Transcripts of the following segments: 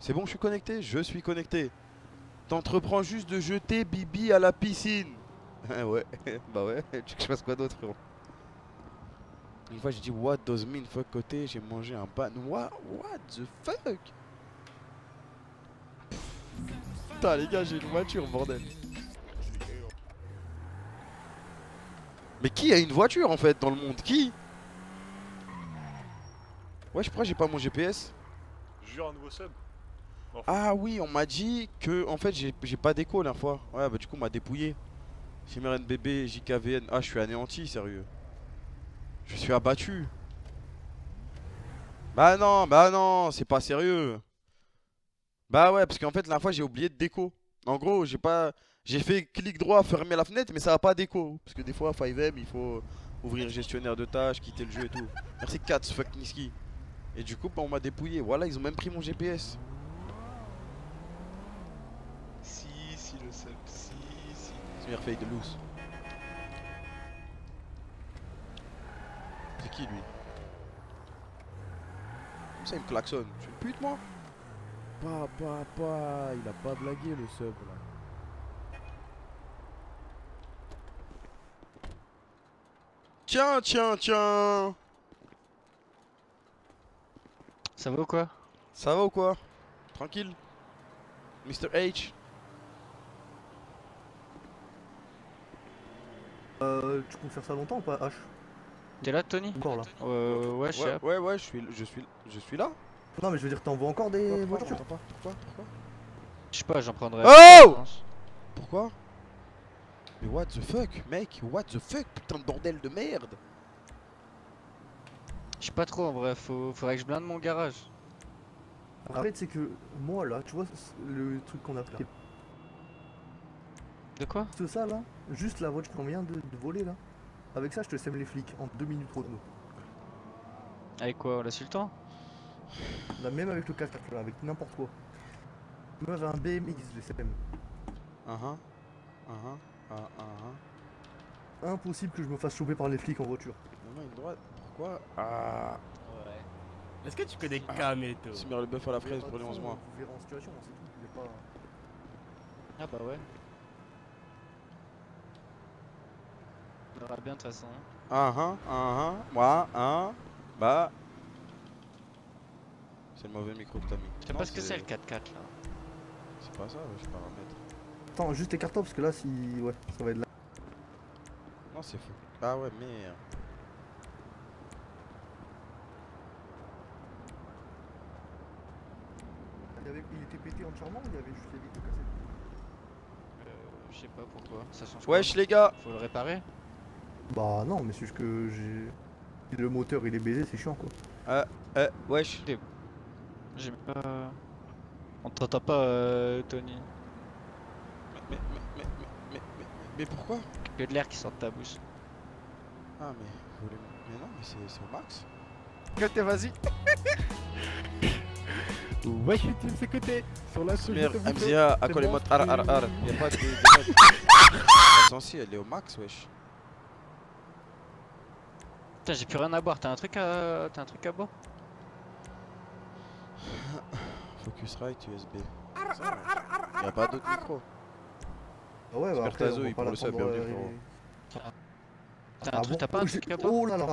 C'est bon, je suis connecté. Je suis connecté. T'entreprends juste de jeter Bibi à la piscine. Ouais, bah ouais, tu que je fasse quoi d'autre, frérot. Une fois j'ai dit what does mean fuck côté, j'ai mangé un pan. What the fuck. Putain les gars, j'ai une voiture, bordel. Mais qui a une voiture en fait dans le monde? Qui? Ouais, je crois que j'ai pas mon GPS. Jure un nouveau sub. Enfin. Ah oui, on m'a dit que en fait j'ai pas d'écho la fois. Ouais, bah du coup on m'a dépouillé. J'ai mis NBB, JKVN. Ah, je suis anéanti, sérieux. Je suis abattu. Bah non, c'est pas sérieux. Bah ouais, parce qu'en fait, la fois, j'ai oublié de déco. En gros, j'ai pas... J'ai fait clic droit, fermer la fenêtre, mais ça a pas déco. Parce que des fois, FiveM, il faut ouvrir gestionnaire de tâches, quitter le jeu et tout. Merci, Katz, fuck Niski. Et du coup, bah, on m'a dépouillé. Voilà, ils ont même pris mon GPS. Si, le sub, si. C'est merveille de loose. C'est qui lui? Comme ça il me klaxonne, je suis une pute moi. Il a pas blagué le sub là. Tiens. Ça va ou quoi? Tranquille. Mr H. Tu comptes faire ça longtemps ou pas H? T'es là Tony? Encore là. Ouais, je suis là. Non mais je veux dire, t'envoies encore des voitures? Pourquoi? Je sais pas, j'en prendrai. Oh! Pourquoi? Mais what the fuck mec? What the fuck? Putain de bordel de merde. Je sais pas trop en vrai, faudrait que je blinde mon garage. Après tu sais que moi là, tu vois le truc qu'on a pris. De quoi? C'est ça là? Juste la voiture qu'on vient de voler là. Avec ça, je te sème les flics en 2 minutes chrono. Avec quoi? La Sultan? Là, même avec le casque, avec n'importe quoi. Moi j'ai un BMX, les sème. Impossible que je me fasse choper par les flics en voiture. Non, une droite, pourquoi? Ah ouais. Est-ce que tu connais Kameto? C'est le bœuf à la fraise pour les 11 mois. Vous verrez en situation, c'est tout. Ah bah ouais. Bien de toute façon. Bah. C'est le mauvais micro que t'as mis. Je sais pas ce que c'est le 4x4 là. C'est pas ça, je paramètre. Attends, juste écarte-toi parce que là, si. Ouais, ça va être là. Non, c'est fou. Ah ouais, merde. Il était pété entièrement ou il y avait juste les vitres cassées? Je sais pas pourquoi. Ça change pas. Wesh les gars! Faut le réparer? Bah non, mais c'est juste que j'ai... Le moteur il est baisé, c'est chiant quoi. Wesh. J'ai pas... On t'entend pas Tony. Mais pourquoi? Que de l'air qui sort de ta bouche. Ah mais... Mais non, mais c'est au max. Côté, vas-y. Wesh YouTube, c'est côté. Sur la souche. MZA, accolez-moi, ar. Y'a pas de... Attention, elle est au max, wesh. J'ai plus rien à boire, t'as un truc à boire? Focusrite USB. Y'a pas d'autre micro. Ah ouais bah après on va pas la prendre T'as pas un truc à boire? Oh là là.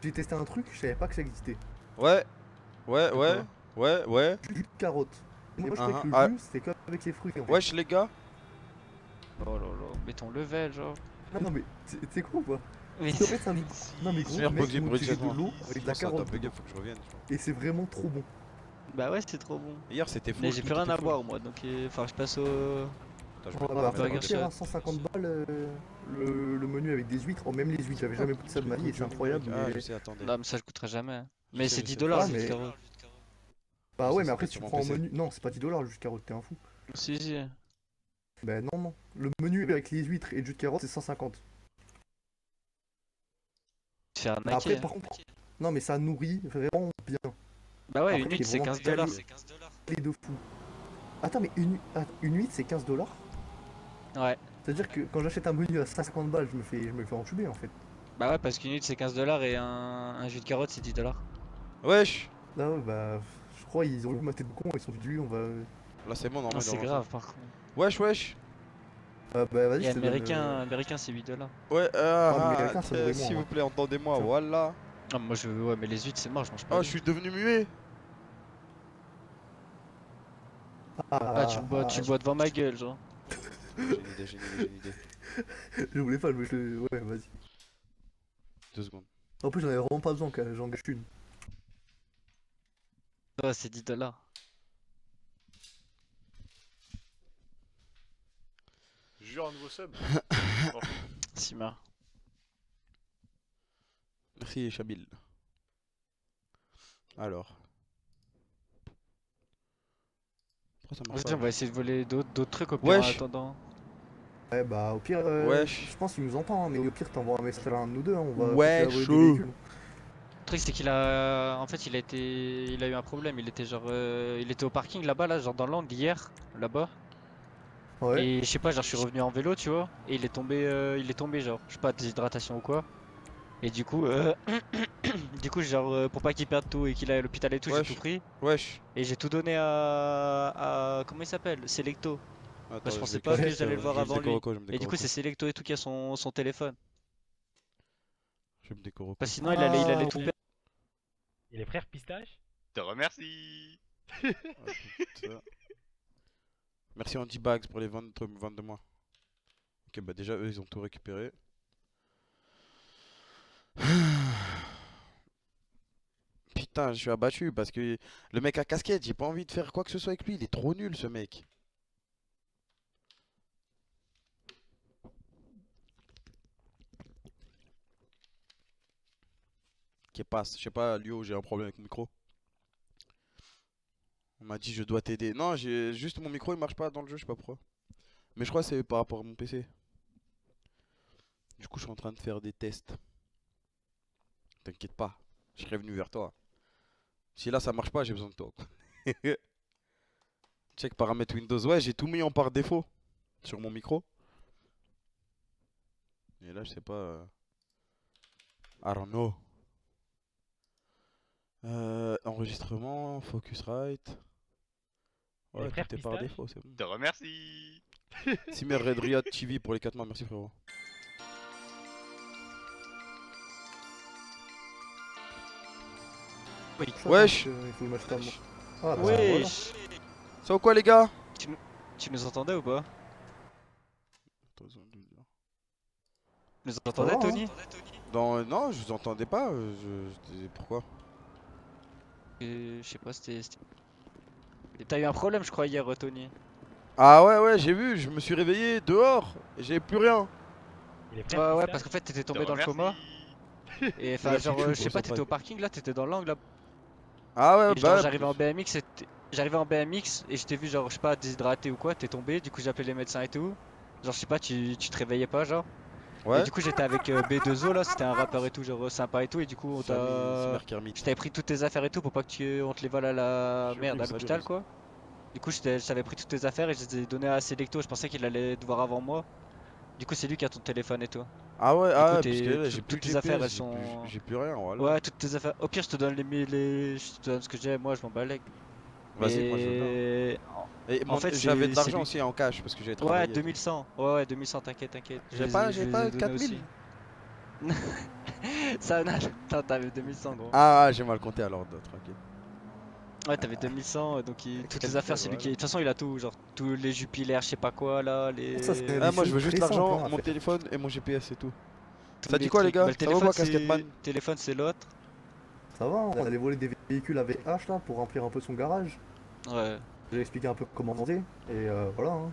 J'ai testé un truc, je savais pas que ça existait. Ouais. Jus de carotte. Moi je croyais que le jus c'était comme avec les fruits. Wesh les gars. Oh là là, mais ton level genre. Non mais c'est con quoi. Mais c'est un... Non mais gros, de l'eau avec de la carotte. Et c'est vraiment trop bon. Bah ouais, c'était trop bon. Hier c'était fou. Mais j'ai plus rien à boire moi, donc enfin je passe au... Putain, 150 balles le menu avec des huîtres, même les huîtres, j'avais jamais pris ça de ma vie et c'est incroyable. Non mais ça je coûterai jamais. Mais c'est 10 $ le jus de carotte. Bah ouais mais après tu prends en menu... Non c'est pas 10 $ le jus de carotte, t'es un fou. Si. Bah non, le menu avec les huîtres et le jus de carotte c'est 150. C'est un maquet. Après par contre, non mais ça nourrit vraiment bien. Bah ouais, après, une huître c'est 15 $. Les deux fous. Attends mais une huître c'est 15 $? Ouais. C'est-à-dire que quand j'achète un menu à 150 balles, je me fais entuber en fait. Bah ouais, parce qu'une huître c'est 15 $ et un jus de carotte c'est 10 $. Wesh. Non bah... crois ils ont eu ma tête de con, ils sont venus, on va... Là c'est bon, non, c'est grave par contre. Wesh wesh. Bah vas-y, c'est américain, c'est 8 dollars. Ouais, s'il vous plaît, entendez-moi, voilà. Ah moi je... Ouais mais les 8 c'est mort, je mange pas. Ah je suis devenu muet. Ah tu bois devant ma gueule genre. J'ai une idée, Je voulais pas, mais je le... Ouais vas-y. 2 secondes. En plus j'en avais vraiment pas besoin, j'en gâche une. Oh c'est 10 dollars. Jure un nouveau sub. Sima. Merci Chabil. Alors. On va essayer de voler d'autres trucs au pire en attendant. Ouais bah au pire je pense qu'il nous entend hein, mais au pire t'envoies un message à un de nous deux hein, on va voler des... Le truc c'est qu'il a il a eu un problème, il était genre il était au parking là-bas là, genre dans l'angle hier, là-bas. Ouais. Et je sais pas, genre je suis revenu en vélo, tu vois, et il est tombé genre, je sais pas, déshydratation ou quoi. Et du coup du coup genre pour pas qu'il perde tout et qu'il aille à l'hôpital et tout, j'ai tout pris. Wesh. Et j'ai tout donné à comment il s'appelle, Sélecto. Bah je pensais pas que j'allais le voir avant lui. Et du coup c'est Sélecto et tout qui a son téléphone. Je me décore. Parce que sinon il allait tout perdre. Il est frère pistache. Te remercie. Merci Andy Bags pour les 22 mois. Ok bah déjà eux ils ont tout récupéré. Putain je suis abattu parce que le mec à casquette, j'ai pas envie de faire quoi que ce soit avec lui, il est trop nul ce mec. Qu'est-ce qui passe? Je sais pas Lio, j'ai un problème avec mon micro. On m'a dit je dois t'aider. Non, j'ai juste mon micro il marche pas dans le jeu, je sais pas pourquoi. Mais je crois que c'est par rapport à mon PC. Du coup je suis en train de faire des tests. T'inquiète pas, je serais venu vers toi. Si là ça marche pas, j'ai besoin de toi. Check paramètres Windows, ouais j'ai tout mis en par défaut sur mon micro. Et là je sais pas. I don't know. Enregistrement, focus right. Ouais, t'es par défaut, c'est bon. Te remercie. Simer Red Riot TV pour les 4 mains, merci frérot. Wesh! Wesh! Ça ou quoi les gars? Tu nous entendais ou pas? Nous entendais Tony? Non, je vous entendais pas. Pourquoi? Je sais pas, c'était... T'as eu un problème je crois hier Tony. Ah ouais j'ai vu, je me suis réveillé dehors, j'ai plus rien. Ouais parce qu'en fait t'étais tombé dans le coma. Et enfin genre je sais pas, t'étais au parking là, t'étais dans l'angle là. Ah ouais bah j'arrivais en BMX et je t'ai vu genre je sais pas déshydraté ou quoi, t'es tombé, du coup j'ai appelé les médecins et tout. Genre je sais pas, tu te réveillais pas genre. Ouais. Et du coup j'étais avec B2O là, c'était un rappeur et tout, genre sympa et tout, et du coup on t'a... Je t'avais pris toutes tes affaires et tout pour pas que on te les vole à la merde, à l'hôpital quoi. Du coup je t'avais pris toutes tes affaires et je les ai données à Selecto, je pensais qu'il allait te voir avant moi. Du coup c'est lui qui a ton téléphone et tout. Ah ouais, ah ouais, j'ai plus tes affaires, elles sont... J'ai plus rien, voilà. Ouais, toutes tes affaires, au pire je te donne je te donne ce que j'ai, moi je m'en balègue. Vas-y, moi je en fait j'avais de l'argent aussi en cash parce que j'avais travaillé. Ouais 2100, ouais 2100 t'inquiète. J'ai pas 4000. Ça t'avais 2100 gros. Ah j'ai mal compté alors tranquille. Ouais t'avais 2100 donc toutes les affaires c'est lui qui... De toute façon il a tout, genre tous les jupilaires je sais pas quoi là, les... Ah moi je veux juste l'argent, mon téléphone et mon GPS c'est tout. Ça dit quoi les gars? Le téléphone c'est l'autre. Ça va, on allait voler des véhicules à VH là pour remplir un peu son garage. Ouais. J'ai expliqué un peu comment monter et voilà. Hein.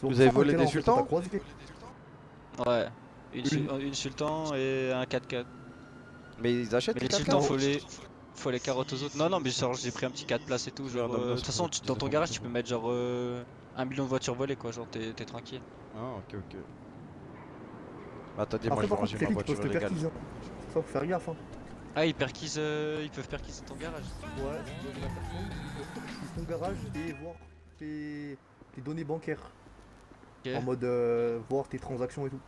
Vous avez volé des sultans? Ouais, une sultan et un 4x4. Mais ils achètent mais les 4x4? Sultans, faut les carottes aux autres. Non, non, mais genre j'ai pris un petit 4 places et tout. Genre, de toute façon, dans ton garage, tu peux mettre genre 1 million de voitures volées quoi. Genre, t'es tranquille. Ah, ok. Attendez, moi je vais ranger ma voiture légale. Faut faire gaffe. Hein. Ah ils peuvent perquiser ton garage. Ouais, ton garage et voir tes données bancaires. Okay. En mode voir tes transactions et tout.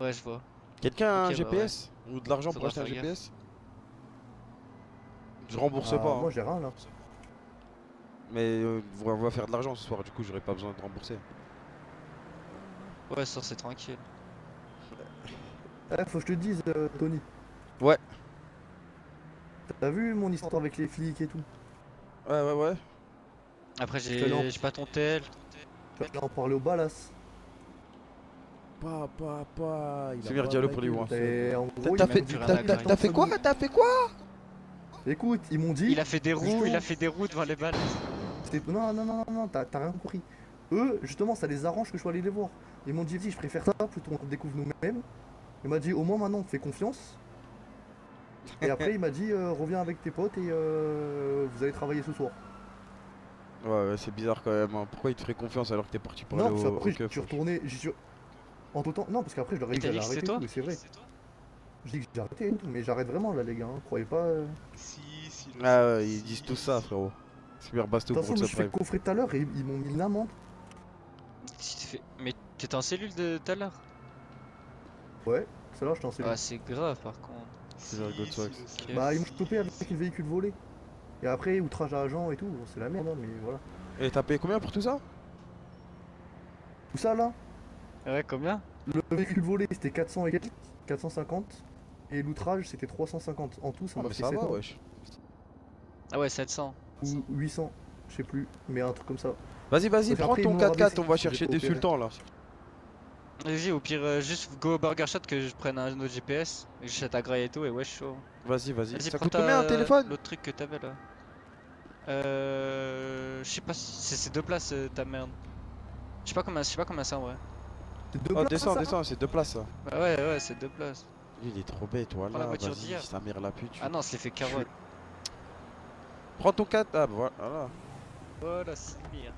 Ouais je vois. Quelqu'un a un GPS? Ou de l'argent pour acheter un GPS? Je rembourse pas. Moi j'ai rien là. Mais on va faire de l'argent ce soir, du coup j'aurais pas besoin de rembourser. Ouais, ça c'est tranquille. Faut que je te dise, Tony. Ouais. T'as vu mon histoire avec les flics et tout? Ouais, ouais, ouais. Après, j'ai pas ton tel. Je vais en parler au Palace. C'est bien Diallo pour les voir. T'as fait quoi? Écoute, ils m'ont dit. Il a fait des roues, devant les balles. Non, non, non, non, t'as rien compris. Eux, justement, ça les arrange que je sois allé les voir. Ils m'ont dit, je préfère ça, plutôt on découvre nous-mêmes. Il m'a dit, au moins maintenant, on fait confiance. Et après, il m'a dit, reviens avec tes potes et vous allez travailler ce soir. Ouais, c'est bizarre quand même. Hein. Pourquoi il te ferait confiance alors que t'es parti pour aller au après, tu retournais. En tout temps, non, parce qu'après, je leur ai dit que j'allais arrêter tout, mais c'est vrai. Je dis que j'ai arrêté et tout, mais j'arrête vraiment là, les gars. Hein. Croyez pas. Ah ouais, ils disent tout ça, frérot. Super basto pour le Suprême. Je me suis fait coffrer tout à l'heure et ils m'ont mis une amende. Mais t'étais en cellule de tout à l'heure? Ouais, c'est là, je t'en sais. Ah, c'est grave par contre. C'est un okay. Bah, ils m'ont stoppé avec le véhicule volé. Et après, outrage à agent et tout, c'est la merde, mais voilà. Et t'as payé combien pour tout ça? Tout ça là? Ouais, combien? Le véhicule volé c'était 400 et 450. Et l'outrage c'était 350. En tout, ça m'a fait 700. Va, wesh. Ah, ouais, 700. Ou 800, je sais plus, mais un truc comme ça. Vas-y, vas-y, prends ton 4x4, on va chercher des sultans là. Vas-y, au pire, juste go au Burger Shot que je prenne un autre GPS, que j'achète à Graille et tout, et ouais, chaud. Vas-y, vas-y. Ça coûte combien un téléphone? L'autre truc que t'avais là. Je sais pas, c'est 2 places ta merde. Je sais pas combien c'est en vrai. C'est 2 places. Oh, descends, c'est 2 places. Bah ouais, ouais, c'est 2 places. Il est trop bête, toi là. Ça mire la pute. Ah non, c'est fait carotte. Prends ton 4, ah bah voilà. Voilà, c'est bien.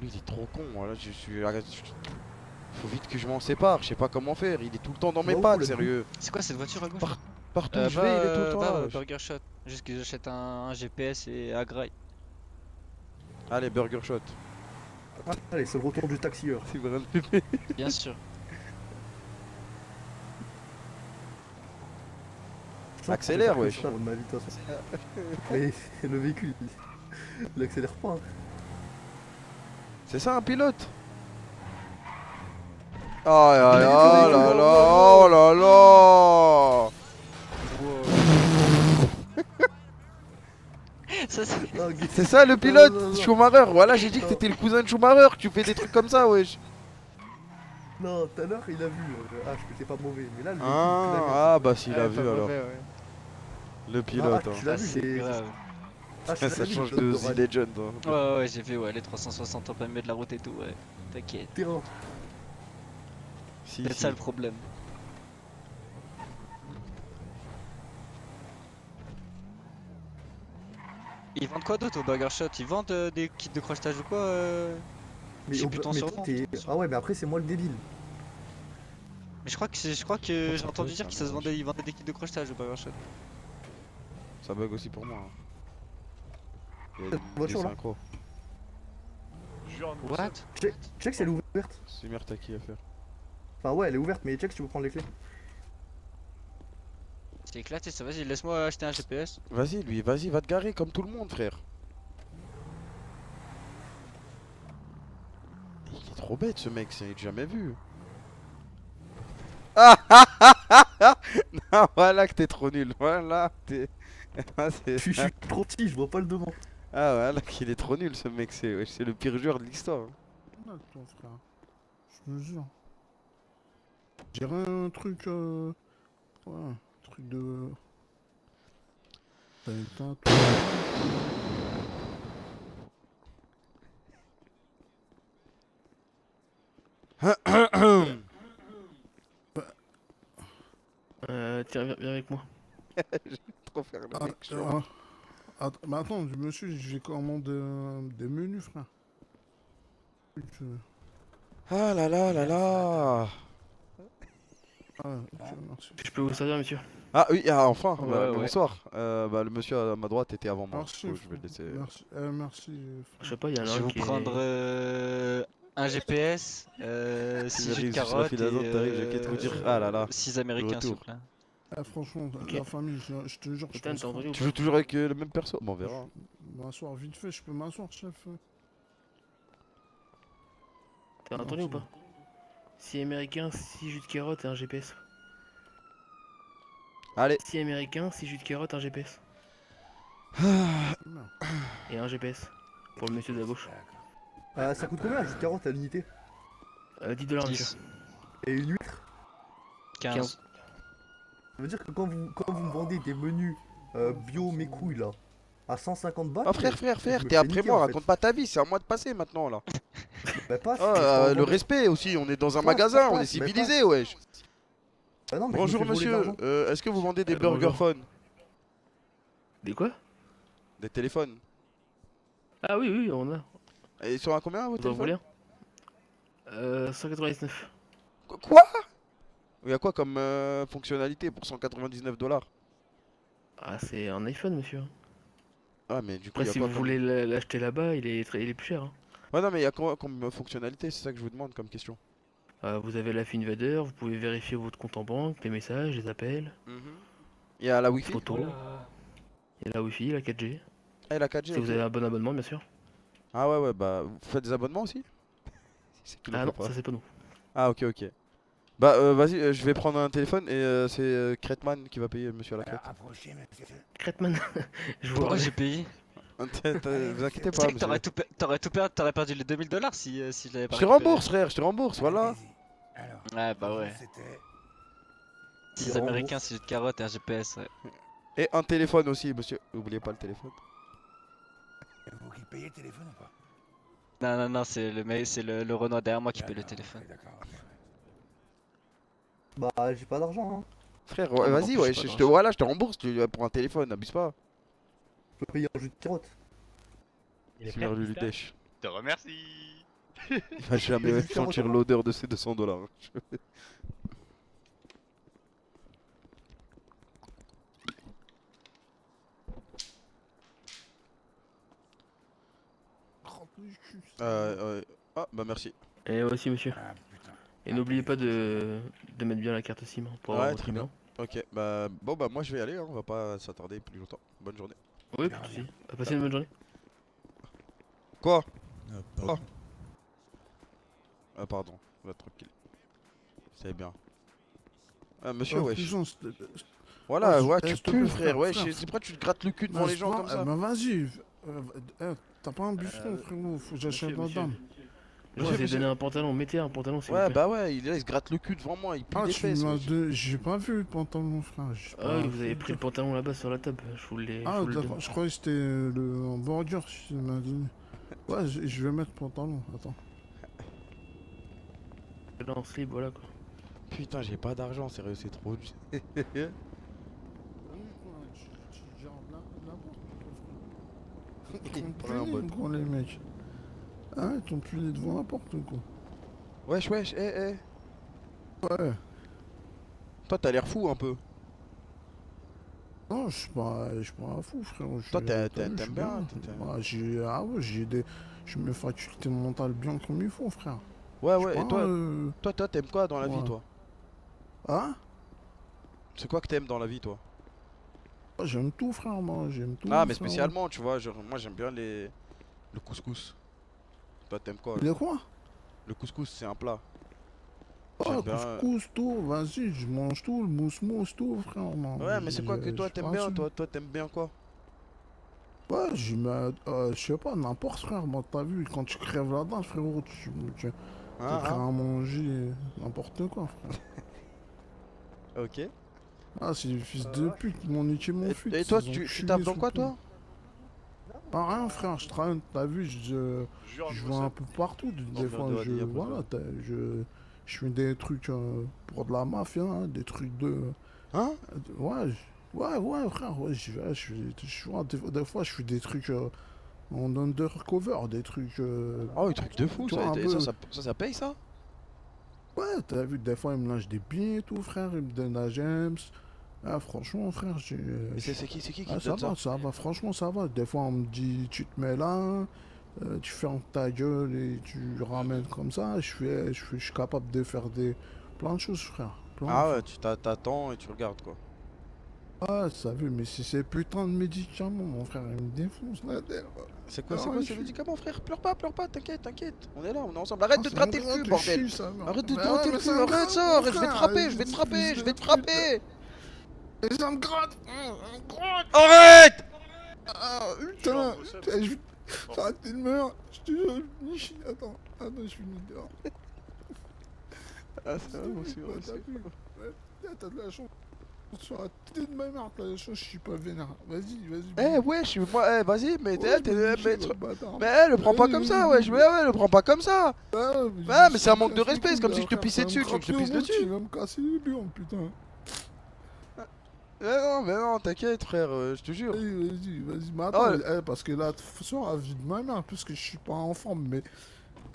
Il est trop con, voilà, je suis... Faut vite que je m'en sépare, je sais pas comment faire, il est tout le temps dans mes pattes, sérieux. C'est quoi cette voiture à gauche? Partout où je vais, il est tout le temps là. Burger Shot, juste que j'achète un GPS et un graille. Allez, Burger Shot. Allez, c'est le retour du taxieur. C'est vraiment le bébé. Bien sûr. Accélère, ouais. Mais le véhicule, il accélère pas. C'est ça un pilote? Oh là là là là, oh là là. C'est ça le pilote Schumacher, voilà, j'ai dit que t'étais le cousin de Schumacher, tu fais des trucs comme ça, wesh. Non, tout à l'heure il a vu, je sais pas mauvais, mais là le bah s'il a vu alors. Le pilote, ça change de The Legend. Ouais, ouais, j'ai fait les 360 en plein milieu de la route et tout, ouais. T'inquiète. C'est ça le problème. Ils vendent quoi d'autre au Burger Shot? Ils vendent des kits de crochetage ou quoi? J'ai plus ton surnom. Ah ouais, mais après, c'est moi le débile. Mais je crois que j'ai entendu dire qu'ils vendaient des kits de crochetage au Burger Shot. Ça bug aussi pour moi. Voiture là. What? Check si elle est ouverte. C'est merde, t'as qui à faire? Enfin ouais, elle est ouverte, mais check si tu veux prendre les clés. C'est éclaté ça, vas-y, laisse-moi acheter un GPS. Vas-y lui, vas-y, va te garer comme tout le monde frère. Il est trop bête ce mec, c'est jamais vu. Ah ah ah ah. Non, voilà que t'es trop nul, voilà t'es... Je suis trop petit, je vois pas le devant. Ah ouais, là qu'il est trop nul ce mec, c'est le pire joueur de l'histoire. Attends frère, je me jure. J'ai un truc... Ouais, un truc de... Tiens, viens avec moi. J'aime trop faire le mec, mais attends, monsieur, j'ai commandé des menus, frère. Ah là là là là. Je peux vous servir, monsieur? Ah oui, enfin, bonsoir. Le monsieur à ma droite était avant moi. Merci, je vais le laisser. Merci, merci. Je sais pas, il y a je vais vous prendre un GPS, 6 jus de carottes et 6 américains, s'il vous plaît. Ah, franchement, okay. La famille, je te jure. Putain, tu veux toujours avec le même perso? Bon, on verra. M'asseoir vite fait, je peux m'asseoir, chef. T'as entendu ou pas? Si américain, si jus de carotte et un GPS. Allez. Si américain, si jus de carotte, un GPS. Et un GPS. Pour le monsieur de la gauche. Ça coûte combien un jus de carotte à l'unité? 10 $, monsieur. Et une huître? 15. Ça veut dire que quand vous me vendez des menus bio mes couilles là, à 150 balles. Ah frère, t'es après moi, raconte pas ta vie, c'est à moi de passer maintenant là. Bah passe, le respect aussi, on est dans un magasin, on est civilisé, wesh. Bah non, mais bonjour monsieur, est-ce que vous vendez des burger phones? Des quoi? Des téléphones. Ah oui, on a. Et ils sont à combien vos téléphones? 199. Quoi? Il y a quoi comme fonctionnalité pour 199 $? Ah, c'est un iPhone, monsieur. Ah, mais du coup, après, si vous voulez l'acheter là-bas, il est plus cher. Hein. Ouais, non, mais il y a quoi comme fonctionnalité? C'est ça que je vous demande comme question. Vous avez la FiveM, vous pouvez vérifier votre compte en banque, les messages, les appels. Il y a la Wi-Fi. Il y a la Wi-Fi, la 4G. Ah, et la 4G. Si vous avez un bon abonnement, bien sûr. Ah, ouais, bah, vous faites des abonnements aussi? Ah, non, ça c'est pas nous. Ah, ok. Bah vas-y, je vais prendre un téléphone et c'est Crackman qui va payer, monsieur la crête. Crackman, je vois. J'ai payé. Vous inquiétez pas. T'aurais tout perdu, t'aurais perdu les 2000 $ si je l'avais pas. Je te rembourse, frère, je te rembourse, voilà. Ouais, bah ouais. 6 américains, 6 jus de carotte et un GPS, ouais. Et un téléphone aussi, monsieur. N'oubliez pas le téléphone. Vous qui payez le téléphone ou pas? Non, c'est le Renoir derrière moi qui paye le téléphone. Bah j'ai pas d'argent hein. Frère ouais, vas-y ouais je te rembourse pour un téléphone, n'abuse pas. Je peux payer un jus de carotte. Il est frère du tèche. Te remercie. Il va jamais sentir l'odeur de ces 200 $. Ah bah merci. Et aussi monsieur. Et n'oubliez pas de mettre bien la carte SIM pour avoir votre email. Ok, bah bon bah moi je vais aller, hein, on va pas s'attarder plus longtemps. Bonne journée. Oui, pas de soucis. Passez une bonne journée. Quoi? Ah pardon, on va tranquille. C'est bien. Ah monsieur, wesh. Pigeon, voilà, ouais, tu pues frère, wesh. C'est pourquoi tu te grattes le cul devant les gens comme ça. Bah vas-y, t'as pas un buffon frérot, faut que j'achète ma dame. Je vous ai donné un pantalon, mettez un pantalon s'il vous plaît. Ouais bah ouais, il se gratte le cul devant moi, il pue des fesses. J'ai pas vu le pantalon frère. Ah oui, vous avez pris le pantalon là-bas sur la table, je vous l'ai. Ah d'accord, je croyais que c'était en bordure, si m'a dit. Ouais, je vais mettre le pantalon, attends. Là en slip, voilà quoi. Putain, j'ai pas d'argent, sérieux, c'est trop. Les mecs. Ah ouais, ton puné devant la porte ou quoi? Wesh, eh. Ouais. Toi t'as l'air fou un peu. Non, je suis pas un fou frère. Toi t'aimes bien. J'ai des... J'ai mes facultés mentales bien comme il faut frère. Ouais, et toi t'aimes quoi dans la vie toi? Hein? C'est quoi que t'aimes dans la vie toi? J'aime tout frère, moi j'aime tout. Ah mais spécialement tu vois, moi j'aime bien le couscous. Toi t'aimes quoi? Le quoi? Le couscous c'est un plat. Oh couscous tout, vas-y je mange tout, le mousse tout frère. Ouais mais c'est quoi que toi t'aimes bien? Toi t'aimes bien quoi? Ouais je sais pas n'importe frère, moi t'as vu quand tu crèves la dent frérot tu crèves à manger n'importe quoi frère. Ok. Ah c'est fils de pute, mon niqué mon fils. Et toi tu tapes dans quoi toi? Pas rien frère, je traîne, t'as vu, je vais un peu partout, des fois je fais des trucs pour de la mafia, hein, des trucs de... Hein? Ouais frère, ouais, des fois je fais des trucs en undercover, des trucs... Oh, des trucs de fou, ça paye ça? Ouais, t'as vu, des fois ils me lâchent des billets et tout frère, ils me donnent la gems. Ah franchement frère j'ai... C'est qui te donne ça? Ça va, franchement ça va. Des fois on me dit tu te mets là, tu fermes ta gueule et tu ramènes comme ça. Je suis capable de faire plein de choses frère. Ah ouais, tu t'attends et tu regardes quoi. Ah, ça a vu, mais si c'est putain de médicaments, mon frère, il me défonce la terre. C'est quoi, ces médicaments, frère? Pleure pas, t'inquiète, t'inquiète. On est là, on est ensemble. Arrête de te gratter le cul, bordel. Arrête de te gratter le cul, arrête ça, je vais te frapper, je vais te frapper. Et ça me gratte. Arrête. Ah, putain, j'arrête de meurs. Je te jure, attends, je suis mis dehors. Ah, ça va, moi aussi, t'as de la chance. Sur la tête de ma mère, la chose, je suis pas vénère. Vas-y. Eh ouais, je suis pas. Eh vas-y, mais t'es le maître. Mais le prends pas comme ça, ouais. Ouais, le prends pas comme ça. Ah, mais c'est un manque de respect, c'est comme si je te pissais dessus, tu veux que je te pisse dessus. Tu vas me casser les burnes, putain. Mais non, t'inquiète, frère, je te jure. Vas-y, mais attends, parce que là, sur la vie de ma mère, parce que je suis pas en forme, mais.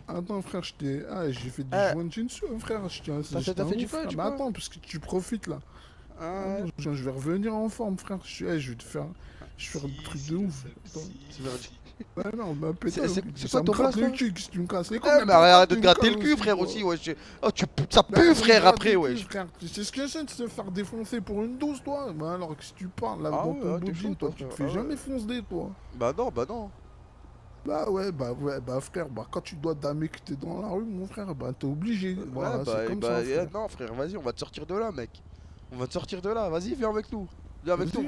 Attends frère, j'ai fait du joint jinsu frère, t'as fait du fun, mais attends, parce que tu profites là. Je vais revenir en forme frère, je vais te faire un truc de ouf. Ouais non, bah putain, c'est pas ton bras frère. Tu me casses les couilles. Mais arrête de te gratter le cul frère aussi, ouais. Oh ça pue frère après, ouais. Tu sais ce que c'est de se faire défoncer pour une douce toi. Bah alors que si tu parles là dans ton bobine, toi tu te fais jamais foncer toi. Bah non. Bah frère, bah quand tu dois damer que t'es dans la rue mon frère, bah t'es obligé. Voilà, c'est comme ça, frère. Non frère, vas-y, on va te sortir de là mec. On va te sortir de là, vas-y viens avec nous. Viens avec nous, on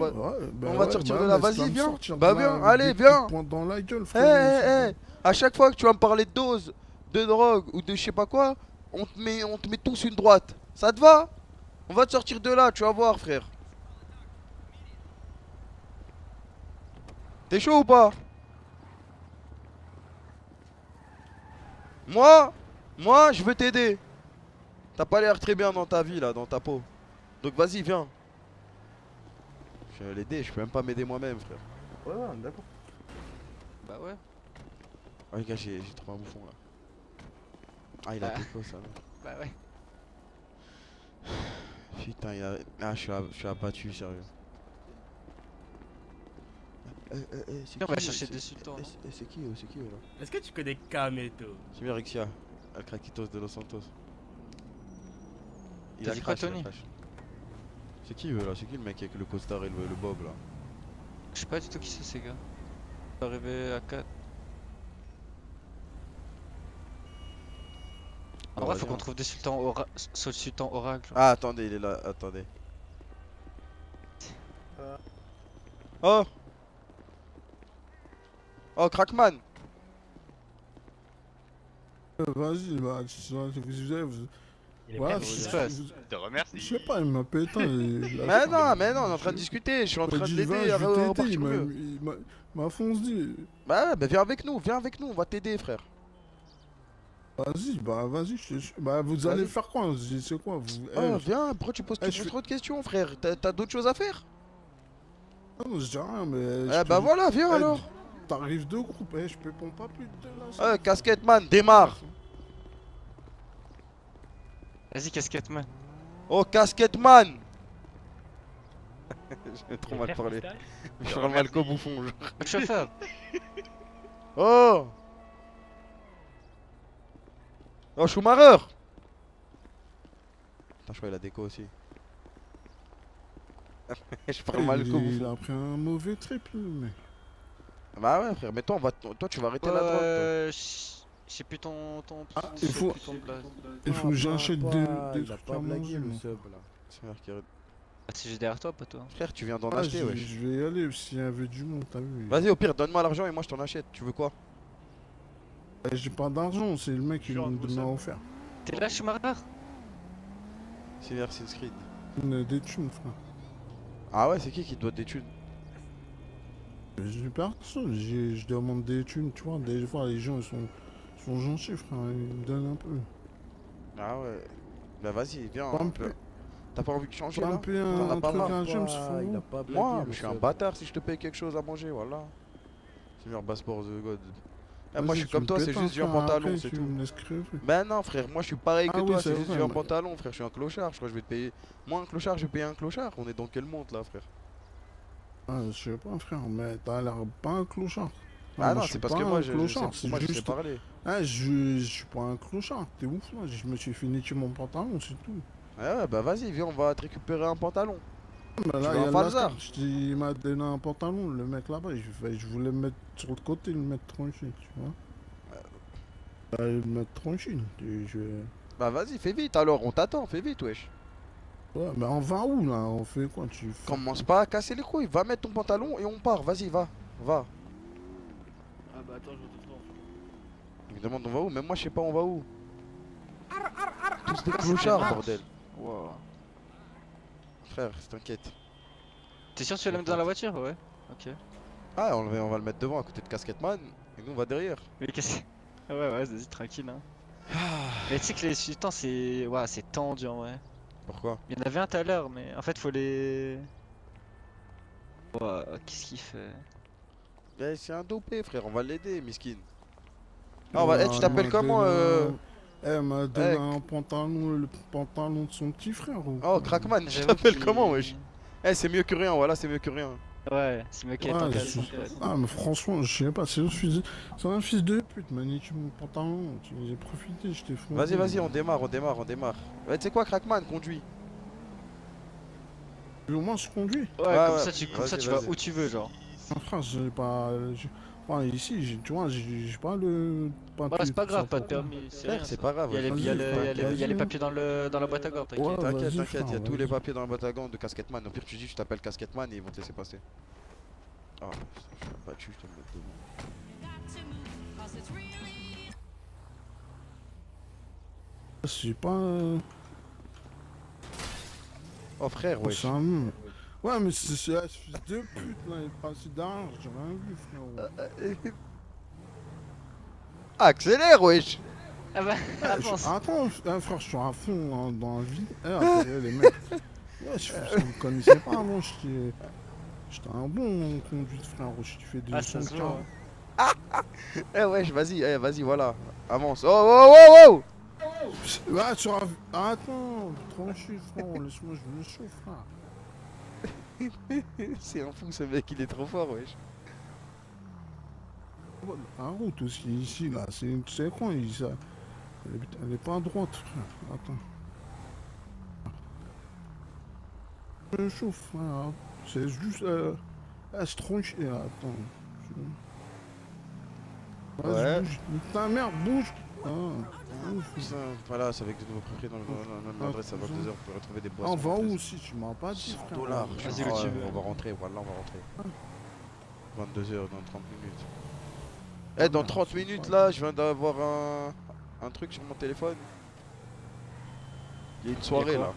va te sortir de là, vas-y viens. Bah viens, allez viens. Dans la gueule frère. À chaque fois que tu vas me parler de dose, de drogue ou de je sais pas quoi, on te met tous une droite. Ça te va? On va te sortir de là, tu vas voir frère. T'es chaud ou pas? Moi, je veux t'aider. T'as pas l'air très bien dans ta vie, là, dans ta peau. Donc vas-y, viens. Je vais l'aider, je peux même pas m'aider moi-même, frère. Ouais, d'accord. Bah ouais. Oh les gars, j'ai trouvé un bouffon, là. Ah, il a piqué ça, là. Bah ouais. Putain, il a... Ah, je suis abattu, sérieux. On va chercher des sultans. C'est qui là? Est-ce que tu connais Kameto? C'est bien Rixia, le Craquitos de Los Santos. Il a crash, Tony. C'est qui là? C'est qui le mec avec le costard et le bob là? Je sais pas du tout qui c'est ces gars. Arrivé à 4. En vrai faut qu'on trouve des sultans oracle. Ah attendez, il est là, attendez. Oh Crackman. Vas-y, bah, voilà, qu'est-ce qui se passe? Je te remercie. Je sais pas, il m'a pété. Mais non, on est en train de discuter, je suis en train de l'aider à repartir mieux. Il m'a foncé. Bah viens avec nous, on va t'aider frère. Vas-y, vous allez faire quoi? C'est quoi vous? Viens, pourquoi tu poses trop de questions frère? T'as d'autres choses à faire? Non, je dis rien, mais... Bah voilà, viens alors. T'arrives deux groupes, je peux pas plus de deux là. Casquette Man, démarre. Vas-y, Casquette Man. Oh, Casquette Man. J'ai trop mal parlé. Je parle mal comme bouffon. Le chauffeur. Oh, Schumacher. Putain, je crois qu'il a déco aussi. Je parle mal comme bouffon. Il a pris un mauvais trip, mais... Bah ouais frère, mais toi, toi tu vas arrêter la drogue. J'ai plus ton il faut que j'achète des trucs à manger le sub là. C'est juste derrière toi pas toi. Frère tu viens d'en acheter ouais. Je vais y aller s'il y avait du monde t'as vu. Vas-y au pire donne-moi l'argent et moi je t'en achète, tu veux quoi? J'ai pas d'argent, c'est le mec qui m'a offert. T'es là Schumacher? C'est versus Creed. On a des thunes frère. Ah ouais c'est qui te doit des thunes? J'ai personne, je demande des thunes, tu vois, des fois les gens ils sont gentils frère, ils me donnent un peu. Ah ouais, bah vas-y, viens, t'as pas envie de changer là? Moi, je suis un bâtard si je te paye quelque chose à manger, voilà. C'est genre Bass Sports The God. Moi je suis comme toi, c'est juste du pantalon, c'est tout. Bah non frère, moi je suis pareil que toi, c'est juste du pantalon frère, je suis un clochard, je crois que je vais te payer. Moi un clochard, je vais payer un clochard, on est dans quel monde là frère? Ah, je sais pas frère, mais t'as l'air pas un clochard. Ah non, c'est parce que moi je sais parler. Ah, je suis pas un clochard, t'es ouf là, je me suis fini mon pantalon, c'est tout. Ah ouais, bah vas-y, viens, on va te récupérer un pantalon. mais là, il y a hasard. Il m'a donné un pantalon, le mec là-bas, je voulais le mettre sur le côté, le mettre tranquille, tu vois. Le mettre tranquille, je... Bah vas-y, fais vite alors, on t'attend, fais vite, wesh. Ouais, mais on va où là? On fait quoi? Tu commence pas à casser les couilles, va mettre ton pantalon et on part, vas-y, va. Ah bah attends, je vais te prendre. Il me demande on va où, même moi je sais pas on va où. Tous des clochards, bordel. Wow. Frère, t'inquiète. T'es sûr que tu vas le mettre dans la voiture? Ouais. Ok. Ah, on va le mettre devant à côté de Casquette Man et nous on va derrière. Mais qu'est-ce... Ouais, ouais, vas-y, tranquille, hein. Mais tu sais que les sultans c'est... Ouais, c'est tendu en vrai. Pourquoi? Il y en avait un tout à l'heure, mais en fait faut les... Ouais, qu'est-ce qu'il fait? Ouais, c'est un dopé, frère, on va l'aider, miskin. Ah, bah, tu t'appelles comment? Eh, m'a donné un pantalon, le pantalon de son petit frère. Oh, Crackman, je t'appelle comment, wesh? Eh, c'est mieux que rien, voilà, c'est mieux que rien. Ouais, c'est mieux qu'être en calme. Ah, mais franchement, je sais pas, c'est un fils de pute, man, tu mon pantalon, j'ai profité, je t'ai fou. Vas-y, vas-y, on démarre. Ouais, tu sais quoi, Crackman, conduis. Au moins, je conduis. Ouais, comme ça, tu vas où tu veux, genre. En France, j'ai pas... Enfin, ici, tu vois, j'ai pas le... Voilà, c'est pas grave, pas de permis, c'est pas grave. Il y a les papiers dans la boîte à gants, t'inquiète. T'inquiète, il y a tous les papiers dans la boîte à gants de Casquette Man. Au pire, tu dis, tu t'appelles Casquette Man et ils vont te laisser passer. Ah, je suis battu, je te le mets devant. C'est pas... Oh frère, ouais. Ouais, mais c'est un fils de pute là, il est passé derrière, j'ai rien vu, frérot. Accélère, wesh! Ah bah, avance! Attends, frère, je suis à fond dans la vie. Les mecs. Ouais, je me connaissais pas avant, j'étais un bon conduite, frère, tu fais des sons. Eh, wesh, vas-y, voilà, avance. Oh! Ouais, tu as vu. Attends, tranquille, frère, laisse-moi, je me chauffe, frère. C'est un fou ce mec, il est trop fort, wesh. La route aussi ici là, c'est con, ça. Elle est pas à droite, frère. Attends. Je chauffe, frère. C'est juste à se troncher. Attends. Ouais. Ta mère bouge. Ah. Voilà, c'est avec de nouveaux propriétaires dans le même adresse, ça va 2 heures pour retrouver des boissons. On va où aussi? Tu m'as pas dit, frère. $100. Vas-y, on va rentrer, voilà, on va rentrer. 22 heures dans 30 minutes. Eh, dans 30 minutes là, je viens d'avoir un truc sur mon téléphone. Il y a une soirée là.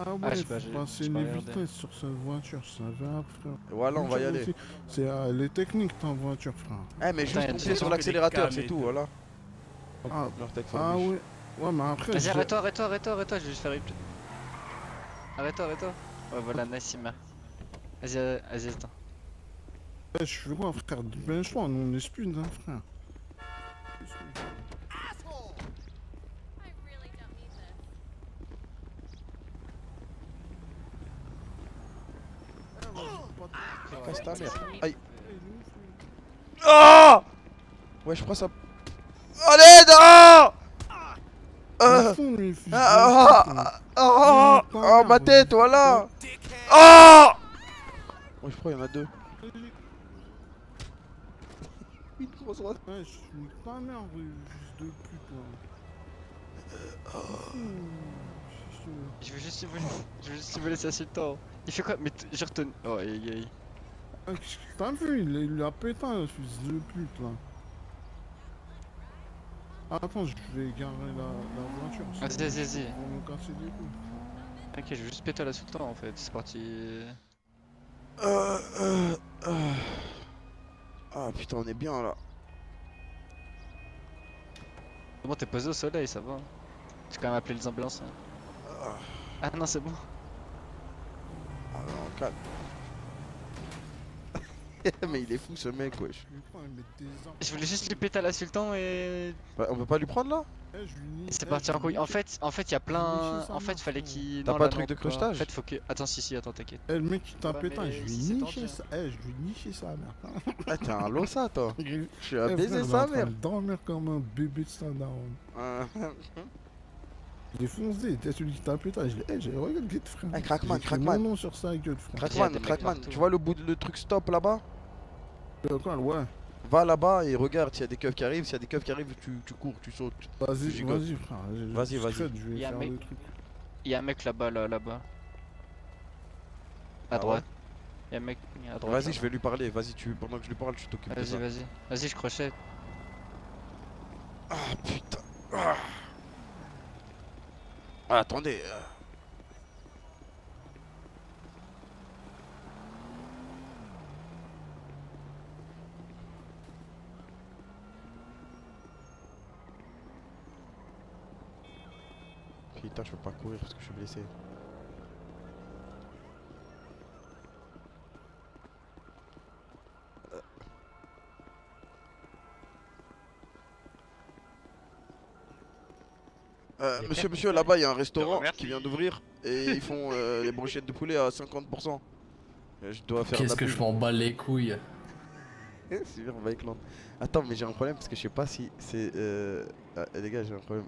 Ah ouais, je passais une vitesse sur cette voiture, ça va, frère. Voilà, on va y aller. C'est les techniques ta voiture, frère. Eh, mais juste pousser sur l'accélérateur, c'est tout, voilà. Ah ouais, mais après... Vas-y, arrête-toi, je vais juste faire une petite... Arrête-toi. Ouais, voilà, Nassima. Vas-y, attends. Ouais, je fais quoi, frère? Du bien choix, on est speed, hein, frère. Casse ta mère. Aïe. Ah! Ouais, je prends ça... Allez, non! Oh, ma tête, voilà! Oh! Ouais, je crois qu'il y en a deux. Une grosse droite. Ouais, je suis pas merde, juste de pute là. Je veux juste vous laisser insultant. Il fait quoi? Mais j'ai retenu. Oh, aïe. T'as vu, il a pété un fils de pute là. Attends, je vais garer la voiture. Vas-y. Ok, je vais juste péter à la sultan en fait, c'est parti. Ah putain, on est bien là. Bon, t'es posé au soleil, ça va. J'ai quand même appelé les ambulances. Hein. Ah non, c'est bon. Ah non, calme. Mais il est fou ce mec, wesh. Je voulais juste lui péter à la sultan et... Bah, on peut pas lui prendre là? C'est parti en couille. En fait, y a plein... En fait, fallait qu'il... T'as pas de truc de crochetage? En fait, faut que... Attends, attends, t'inquiète. Eh, le mec qui t'a pété, je lui nichais ça. Eh, je lui nichais ça, merde. Ah, t'es un losa, toi. Je suis un baiser sa mère. Dormir comme un bébé de standard. Il est foncé, t'es celui qui t'a putain, je l'ai edge, regarde gueule de frère. Hey, Crackman. Non sur ça, gueule de frère. Crackman, tu vois le bout de le truc stop là-bas? Ouais. Va là-bas et regarde s'il y a des keufs qui arrivent, s'il y a des keufs qui arrivent, tu cours, tu sautes. Vas-y, frère. Vas-y. Il y a un mec là-bas, là-bas. À droite. Il y a un mec à droite. Vas-y, je vais lui parler, vas-y, pendant que je lui parle, tu t'occupes de ça. Vas-y, je crochette. Ah putain. Ah, attendez. Putain, je peux pas courir parce que je suis blessé. Monsieur, là-bas, il y a un restaurant qui vient d'ouvrir et ils font les brochettes de poulet à 50%. Je dois faire. Qu'est-ce que je m'en bats les couilles. C'est bien, on va éclater. Attends, mais j'ai un problème parce que je sais pas si c'est. Les gars, j'ai un problème.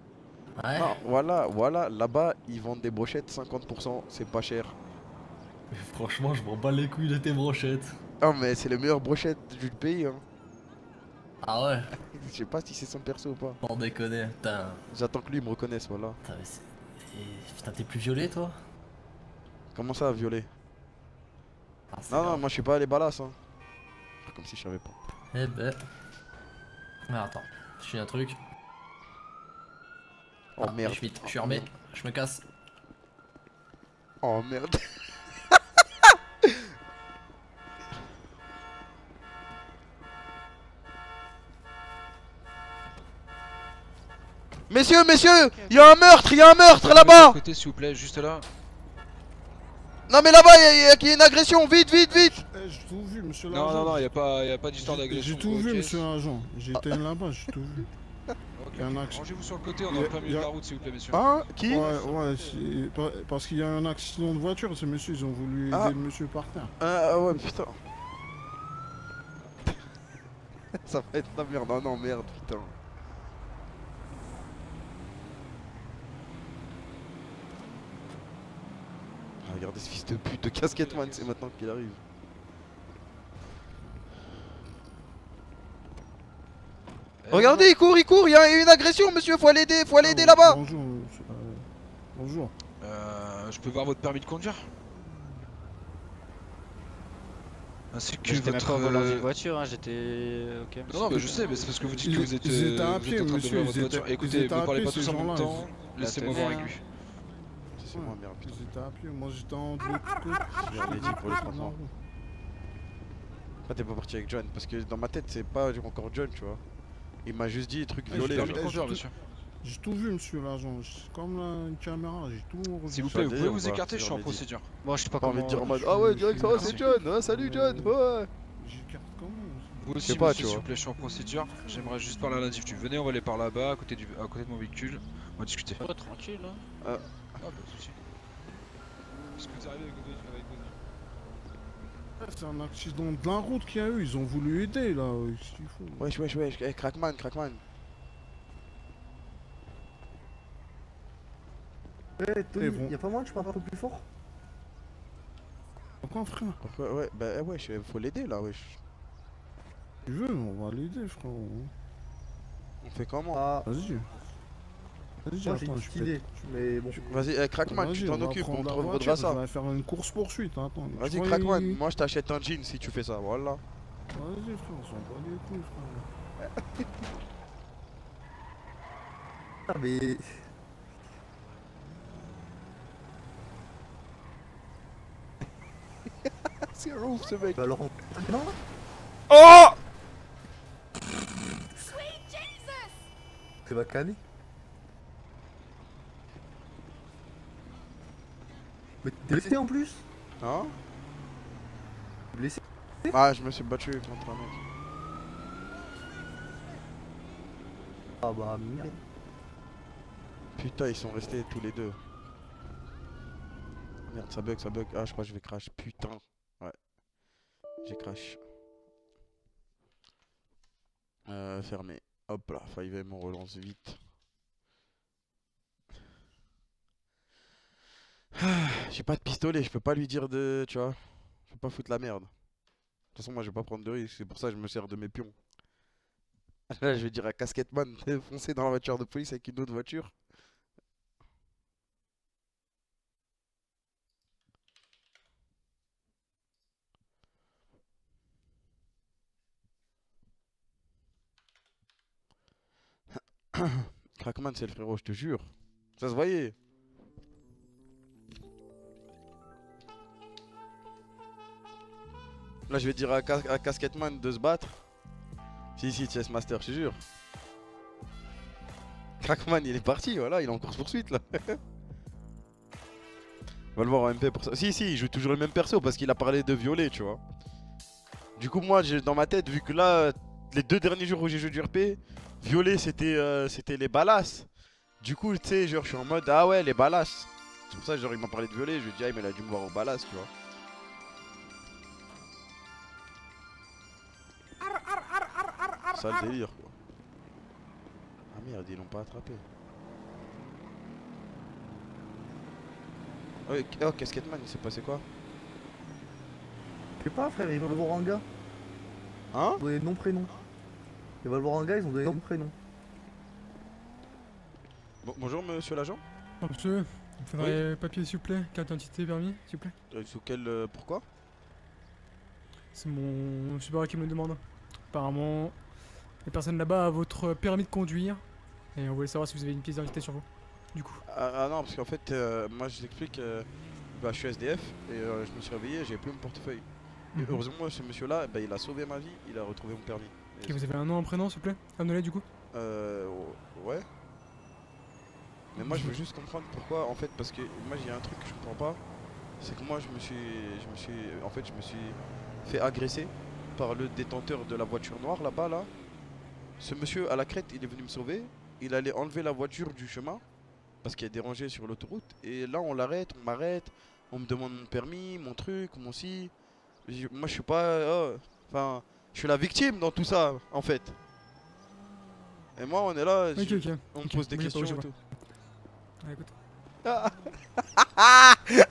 Ouais. Non, voilà, là-bas, ils vendent des brochettes 50%, c'est pas cher. Mais franchement, je m'en bats les couilles de tes brochettes. Ah, mais c'est les meilleures brochettes du pays, hein. Ah ouais. Je sais pas si c'est son perso ou pas. Bon déconner, putain. J'attends que lui me reconnaisse, voilà. Putain, t'es plus violet toi? Comment ça, violet? Ah, non, moi je suis pas allé balasse, hein. Comme si je savais pas. Eh ben. Mais attends, je suis un truc. Oh ah, merde. Je suis armé, je me casse. Oh merde. Messieurs, il y a un meurtre là-bas. Écoutez, s'il vous plaît, juste là. Non mais là-bas, il y a une agression, vite. J'ai tout vu, monsieur l'agent. Non, il y a pas d'histoire d'agression. J'ai tout vu, monsieur l'agent. J'étais là-bas, j'ai tout vu. Okay. Rangez-vous sur le côté, on est en plein milieu de la route, s'il vous plaît, messieurs. Ah, qui? Ouais, parce qu'il y a un accident de voiture, ces messieurs, ils ont voulu aider le monsieur par terre. Ah ouais, putain. Ça va être la merde, non, merde, putain. Regardez ce fils de pute de Casquette Man, c'est maintenant qu'il arrive. Regardez, il court, il y a une agression, monsieur, faut aller aider là-bas. Bonjour. Je peux voir votre permis de conduire? Ainsi que votre volant de voiture, hein, j'étais... Okay, non, mais je sais, mais c'est parce que vous dites que vous êtes... Vous à pied, monsieur, vous êtes... Écoutez, vous parlez pas tous en même temps, laissez-moi voir avec lui. Moi, merde, j'étais à pied, moi j'étais en deux coups. Pourquoi t'es pas parti avec John? Parce que dans ma tête c'est pas encore John, tu vois. Il m'a juste dit truc violet. J'ai tout vu, monsieur l'agent, comme une caméra, j'ai tout revu. S'il vous plaît, vous pouvez vous écarter, je suis en procédure. Moi je sais pas comment dire en mode. Ah ouais, direct, c'est John, salut John, ouais. J'écarte comment? Vous aussi, monsieur, s'il vous plaît, je suis en procédure. J'aimerais juste parler à l'individu. Venez, on va aller par là-bas, à côté de mon véhicule. On va discuter. Ouais, tranquille, hein. Ah, pas de soucis. Est-ce que vous arrivez avec le véhicule? C'est un accident de la route qu'il y a eu, ils ont voulu aider là. Wesh, hey, Crackman. Hey Tony, y'a pas moyen que je parle un peu plus fort? Pourquoi frère? Ouais, bah wesh, faut l'aider là, wesh. Tu veux, on va l'aider frérot. On fait comment? Vas-y. Moi j'ai une idée, mais bon... Vas-y, Crackman, tu t'en occupes, on te redressera ça. On va faire une course poursuite, attends. Vas-y Crackman, moi je t'achète un jean si tu fais ça, voilà. Vas-y frère, on s'en bat les couilles frère. Ah mais... C'est ouf ce mec. Bah alors on... Oh! Sweet Jesus! C'est ma canne. Mais t'es blessé en plus? Non. Blessé? Ah, je me suis battu contre un mec. Ah bah merde. Putain, ils sont restés tous les deux. Merde, ça bug. Ah, je crois que je vais crash. Putain. Ouais. J'ai crash. Fermé. Hop là, FiveM, on relance vite. J'ai pas de pistolet, je peux pas lui dire de... Tu vois, je peux pas foutre la merde. De toute façon, moi, je vais pas prendre de risque. C'est pour ça que je me sers de mes pions. Là, je vais dire à Casquette Man de foncer dans la voiture de police avec une autre voiture. Crackman, c'est le frérot, je te jure. Ça se voyait. Là, je vais dire à Casquette Man de se battre. Si, si, Chess Master, je te jure. Crackman, il est parti, voilà, il est en course-poursuite, là. On va le voir en MP pour ça. Si, si, il joue toujours le même perso parce qu'il a parlé de violet, tu vois. Du coup, moi, dans ma tête, vu que là, les deux derniers jours où j'ai joué du RP, violet, c'était les balasses. Du coup, tu sais, genre, je suis en mode, ah ouais, les balasses. C'est pour ça, genre, il m'a parlé de violet, je lui ai dit, ah, mais il a dû me voir aux balasses, tu vois. Sale délire quoi. Ah merde, ils l'ont pas attrapé. Oh, Casquette Man, il s'est passé quoi? Je sais pas frère, ils veulent voir un gars. Hein? Ils ont donné nom prénom. Ils veulent voir un gars, ils ont donné nom prénom. Bon, bonjour monsieur l'agent. Oh, monsieur, il faudrait papier s'il vous plaît, carte d'identité, permis s'il vous plaît. Sous quel... pourquoi? C'est mon supérieur qui me le demande. Apparemment... les personnes là-bas à votre permis de conduire et on voulait savoir si vous avez une pièce d'identité sur vous, du coup. Ah non, parce qu'en fait, moi je t'explique, bah, je suis SDF et je me suis réveillé, j'ai plus mon portefeuille. Et heureusement, ce monsieur-là, bah, il a sauvé ma vie, il a retrouvé mon permis. Et vous avez un nom, un prénom, s'il vous plaît? Abdelay, du coup? Ouais. Mais moi je veux juste comprendre pourquoi, en fait, parce que moi j'ai un truc que je comprends pas, c'est que moi je me suis fait agresser par le détenteur de la voiture noire là-bas, là. Ce monsieur à la crête, il est venu me sauver, il allait enlever la voiture du chemin, parce qu'il a dérangé sur l'autoroute, et là on l'arrête, on m'arrête, on me demande mon permis, mon truc, mon si. Moi je suis pas... Enfin, je suis la victime dans tout ça, en fait. Et moi on est là, on me pose des questions et tout. Ah, écoute.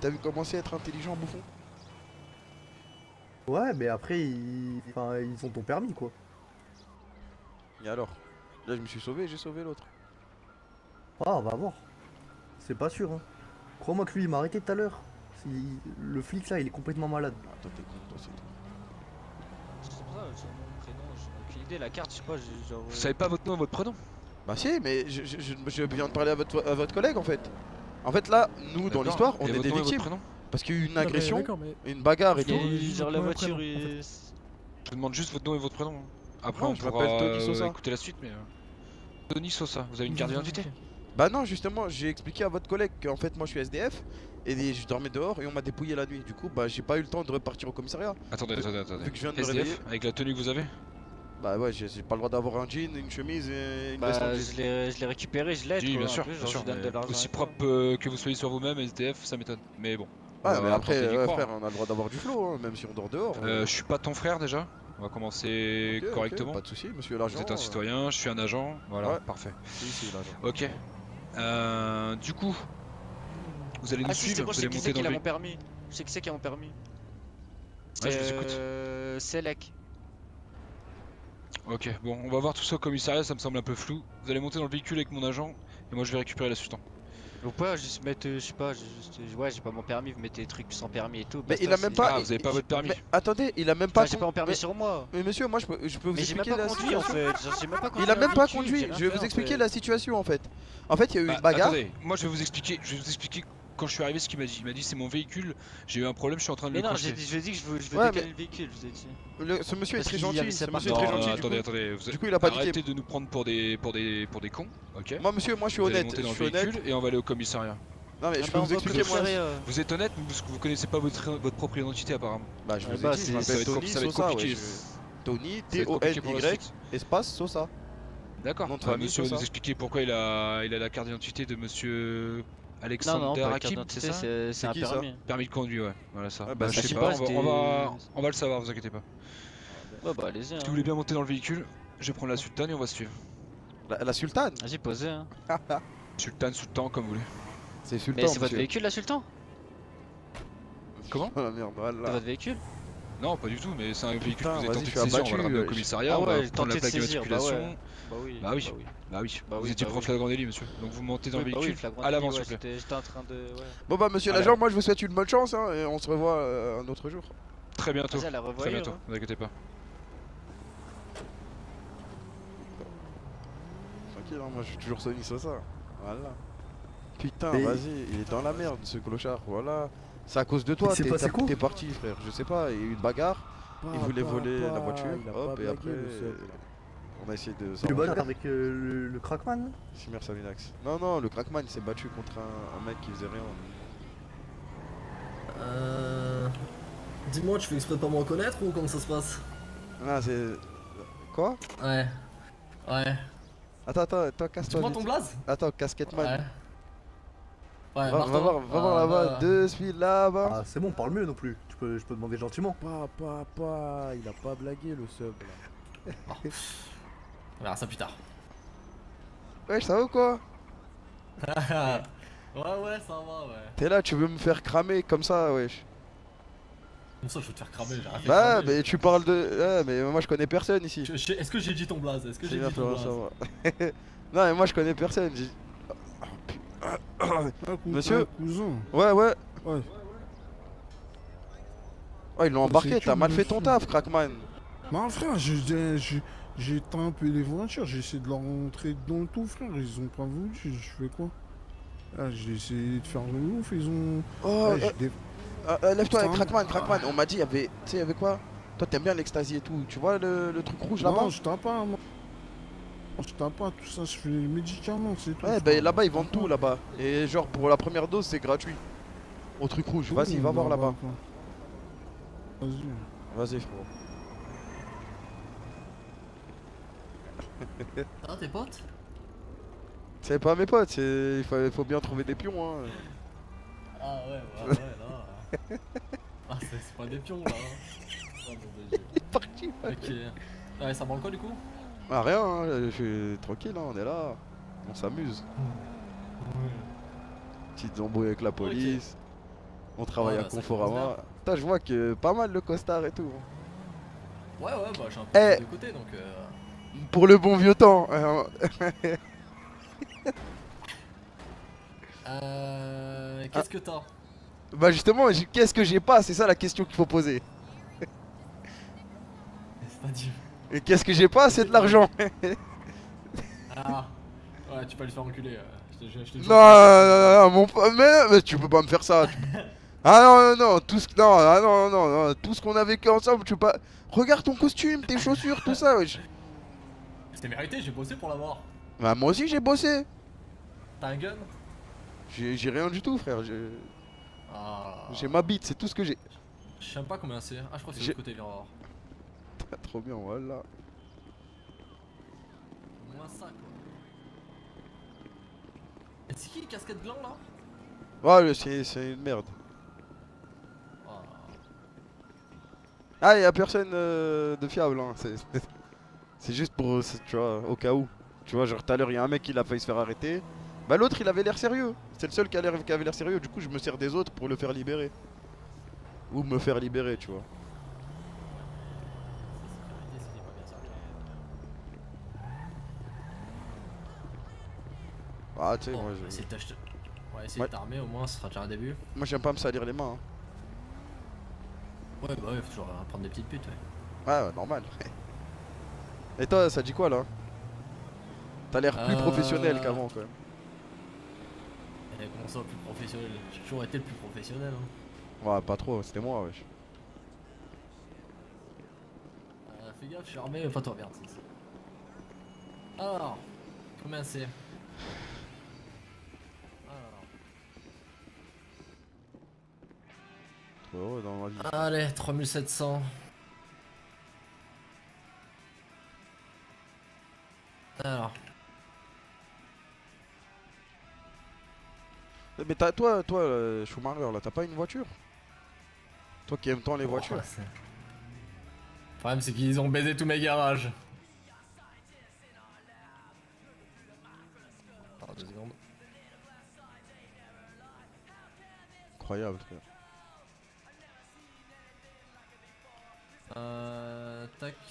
T'as vu commencer à être intelligent, bouffon? Ouais, mais après, ils ont ton permis, quoi. Et alors? Là, je me suis sauvé, j'ai sauvé l'autre. Ah, on va voir. C'est pas sûr, hein. Crois-moi que lui, il m'a arrêté tout à l'heure. Le flic, là, il est complètement malade. Ah, toi, t'es con, toi, c'est tout. C'est pour ça, j'ai mon prénom, j'ai aucune idée, la carte, je sais pas, genre... Vous savez pas votre nom, votre prénom? Bah si, mais je viens de parler à votre collègue, en fait. En fait, là, nous, dans l'histoire, on est des victimes. Parce qu'il y a eu une agression, une bagarre et tout. Genre la voiture est... Je vous demande juste votre nom et votre prénom. Après on pourra écouter la suite mais... Tony Sosa, vous avez une carte d'identité? Bah non justement, j'ai expliqué à votre collègue qu'en fait moi je suis SDF. Et je dormais dehors et on m'a dépouillé la nuit. Du coup bah j'ai pas eu le temps de repartir au commissariat. Attendez, attendez. Vu que je viens de me réveiller. Avec la tenue que vous avez? Bah ouais, j'ai pas le droit d'avoir un jean, une chemise et une veste. Je l'ai récupéré, je l'ai. Oui bien sûr, aussi propre que vous soyez sur vous-même, SDF, ça m'étonne. Mais bon. Ah mais après frère, on a le droit d'avoir du flow, hein, même si on dort dehors. Je suis pas ton frère déjà, on va commencer correctement. Okay, pas de soucis, monsieur l'agent. Vous êtes un citoyen, je suis un agent, voilà, ouais. Parfait. Si, si, l'agent. Ok. Du coup, vous allez nous suivre, vous allez monter dans le... Je sais qui c'est qui a mon permis. Ouais, je vous écoute. Sélec. Ok, bon, on va voir tout ça au commissariat, ça me semble un peu flou. Vous allez monter dans le véhicule avec mon agent, et moi je vais récupérer la suite. Ou pas, juste mettre, je sais pas, ouais, j'ai pas mon permis, vous mettez des trucs sans permis et tout. Mais il a même pas. Ah, vous avez pas votre permis. Mais attendez, il a même pas. J'ai pas mon permis sur moi. Mais monsieur, moi je peux vous expliquer la situation. Il a même pas conduit, je vais vous expliquer la situation en fait. En fait, il y a eu une bagarre. Attendez, moi je vais vous expliquer quand je suis arrivé ce qu'il m'a dit. Il m'a dit c'est mon véhicule, j'ai eu un problème, je suis en train de le cocher. Mais non, je lui ai dit que je veux décaler le véhicule, je vous ai dit. Ce monsieur est très gentil, attendez, attendez. Du coup, il a pas dit. Arrêtez de nous prendre pour des cons, ok. Moi monsieur, moi je suis honnête, je suis honnête. Et on va aller au commissariat. Non mais je peux vous expliquer moi. Vous êtes honnête parce que vous connaissez pas votre propre identité apparemment. Bah je vous ai dit, ça va être compliqué. Tony, T-O-N-Y, espace, Sosa. D'accord, monsieur va nous expliquer pourquoi il a la carte d'identité de monsieur... Alexandre Rakib, c'est ça? C'est un permis. Permis de conduire, ouais. Voilà ça. Ah bah, je sais pas, on va le savoir, vous inquiétez pas. Ouais, bah, allez-y. Si vous voulez bien monter dans le véhicule, je vais prendre la sultane et on va se suivre. La sultane? Vas-y, posez, hein. Sultan, Sultan, comme vous voulez. C'est Sultan. Mais c'est votre véhicule là, Sultan? Comment? Ah merde, voilà. C'est votre véhicule? Non, pas du tout, mais c'est un véhicule que vous avez tenté de saisir, on va le ramener au commissariat, on va prendre la plaque de matriculation. Bah oui. Vous étiez pour un flagrant délit, monsieur. Donc vous montez dans le véhicule à l'avant, s'il vous plaît. Bon bah, monsieur l'agent, moi je vous souhaite une bonne chance hein, et on se revoit un autre jour. Très bientôt. Très bientôt, ne vous inquiétez pas. Tranquille, moi je suis toujours Sony Sosa. Voilà. Putain, vas-y, il est dans la merde ce clochard, voilà. C'est à cause de toi, t'es parti frère, je sais pas, il y a eu une bagarre, il voulait voler la voiture, hop et après on a essayé de... Le bagarre avec le Crackman. Simer Saminax. Non non, le Crackman s'est battu contre un mec qui faisait rien. Dis-moi, tu fais exprès de pas me reconnaître ou comment ça se passe? Ah c'est... Quoi? Ouais. Ouais. Attends, casse-toi. Tu prends ton blaze? Attends, Casquette Man. Ouais. Ouais, va voir là-bas, deux speed là-bas. Ah, c'est bon, parle mieux non plus. Je peux demander gentiment. Il a pas blagué le sub. Là. On verra ça plus tard. Ouais, ça va ou quoi? Ouais, ça va, ouais. T'es là, tu veux me faire cramer comme ça, wesh. Comme ça, je veux te faire cramer. Bah, mais tu parles de. Ouais, mais moi je connais personne ici. Est-ce que j'ai dit ton blaze? Est-ce que j'ai dit ton blaze? Non, mais moi je connais personne. Monsieur, ouais. Oh, ils l'ont embarqué, t'as mal fait ton taf, Crackman. Bah, frère, j'ai tapé les volontaires, j'ai essayé de leur rentrer dans le tout, frère. Ils ont pas voulu, je fais quoi? Ah, j'ai essayé de faire le ouf, ils ont. Oh, lève-toi, Crackman. On m'a dit, il y avait quoi? Toi, t'aimes bien l'ecstasy et tout, tu vois le truc rouge là-bas? Non, je tape pas, moi. Je tape pas tout ça, je fais les médicaments, c'est tout. Ouais, bah là-bas ils vendent tout là-bas. Et genre pour la première dose c'est gratuit. Au truc rouge, vas-y, va voir là-bas. Vas-y, frérot. Ah, tes potes? C'est pas mes potes, il faut bien trouver des pions hein. Ah ouais, là. Ah, c'est pas des pions là. Hein. Il est parti, ok. Ah, ça manque quoi du coup? Ah rien, hein, je suis tranquille, hein, on est là, on s'amuse. Ouais. Petite embrouille avec la police, on travaille à Conforama. Putain, je vois que pas mal le costard et tout. Ouais, bah je suis un peu de côté donc. Pour le bon vieux temps. Qu'est-ce que t'as? Bah justement, qu'est-ce que j'ai pas? C'est ça la question qu'il faut poser. C'est-à-dire... Et qu'est-ce que j'ai pas? C'est de l'argent. Ah ouais, tu peux le faire enculer. Non, mais tu peux pas me faire ça. Ah non, tout ce qu'on a vécu ensemble, tu peux pas. Regarde ton costume, tes chaussures, tout ça. Wesh. C'est mérité, j'ai bossé pour l'avoir. Bah moi aussi j'ai bossé. T'as un gun? J'ai rien du tout, frère. J'ai ma bite, c'est tout ce que j'ai. Je sais même pas combien c'est. Ah, je crois que c'est de l'autre côté, l'erreur. Trop bien, voilà. Moins ça quoi. C'est qui le casquette blanc là? Ouais, c'est une merde. Oh. Ah, y'a personne de fiable hein. C'est juste pour, tu vois, au cas où. Tu vois, genre tout à l'heure y'a un mec qui l'a failli se faire arrêter. Bah l'autre il avait l'air sérieux. C'est le seul qui avait l'air sérieux. Du coup je me sers des autres pour le faire libérer. Ou me faire libérer, tu vois. Ah, tu sais, moi je. Essayer de t'armer au moins, ce sera déjà un début. Moi j'aime pas me salir les mains. Hein. Ouais, bah ouais, faut toujours prendre des petites putes, ouais. Ouais, normal. Et toi, ça dit quoi là? T'as l'air plus professionnel qu'avant quand même. Comment ça, plus professionnel? J'ai toujours été le plus professionnel. Hein. Ouais, pas trop, c'était moi, wesh. Fais gaffe, je suis armé, enfin toi, merde. Alors, combien c'est? Dans ma vie. Allez, 3700. Alors. Mais toi, Schumacher, là, t'as pas une voiture? Toi qui aimes tant les voitures. Le problème, c'est qu'ils ont baisé tous mes garages. incroyable. Tac. Tu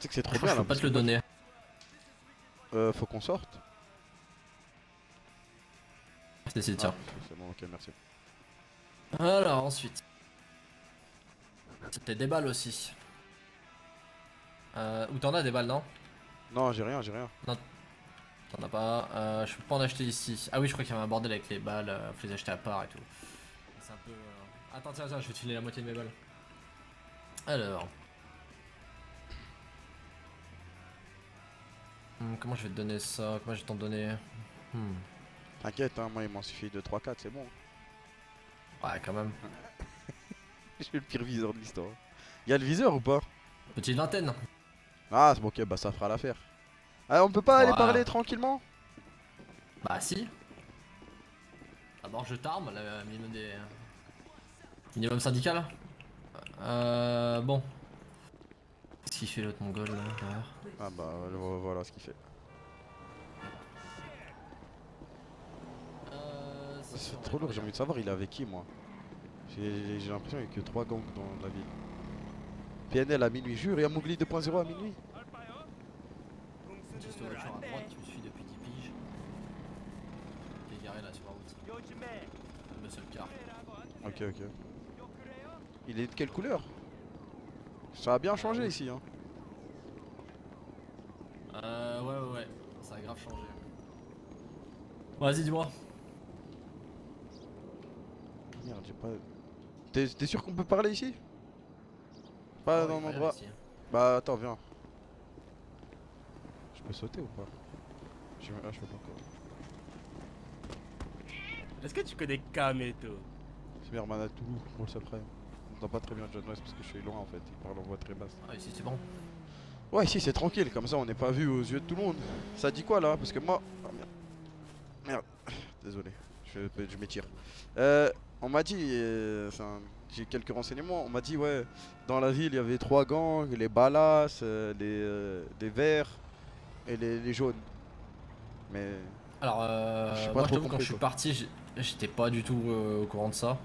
sais que c'est trop bien là. Je peux pas te le donner. Faut qu'on sorte. C'est tiens. C'est bon, ok, merci. Alors ensuite. C'était des balles aussi. Ou t'en as des balles, non? Non, j'ai rien, j'ai rien. Non, t'en as pas. Je peux pas en acheter ici. Ah oui, je crois qu'il y avait un bordel avec les balles. Faut les acheter à part et tout. C'est un peu. Attends, tiens, tiens, je vais te filer la moitié de mes balles. Alors. Comment je vais te donner ça? Comment je vais t'en donner? T'inquiète, hein, moi il m'en suffit de 3-4, c'est bon. Ouais, quand même. J'ai le pire viseur de l'histoire. Y'a le viseur ou pas? Petite vingtaine. Ah, c'est bon, ok, bah ça fera l'affaire. Ah, on peut pas aller parler tranquillement? Bah, si. D'abord, je t'arme, le minimum des. Minimum syndical. Bon. Qu'est-ce qu'il fait l'autre mongol là? Ah, bah voilà ce qu'il fait. C'est trop lourd, j'ai envie de savoir il est avec qui moi. J'ai l'impression qu'il n'y a que 3 gangs dans la ville. PNL à minuit, jure, et à Mowgli 2.0 à minuit. Juste voiture à droite, tu me suis depuis 10 piges. T'es garé là sur la route. Le seul car. Ok, ok. Il est de quelle couleur? Ça a bien changé ici hein. Ouais, ça a grave changé. Vas-y, dis-moi. Merde, j'ai pas... T'es sûr qu'on peut parler ici? Pas dans un endroit... Bah attends, viens. Je peux sauter ou pas? Ah, je peux pas encore. Est-ce que tu connais Kameto? C'est bien, Herman à Toulouse, on le sait après. On entend pas très bien John West parce que je suis loin en fait, il parle en voix très basse. Ah ici c'est bon. Ouais ici c'est tranquille, comme ça on n'est pas vu aux yeux de tout le monde. Ça dit quoi là? Parce que moi... Ah, merde. Merde, désolé, je m'étire. On m'a dit, enfin, j'ai quelques renseignements, on m'a dit ouais, dans la ville il y avait 3 gangs, les balas, les verts et les jaunes. Mais... Alors moi je t'avoue quand je suis parti, j'étais pas du tout au courant de ça.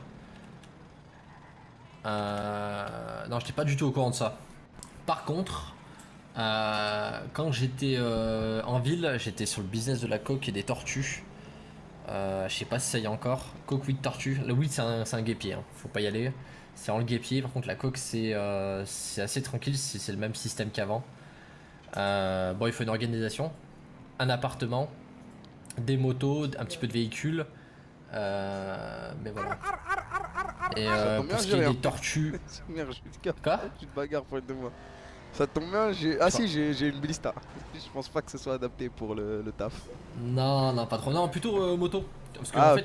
Non, j'étais pas du tout au courant de ça. Par contre, quand j'étais en ville, j'étais sur le business de la coke et des tortues. Je sais pas si ça y est encore. Coke, weed, tortue. Le weed, c'est un guépier, hein. Faut pas y aller. C'est en le guépier. Par contre, la coke, c'est assez tranquille. C'est le même système qu'avant. Bon, il faut une organisation, un appartement, des motos, un petit peu de véhicules. Mais voilà. Et pour ce qui est des tortues. Quoi? Tu te bagarres pour être de moi. Ça tombe bien, j'ai... Ah si, j'ai une blista. Je pense pas que ce soit adapté pour le taf. Non, non, pas trop. Non, plutôt moto. Parce que en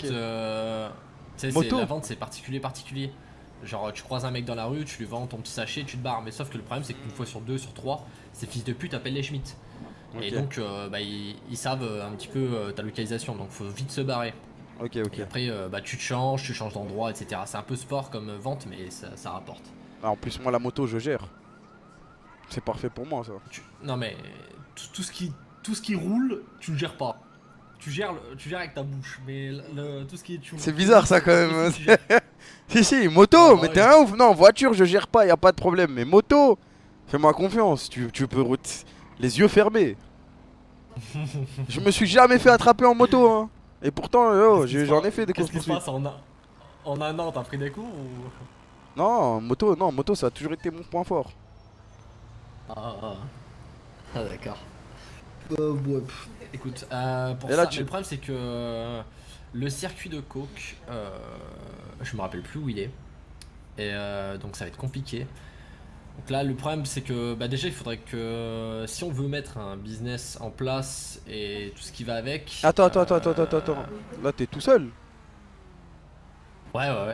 fait, la vente c'est particulier. Genre tu croises un mec dans la rue, tu lui vends ton petit sachet, tu te barres. Mais sauf que le problème c'est qu'une fois sur 2, sur 3, ces fils de pute appellent les Schmitt. Okay. Et donc bah, ils savent un petit peu ta localisation, donc faut vite se barrer. Ok, ok. Et après bah, tu changes d'endroit, etc. C'est un peu sport comme vente, mais ça rapporte. Ah, en plus moi la moto je gère. C'est parfait pour moi ça. Non mais tout ce qui roule, tu le gères pas. Tu gères avec ta bouche, mais tout ce qui tu... C'est bizarre ça quand même. Si moto, ah, mais ouais, t'es un ouf. Non, voiture, je gère pas, y a pas de problème, mais moto, fais-moi confiance, tu peux les yeux fermés. Je me suis jamais fait attraper en moto hein. Et pourtant j'en ai fait des courses. Qu'est-ce qui se passe en un an, t'as pris des cours ou... Non, moto ça a toujours été mon point fort. Ah d'accord. Ouais. Écoute, pour ça, le problème c'est que le circuit de coke, je me rappelle plus où il est. Et donc ça va être compliqué. Donc là le problème c'est que bah, déjà il faudrait que si on veut mettre un business en place et tout ce qui va avec. Attends. Là t'es tout seul? Ouais. Ah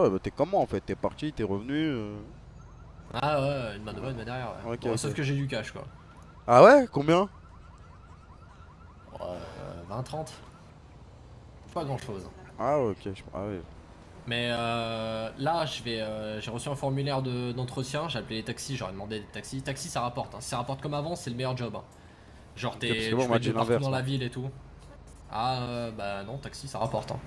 ouais bah t'es comment en fait? T'es parti, t'es revenu Ah ouais, une main devant, une main derrière, ouais. Okay, bon, okay. Sauf que j'ai du cash quoi. Ah ouais? Combien? 20-30. Pas grand chose. Ah ouais, ok, ouais. Mais là, j'ai reçu un formulaire d'entretien, j'ai appelé les taxis, j'aurais demandé des taxis. Taxi ça rapporte, hein. Si ça rapporte comme avant, c'est le meilleur job. Hein. Genre t'es partout dans la ville et tout. Ah bah non, taxi ça rapporte. Hein.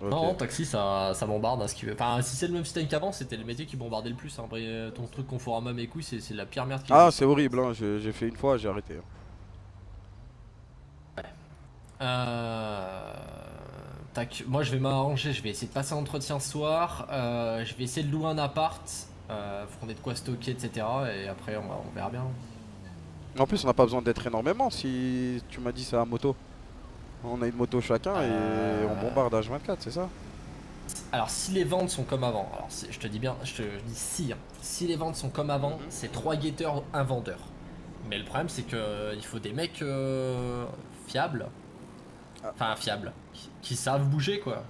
Okay. Non, en taxi ça bombarde à ce qu'il veut. Enfin, si c'est le même système qu'avant, c'était le métier qui bombardait le plus. Hein. Après, ton truc Conforama mes couilles, c'est la pire merde qui... Ah, c'est horrible, hein. J'ai fait une fois, j'ai arrêté. Hein. Ouais. Tac, moi je vais m'arranger, je vais essayer de passer un entretien ce soir. Je vais essayer de louer un appart. Faut qu'on ait de quoi stocker, etc. Et après, on verra bien. En plus, on n'a pas besoin d'être énormément si tu m'as dit ça à moto. On a une moto chacun et on bombarde H24, c'est ça? Alors si les ventes sont comme avant, alors je te dis bien, je dis si, hein. Si les ventes sont comme avant, c'est 3 guetteurs, 1 vendeur. Mais le problème c'est que il faut des mecs fiables, enfin fiables, qui savent bouger quoi.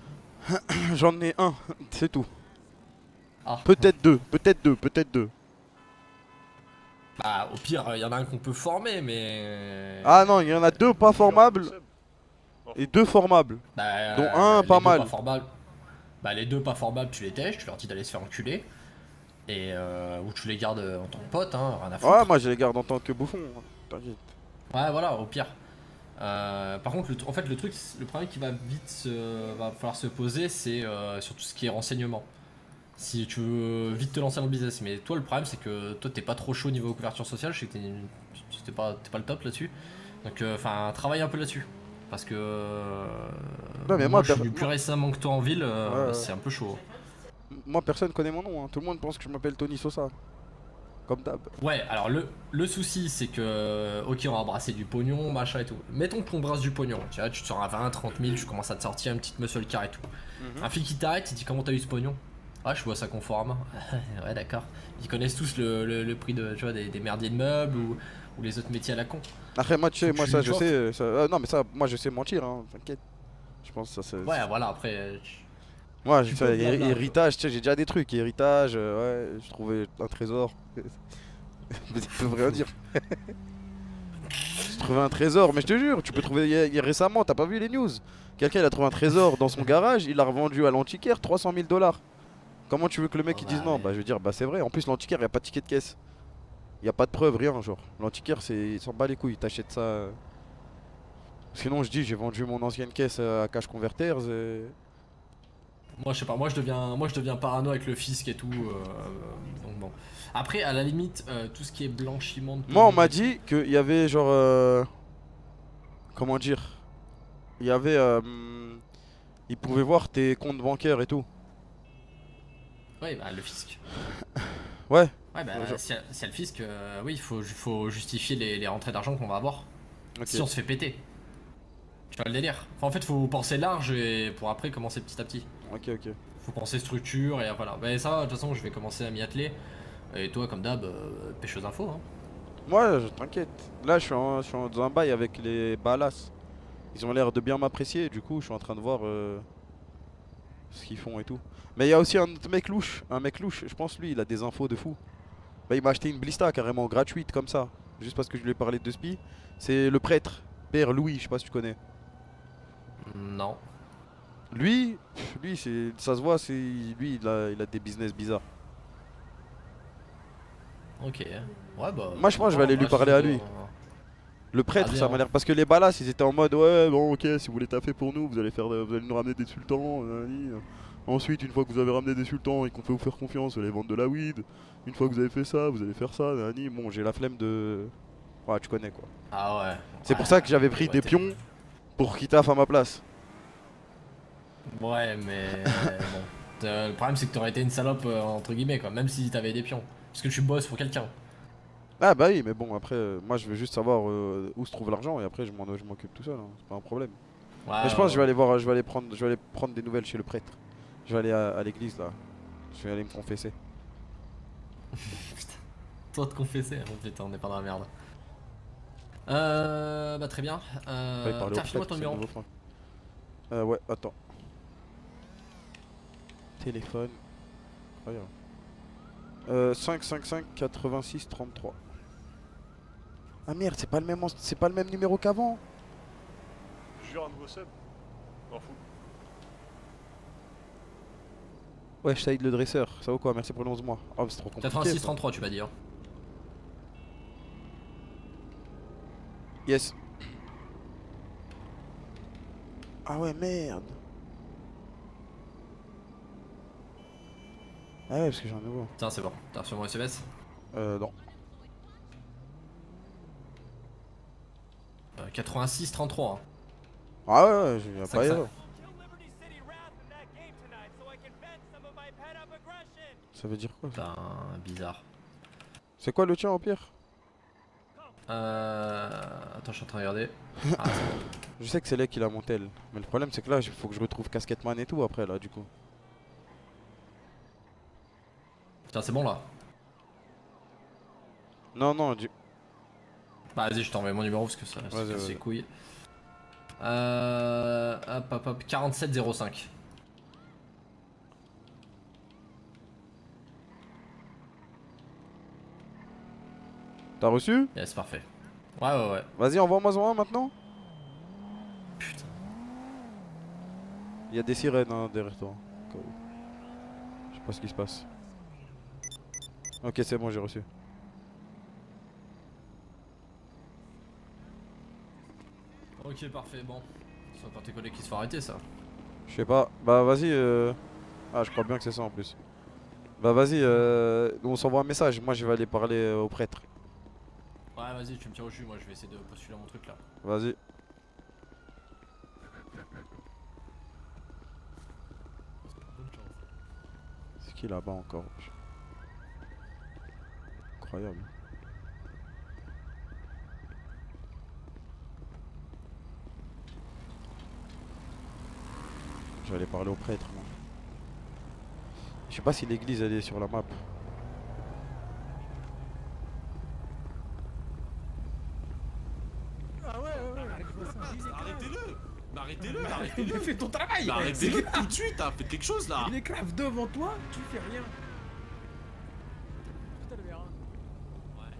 J'en ai un, c'est tout. Ah. Peut-être deux, peut-être deux, peut-être deux. Bah au pire, il y en a un qu'on peut former mais... Ah non, il y en a deux pas formables. Et deux formables, bah, dont un pas mal. Bah les deux pas formables tu les tèches, tu leur dis d'aller se faire enculer. Et ou tu les gardes en tant que pote, hein, rien à foutre. Ouais moi je les garde en tant que bouffon, t'inquiète. Ouais voilà, au pire. Par contre en fait le truc, le problème qui va vite va falloir se poser c'est sur tout ce qui est renseignement. Si tu veux vite te lancer dans le business, mais toi le problème c'est que toi t'es pas trop chaud au niveau couverture sociale, je sais que t'es pas le top là-dessus. Donc enfin travaille un peu là-dessus. Parce que non, mais moi je suis venu plus récemment que toi en ville, c'est un peu chaud. Moi personne connaît mon nom, hein. Tout le monde pense que je m'appelle Tony Sosa. Comme d'hab. Ouais, alors le souci c'est que, ok on va brasser du pognon, machin et tout. Mettons qu'on brasse du pognon, tu vois, tu te sors à 20, 30 000, tu commences à te sortir une petite muscle car et tout. Un flic qui t'arrête, il dit comment t'as eu ce pognon? Ah je vois ça conforme. Ouais d'accord. Ils connaissent tous le prix de, tu vois, des merdiers de meubles ou les autres métiers à la con. Après moi tu sais, moi ça je sais, non mais ça moi je sais mentir hein, t'inquiète. Je pense que ça c'est... Ouais voilà après... Moi je fais héritage, tu sais j'ai déjà des trucs, héritage, ouais, je trouvais un trésor. Mais tu peux rien dire. Je trouvais un trésor, mais je te jure, tu peux trouver récemment, t'as pas vu les news? Quelqu'un il a trouvé un trésor dans son garage, il l'a revendu à l'antiquaire 300 000 $. Comment tu veux que le mec il dise non? Bah je veux dire bah c'est vrai, en plus l'antiquaire il a pas de ticket de caisse. Y'a pas de preuve, rien genre. L'antiquaire il s'en bat les couilles, t'achètes ça. Sinon je dis j'ai vendu mon ancienne caisse à Cash Converters et... Moi je sais pas, moi je deviens parano avec le fisc et tout. Donc bon. Après à la limite tout ce qui est blanchiment de... Moi on m'a dit qu'il y avait genre... Comment dire? Il y avait... Ils pouvaient voir tes comptes bancaires et tout. Ouais bah le fisc. Ouais. Ouais bah c'est le fisc, oui il faut justifier les rentrées d'argent qu'on va avoir, okay. Si on se fait péter. Tu vois le délire, enfin, en fait faut penser large et pour après commencer petit à petit. Ok ok. Faut penser structure et voilà, bah ça de toute façon je vais commencer à m'y atteler. Et toi comme d'hab, pêcheuse info hein. Ouais je t'inquiète, là je suis dans un bail avec les Balas. Ils ont l'air de bien m'apprécier du coup je suis en train de voir ce qu'ils font et tout. Mais il y a aussi un autre mec louche, je pense lui il a des infos de fou. Bah, il m'a acheté une blista carrément gratuite comme ça, juste parce que je lui ai parlé de spi. C'est le prêtre, Père Louis, je sais pas si tu connais. Non. Lui ça se voit, lui il a des business bizarres. Ok, ouais bah... Moi je pense que je vais aller lui parler à lui. Le prêtre ça m'a l'air, parce que les Balas ils étaient en mode ouais bon ok si vous voulez taffer pour nous vous allez nous ramener des sultans. Ensuite, une fois que vous avez ramené des sultans et qu'on peut vous faire confiance, vous allez vendre de la weed. Une fois que vous avez fait ça, vous allez faire ça, nani. Bon, j'ai la flemme de... Ouais, tu connais quoi. Ah ouais. C'est pour ça que j'avais pris des pions pour qu'ils taffent à ma place. Ouais, mais... bon. Le problème, c'est que t'aurais été une salope, entre guillemets, quoi. Même si t'avais des pions. Parce que tu bosses pour quelqu'un. Ah bah oui, mais bon, après, moi, je veux juste savoir où se trouve l'argent et après, je m'occupe tout seul. Hein. C'est pas un problème. Ouais, mais je pense que je vais aller voir, je vais aller prendre des nouvelles chez le prêtre. Je vais aller à l'église là, je vais aller me confesser. Putain, toi te confesser, oh, putain on est pas dans la merde. Bah très bien, tiens file-moi ton numéro. Ouais, attends. Téléphone, regarde. 555 86 33. Ah merde, c'est pas le même, numéro qu'avant. Je jure un nouveau sub, m'en fous. Ouais, Shade le dresseur, ça vaut quoi? Merci pour le 11 mois. Oh, c'est trop compliqué. 86-33, tu m'as dit. Hein. Yes. Ah ouais, merde. Ah ouais, parce que j'ai un nouveau. Tiens, c'est bon. T'as reçu mon SMS? Non. 86-33. Hein. Ah ouais, j'ai bien pas eu. Ça veut dire quoi? Putain, bizarre. C'est quoi le tien au pire? Attends, je suis en train de regarder. Ah, je sais que c'est là qu'il a mon tel. Mais le problème, c'est que là, il faut que je retrouve Casquette Man et tout après, là, du coup. Putain, c'est bon là? Non, non, du. Bah, vas-y, je t'envoie mon numéro parce que ça casse les couilles. Hop, hop, hop, 4705. T'as reçu? Yes, parfait. Ouais, ouais, ouais. Vas-y, envoie-moi un maintenant. Putain. Il y a des sirènes hein, derrière toi. Je sais pas ce qui se passe. Ok, c'est bon, j'ai reçu. Ok, parfait, bon. C'est pas tes collègues qui se font arrêter ça. Je sais pas, bah vas-y. Ah, je crois bien que c'est ça en plus. Bah vas-y, on s'envoie un message. Moi je vais aller parler au prêtre. Ouais, vas-y, tu me tiens au jus. Moi je vais essayer de postuler mon truc là. Vas-y. C'est qui là-bas encore? Incroyable. Je vais aller parler au prêtre moi. Je sais pas si l'église elle est sur la map. Ah ouais, ouais, ouais. Arrêtez-le. Arrêtez-le, arrêtez-le. Fais ton travail. Arrêtez-le tout de suite, hein. Faites quelque chose là. Il est grave devant toi, tu fais rien. Putain le verre. Ouais.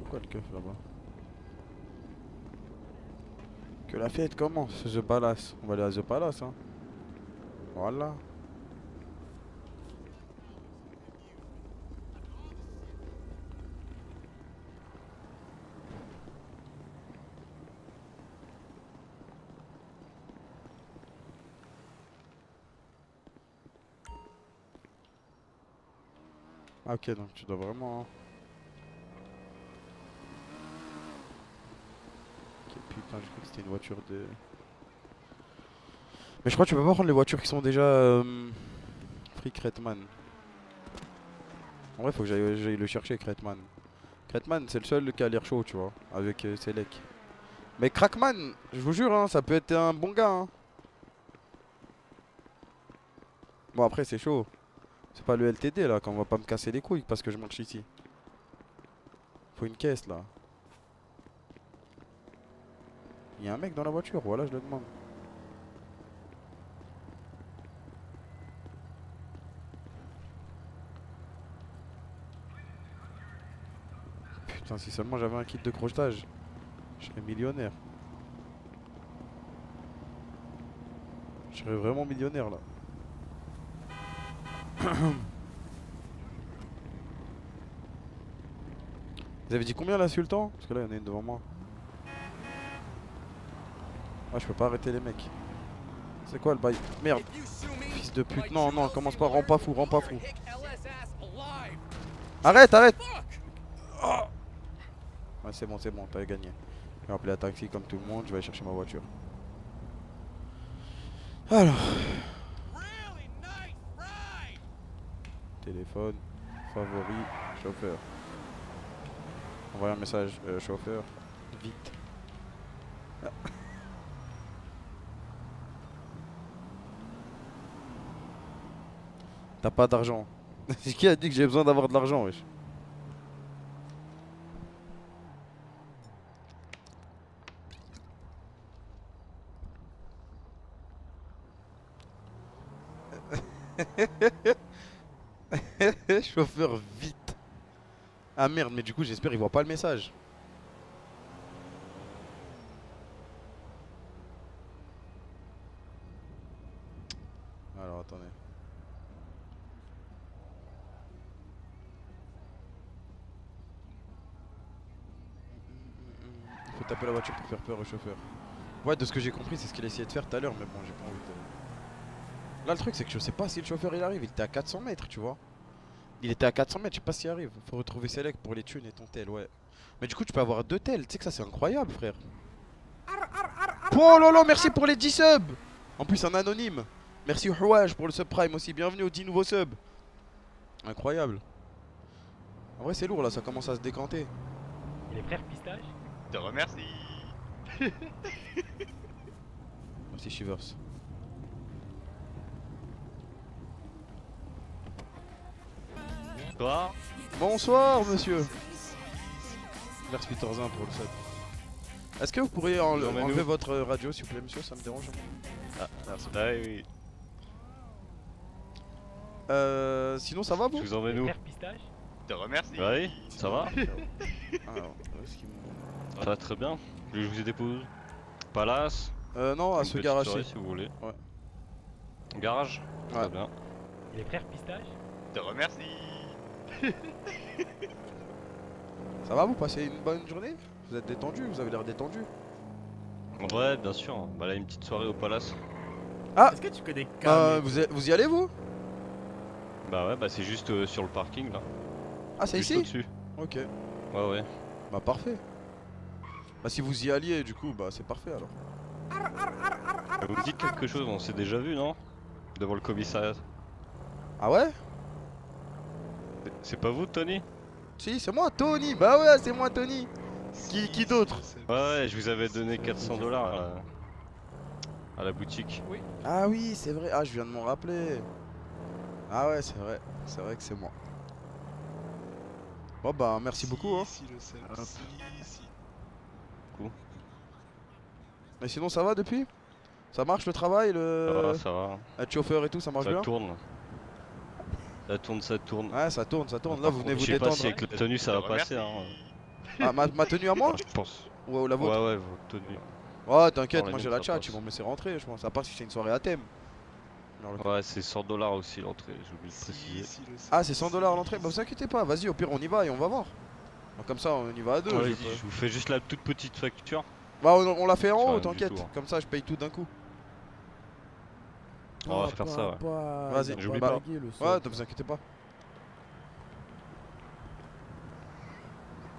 Pourquoi le keuf là-bas? Que la fête commence, The Palace. On va aller à The Palace, hein. Voilà. Ah, ok, donc tu dois vraiment... Putain, je crois que c'était une voiture de... Mais je crois que tu peux pas prendre les voitures qui sont déjà... Free Crackman. En vrai, faut que j'aille le chercher, Crackman. Crackman, c'est le seul qui a l'air chaud, tu vois, avec Selec. Mais Crackman, je vous jure, hein, ça peut être un bon gars. Hein. Bon, après, c'est chaud. C'est pas le LTD, là, quand on va pas me casser les couilles parce que je marche ici. Faut une caisse, là. Il y a un mec dans la voiture, voilà, je le demande. Putain, si seulement j'avais un kit de crochetage, je serais millionnaire. Je serais vraiment millionnaire là. Vous avez dit combien là, Sultan? Parce que là, il y en a une devant moi. Ah, je peux pas arrêter les mecs. C'est quoi le bail? Merde. Fils de pute. Non, non, commence pas. Rends pas fou, rends pas fou. Arrête, arrête. Oh. Ah, c'est bon, t'avais gagné. Je vais appeler un taxi comme tout le monde. Je vais aller chercher ma voiture. Alors. Téléphone, favori, chauffeur. Envoyer un message, chauffeur. Vite. Ah. T'as pas d'argent. C'est qui a dit que j'ai besoin d'avoir de l'argent, wesh? Chauffeur vite. Ah merde, mais du coup j'espère qu'il voit pas le message. Alors attendez. Faut taper la voiture pour faire peur au chauffeur. Ouais, de ce que j'ai compris, c'est ce qu'il a essayé de faire tout à l'heure, mais bon, j'ai pas envie de... Là le truc c'est que je sais pas si le chauffeur il arrive, il était à 400 mètres tu vois. Il était à 400 mètres, je sais pas s'il arrive. Faut retrouver Select pour les thunes et ton tel, ouais. Mais du coup tu peux avoir deux tels, tu sais que ça c'est incroyable frère. Oh lolo, merci pour les 10 subs. En plus un anonyme. Merci Houage pour le subprime aussi, bienvenue aux 10 nouveaux subs. Incroyable. En vrai c'est lourd là, ça commence à se décanter. Et les frères pistache, je te remercie. Merci Shivers. Bonsoir. Bonsoir monsieur. Merci Peter Zin pour le sub. Est-ce que vous pourriez enlever votre radio s'il vous plaît monsieur, ça me dérange. Ah merci. Ah oui. Sinon ça va vous? Je vous emmène où? Je te remercie. Bah oui, ça va. Alors, où est-ce qu'il me... Ça va très bien. Je vous ai déposé Palace. Non, à ce garage si vous voulez. Ouais. Garage. Ouais. Très bien. Et les frères pistache? Je te remercie. Ça va, vous passez une bonne journée? Vous êtes détendu? Vous avez l'air détendu. Ouais, bien sûr. Bah là, une petite soirée au Palace. Ah! Est-ce que tu connais vous y allez vous? Bah ouais, bah c'est juste sur le parking là. Ah, c'est ici? Au-dessus. Ok. Ouais, ouais. Bah parfait. Bah si vous y alliez, du coup, bah c'est parfait alors. Vous me dites quelque chose, on s'est déjà vu, non? Devant le commissariat. Ah ouais? C'est pas vous, Tony? Si, c'est moi, Tony. Bah ouais, c'est moi, Tony. Qui d'autre? Ouais, je vous avais donné 400$ à la boutique. Oui. Ah oui, c'est vrai. Ah, je viens de m'en rappeler. Ah ouais, c'est vrai. C'est vrai que c'est moi. Bon bah, merci beaucoup. Hein. Cool. Et sinon, ça va depuis? Ça marche le travail, ça va. Le chauffeur et tout, ça marche bien? Ça tourne. Ça tourne, ça tourne. Ouais, ça tourne, ça tourne. Là, vous venez vous détendre. Je sais pas si avec la tenue ça va passer. Hein. Ah, ma tenue à moi? Je pense. Ou la vôtre? Ouais, votre tenue. Ouais, t'inquiète, moi j'ai la tchatch, ils vont me laisser rentrer, je pense. À part si c'est une soirée à thème. Ouais, c'est 100$ aussi l'entrée, j'ai oublié de préciser. Ah, c'est 100$ l'entrée? Bah, vous inquiétez pas, vas-y, au pire, on y va et on va voir. Comme ça, on y va à deux. Ouais, je vous fais juste la toute petite facture. Bah, on la fait en haut, t'inquiète. Comme ça, je paye tout d'un coup. On va faire ça, ouais. Vas-y, j'oublie pas. Ouais, ne vous inquiétez pas.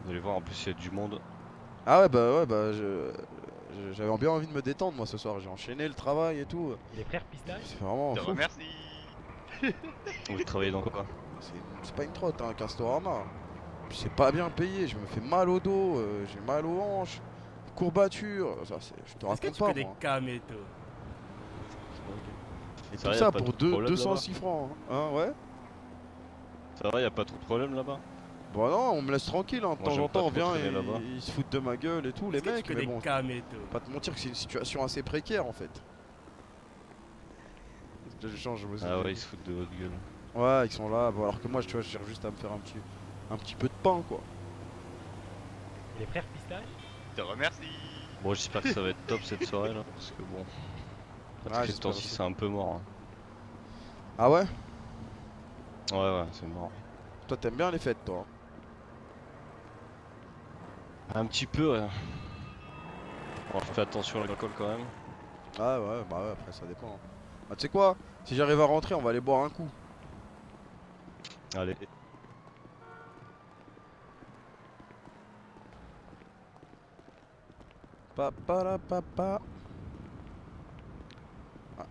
Vous allez voir, en plus, il y a du monde. Ah ouais, bah, j'avais bien envie de me détendre, moi, ce soir. J'ai enchaîné le travail et tout. Les frères pistache. C'est vraiment fou. Merci. Vous travaillez dans quoi? C'est pas une trotte, hein, Castorama. C'est pas bien payé, je me fais mal au dos, j'ai mal aux hanches, courbature, ça c'est... Je te raconte pas, moi. Est-ce que tu connais Kameto? Et tout ça pour 206 francs, hein, ouais. Ça va, y'a pas trop de problème là-bas? Bah non, on me laisse tranquille, hein, de temps en temps, on vient et ils se foutent de ma gueule et tout, les mecs, mais bon... Pas te mentir que c'est une situation assez précaire, en fait. Ah ouais, ils se foutent de votre gueule. Ouais, ils sont là, alors que moi, tu vois, je cherche juste à me faire un petit peu de pain, quoi. Les frères pistache, je te remercie. Bon, j'espère que ça va être top cette soirée là, parce que bon... Ah, ce temps-ci c'est un peu mort. Hein. Ah ouais? Ouais, ouais, c'est mort. Toi, t'aimes bien les fêtes, toi? Un petit peu, ouais. Bon, je fais attention à l'alcool quand même. Ah ouais, bah ouais, après ça dépend. Ah, tu sais quoi? Si j'arrive à rentrer, on va aller boire un coup. Allez. Papa la papa. Ah,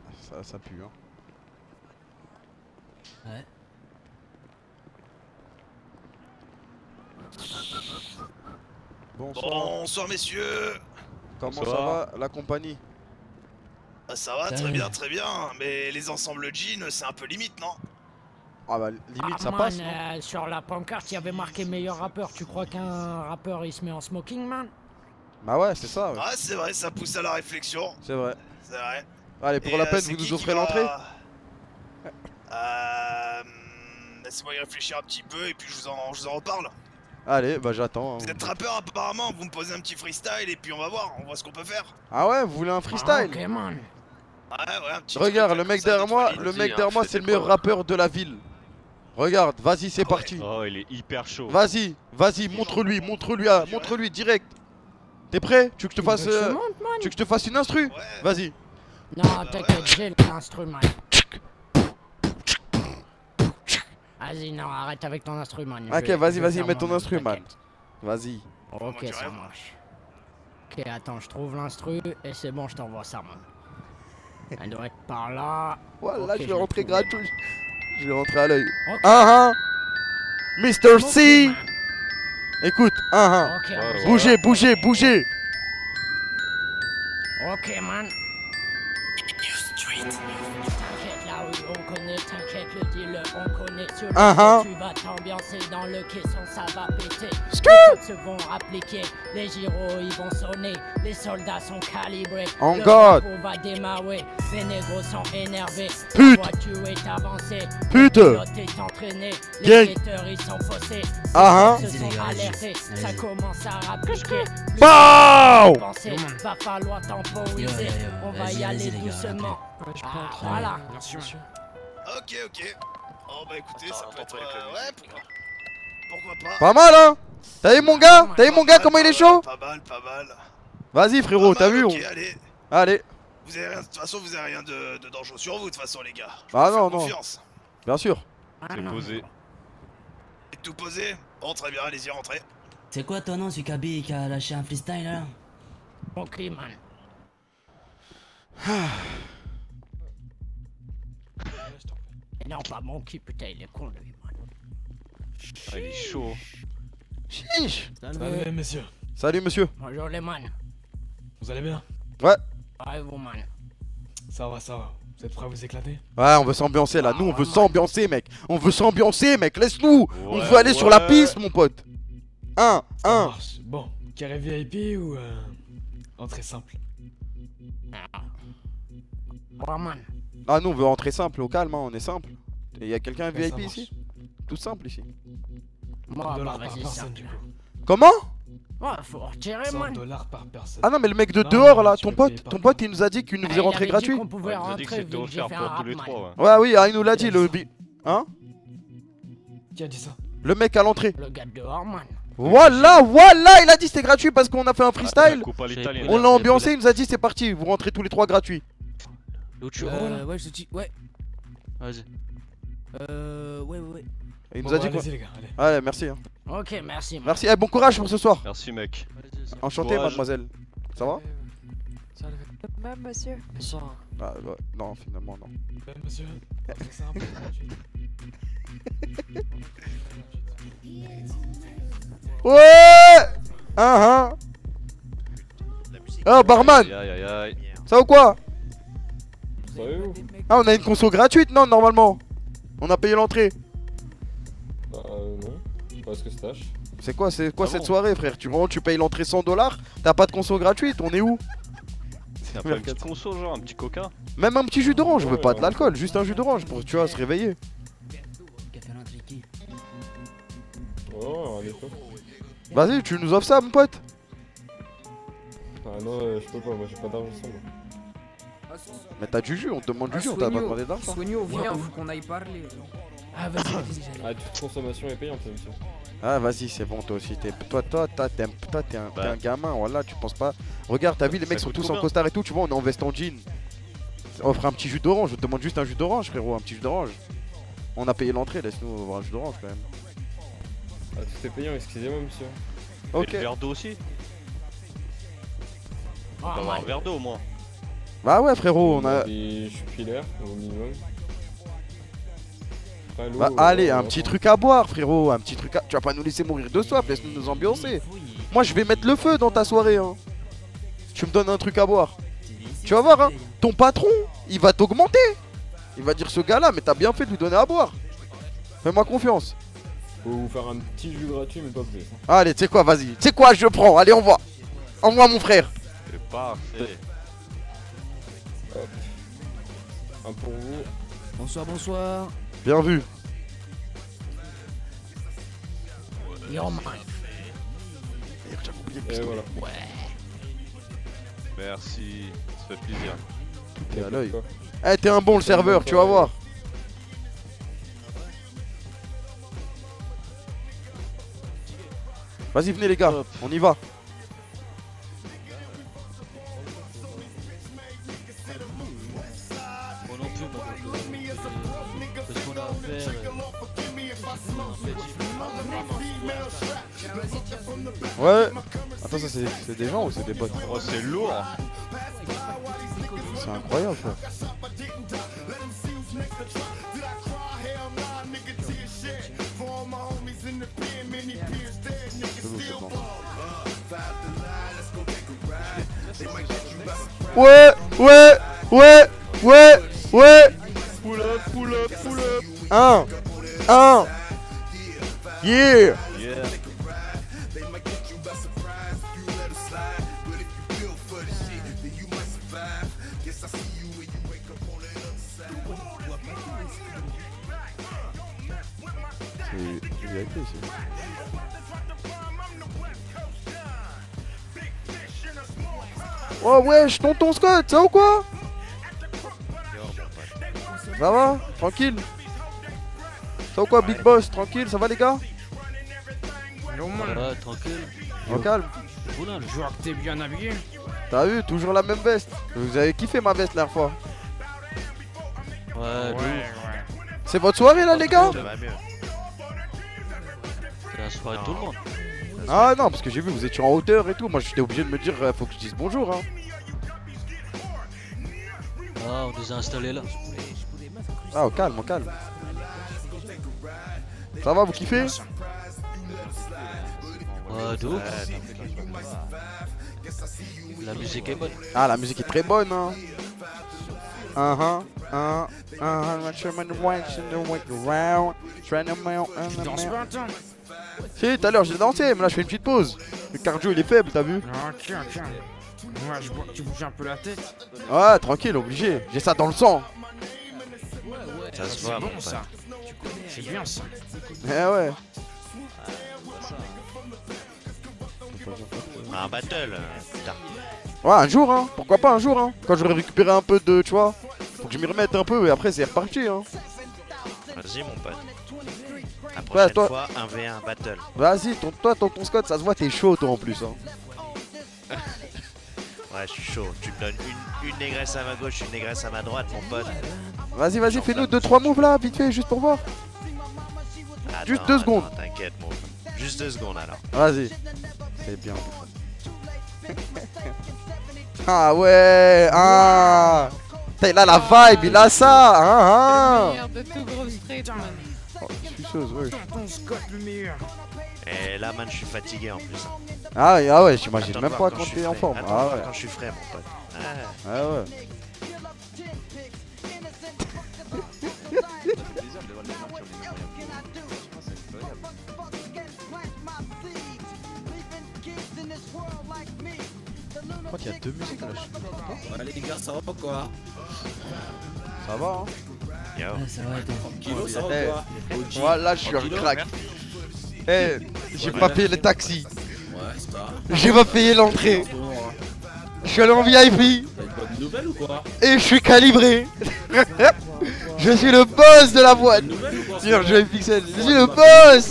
ça pue, hein. Ouais. Bonsoir. Bonsoir, messieurs. Comment ça va, la compagnie? Ah, ça va, très bien, très bien. Mais les ensembles jeans, c'est un peu limite, non? Ah bah, limite, ça passe, non? Sur la pancarte, il y avait marqué meilleur rappeur. Tu crois qu'un rappeur, il se met en smoking, man? Bah ouais, c'est ça, ouais. Ah, c'est vrai, ça pousse à la réflexion. C'est vrai. C'est vrai. Allez, pour la peine, vous nous offrez l'entrée? Laissez-moi y réfléchir un petit peu et puis je vous en reparle. Allez, bah j'attends. Hein. Vous êtes rappeur apparemment, vous me posez un petit freestyle et puis on voit ce qu'on peut faire. Ah ouais, vous voulez un freestyle? Ah, okay, man. Ouais, un petit regarde, le mec derrière moi, c'est le meilleur rappeur de la ville. Regarde, vas-y, c'est parti. Oh, il est hyper chaud. Vas-y, vas-y, montre-lui direct. T'es prêt? Tu veux que je te fasse une instru? Vas-y. Non, t'inquiète, j'ai l'instrument. Vas-y, non, arrête avec ton instrument. Ok, vas-y, mets ton instrument. Vas-y. Ok, ça marche. Ok, attends, je trouve l'instru et c'est bon, je t'envoie ça, man. Elle doit être par là. Voilà, okay, je vais rentrer gratuit. Je vais rentrer à l'œil. Okay. Mr. C. Man. Écoute, Okay, wow. Bougez. Ok, man. T'inquiète, la rue, on connaît, t'inquiète, le dealer, on connaît. Celui que tu vas t'ambiancer dans le caisson, ça va péter. Les codes se vont appliquer, les gyros, ils vont sonner. Les soldats sont calibrés, le drapeau va démarrer. Les négros sont énervés, la voiture est avancée. Le pilote est entraîné, les guetteurs, ils sont faussés. Ils se sont alertés, ça commence à rappliquer. Va falloir temporiser, on va y aller doucement. Voilà. Ok. Oh bah écoutez, ça peut être... ouais, pourquoi pas. Pas mal, hein. T'as vu mon gars? T'as vu mon gars comment il est chaud? Pas mal. Vas-y frérot, t'as vu? Allez. De toute façon, vous avez rien de dangereux sur vous, de toute façon les gars. Ah non. Confiance. Bien sûr. C'est posé. C'est tout posé? Bon, très bien, allez-y, rentrez. C'est quoi ton nom, Sukabi, qui a lâché un freestyle là? Ok, man. Non, pas mon cul, putain, il est con lui, man. Ah, il est chaud. Chiche. Salut, messieurs. Salut, monsieur. Bonjour, les man. Vous allez bien? Ouais. Ah, vous, man. Ça va. Vous êtes prêts à vous éclater? Ouais, on veut s'ambiancer là. Nous, on veut s'ambiancer, mec. Laisse-nous. On veut aller sur la piste, mon pote. Bon, carré VIP ou entrée simple? Ouais, man. Ah non, on veut rentrer simple, au calme, hein, on est simple. Il y a quelqu'un VIP ici? Tout simple ici. Moi, par personne, du coup. Comment? Ouais, faut retirer, man. $100 par personne. Ah non, mais le mec de dehors là, ton pote, il nous a dit qu'il nous faisait rentrer gratuit. On pouvait rentrer, c'était offert pour tous les trois. Ouais, oui, il nous l'a dit, le bi. Hein? Qui a dit ça? Le mec à l'entrée. Le gars de dehors, man. Voilà, il a dit c'était gratuit parce qu'on a fait un freestyle. On l'a ambiancé, il nous a dit c'est parti, vous rentrez tous les trois gratuits. Ouais, je te dis, ouais. Vas-y. Ouais. Il nous a dit quoi? Allez, merci. Hein. Ok, merci. Man. Merci, bon courage pour ce soir. Merci, mec. Enchanté, mademoiselle. Ça va? Même monsieur. Bonsoir. Ah, bah, non, finalement, non. Même monsieur. C'est un peu gratuit. Ouais! Barman! Aïe. Ça ou quoi? Ah, on a une conso gratuite, non, normalement? On a payé l'entrée? Bah, non. Je sais pas ce que c'est. C'est quoi cette soirée, frère? Tu payes l'entrée $100, t'as pas de conso gratuite, on est où? T'as pas une petite conso, genre un petit coca? Même un petit jus d'orange, on veut pas de l'alcool, juste un jus d'orange pour, tu vois, se réveiller. Vas-y, tu nous offres ça, mon pote? Ah non, je peux pas, moi j'ai pas d'argent ça. Mais t'as du jus, on te demande du jus, on t'a pas demandé d'argent. Soignons, viens, faut qu'on aille parler. Ah, vas-y. Ah, toute consommation est payante, monsieur. Ah, vas-y, c'est bon, toi aussi. Toi, t'es un gamin, voilà, tu penses pas. Regarde, t'as vu, les mecs sont tous en costard et tout, tu vois, on est en veste en jean. Offre un petit jus d'orange, on te demande juste un jus d'orange, frérot, un petit jus d'orange. On a payé l'entrée, laisse-nous avoir un jus d'orange quand même. Ah, tout est payant, excusez-moi, monsieur. Ok. Et le verre d'eau aussi? On va avoir un verre d'eau au moins. Bah ouais, frérot, on a... Je suis pilaire, au minimum. Bah allez, un petit truc à boire, frérot, un petit truc à... Tu vas pas nous laisser mourir de soif, laisse-nous nous ambiancer. Moi, je vais mettre le feu dans ta soirée, hein. Tu me donnes un truc à boire. Tu vas voir, hein, ton patron, il va t'augmenter. Il va dire, ce gars-là, mais t'as bien fait de lui donner à boire. Fais-moi confiance. Faut vous faire un petit jus gratuit, mais pas plus. Allez, tu sais quoi, vas-y. Tu sais quoi, je prends. Allez, envoie. Envoie, mon frère. C'est parfait. Hop. Un pour vous. Bonsoir. Bien vu. Yo, man. Et voilà. Ouais. Merci. Ça fait plaisir. T'es à l'œil. Eh, t'es un bon, le serveur, tu vas voir. Vas-y, venez les gars, on y va. Ouais. Attends, ça c'est des gens ou c'est des bots? Oh, c'est lourd. C'est incroyable quoi. Ouais, ouais, ouais, ouais, ouais. Pull up, pull up, pull up. Un, un. Yeah. Yeah. C'est acté ici. Oh wesh, tonton Scott, ça ou quoi? Ça va? Tranquille? Ça ou quoi, Big Boss? Tranquille, ça va les gars? Ouais, tranquille. En calme. Oula, le joueur que t'es bien habillé. T'as vu, toujours la même veste. Vous avez kiffé ma veste la dernière fois. Ouais, ouais. C'est votre soirée là les gars? C'est la soirée de tout le monde. Ah non, parce que j'ai vu, vous étiez en hauteur et tout. Moi j'étais obligé de me dire, faut que je dise bonjour. Hein. Ah, on nous a installés là. Ah, au calme, au calme. Ça va, vous kiffez? D'où? La musique est bonne. Ah, la musique est très bonne. Hein. Tu danses pas un temps? Si, tout à l'heure j'ai dansé, mais là je fais une petite pause. Le cardio il est faible, t'as vu? Tiens, tiens. Ouais, je vois que tu bouges un peu la tête. Ouais, tranquille, obligé. J'ai ça dans le sang. Ouais, ça se voit, bon ça. C'est bien ça. Eh ouais. Un battle, putain. Ouais, un jour, hein. Pourquoi pas un jour, hein. Quand j'aurai récupéré un peu de, tu vois. Faut que je m'y remette un peu et après c'est reparti, hein. Vas-y, mon pote. La prochaine fois, 1v1 battle. Vas-y, toi, tonton Scott, ça se voit, t'es chaud, toi, en plus. Hein. Ouais, je suis chaud. Tu me donnes une négresse à ma gauche, une négresse à ma droite, mon pote. Vas-y, vas-y, fais-nous 2-3 moves, là, vite fait, juste pour voir. Attends, juste 2 secondes. T'inquiète, mon pote. Juste 2 secondes, alors. Vas-y. C'est bien, mon pote. Ah ouais, ah. Il a la vibe, il a ça, hein, hein. Le meilleur de tout Grove Street, hein. Oh, suceuse, ouais. Et là, man, je suis fatigué en plus. Ah, ah ouais, j'imagine même pas quand tu es en forme. Attends, ah ouais, quand je suis frais, mon pote. Ah, ah ouais. Je crois qu'il y a deux musiques là. Allez, les gars, ça va ou quoi? Ça va, hein. Yo. Ça va, kilo, ça va, voilà, je suis un crack. Eh, j'ai pas payé le taxi. Ouais, j'ai pas payé l'entrée. Je suis allé en VIP. T'as une bonne nouvelle ou quoi? Et je suis calibré. Je suis le boss de la boîte. Tiens, je vais pixel. Je suis le boss.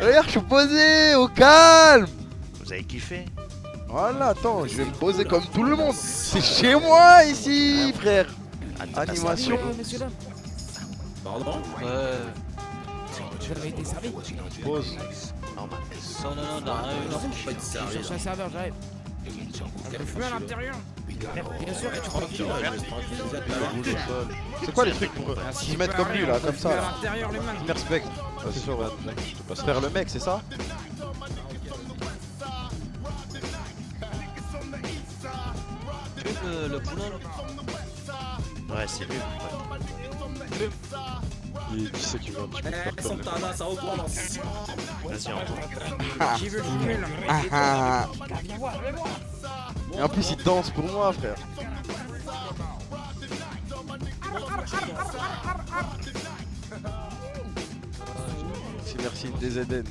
Regarde, je suis posé au calme. Vous avez kiffé? Voilà, attends, je vais me poser comme tout le monde. C'est chez moi ici, frère. Animation. Pardon? Tu as été servi? Pause. Non, non, je cherche un serveur, j'arrive. Tu peux fumer à l'intérieur? Bien sûr, tu crois que tu vas faire. C'est quoi les trucs pour eux? Ils mettent comme lui là, comme ça. Merspec. C'est sûr, je te passe faire le mec, c'est ça? Le poulain là. Ouais, c'est lui. Il sait qu'il veut un petit peu de... Et en plus, il danse pour moi, frère. Si, merci, DZN.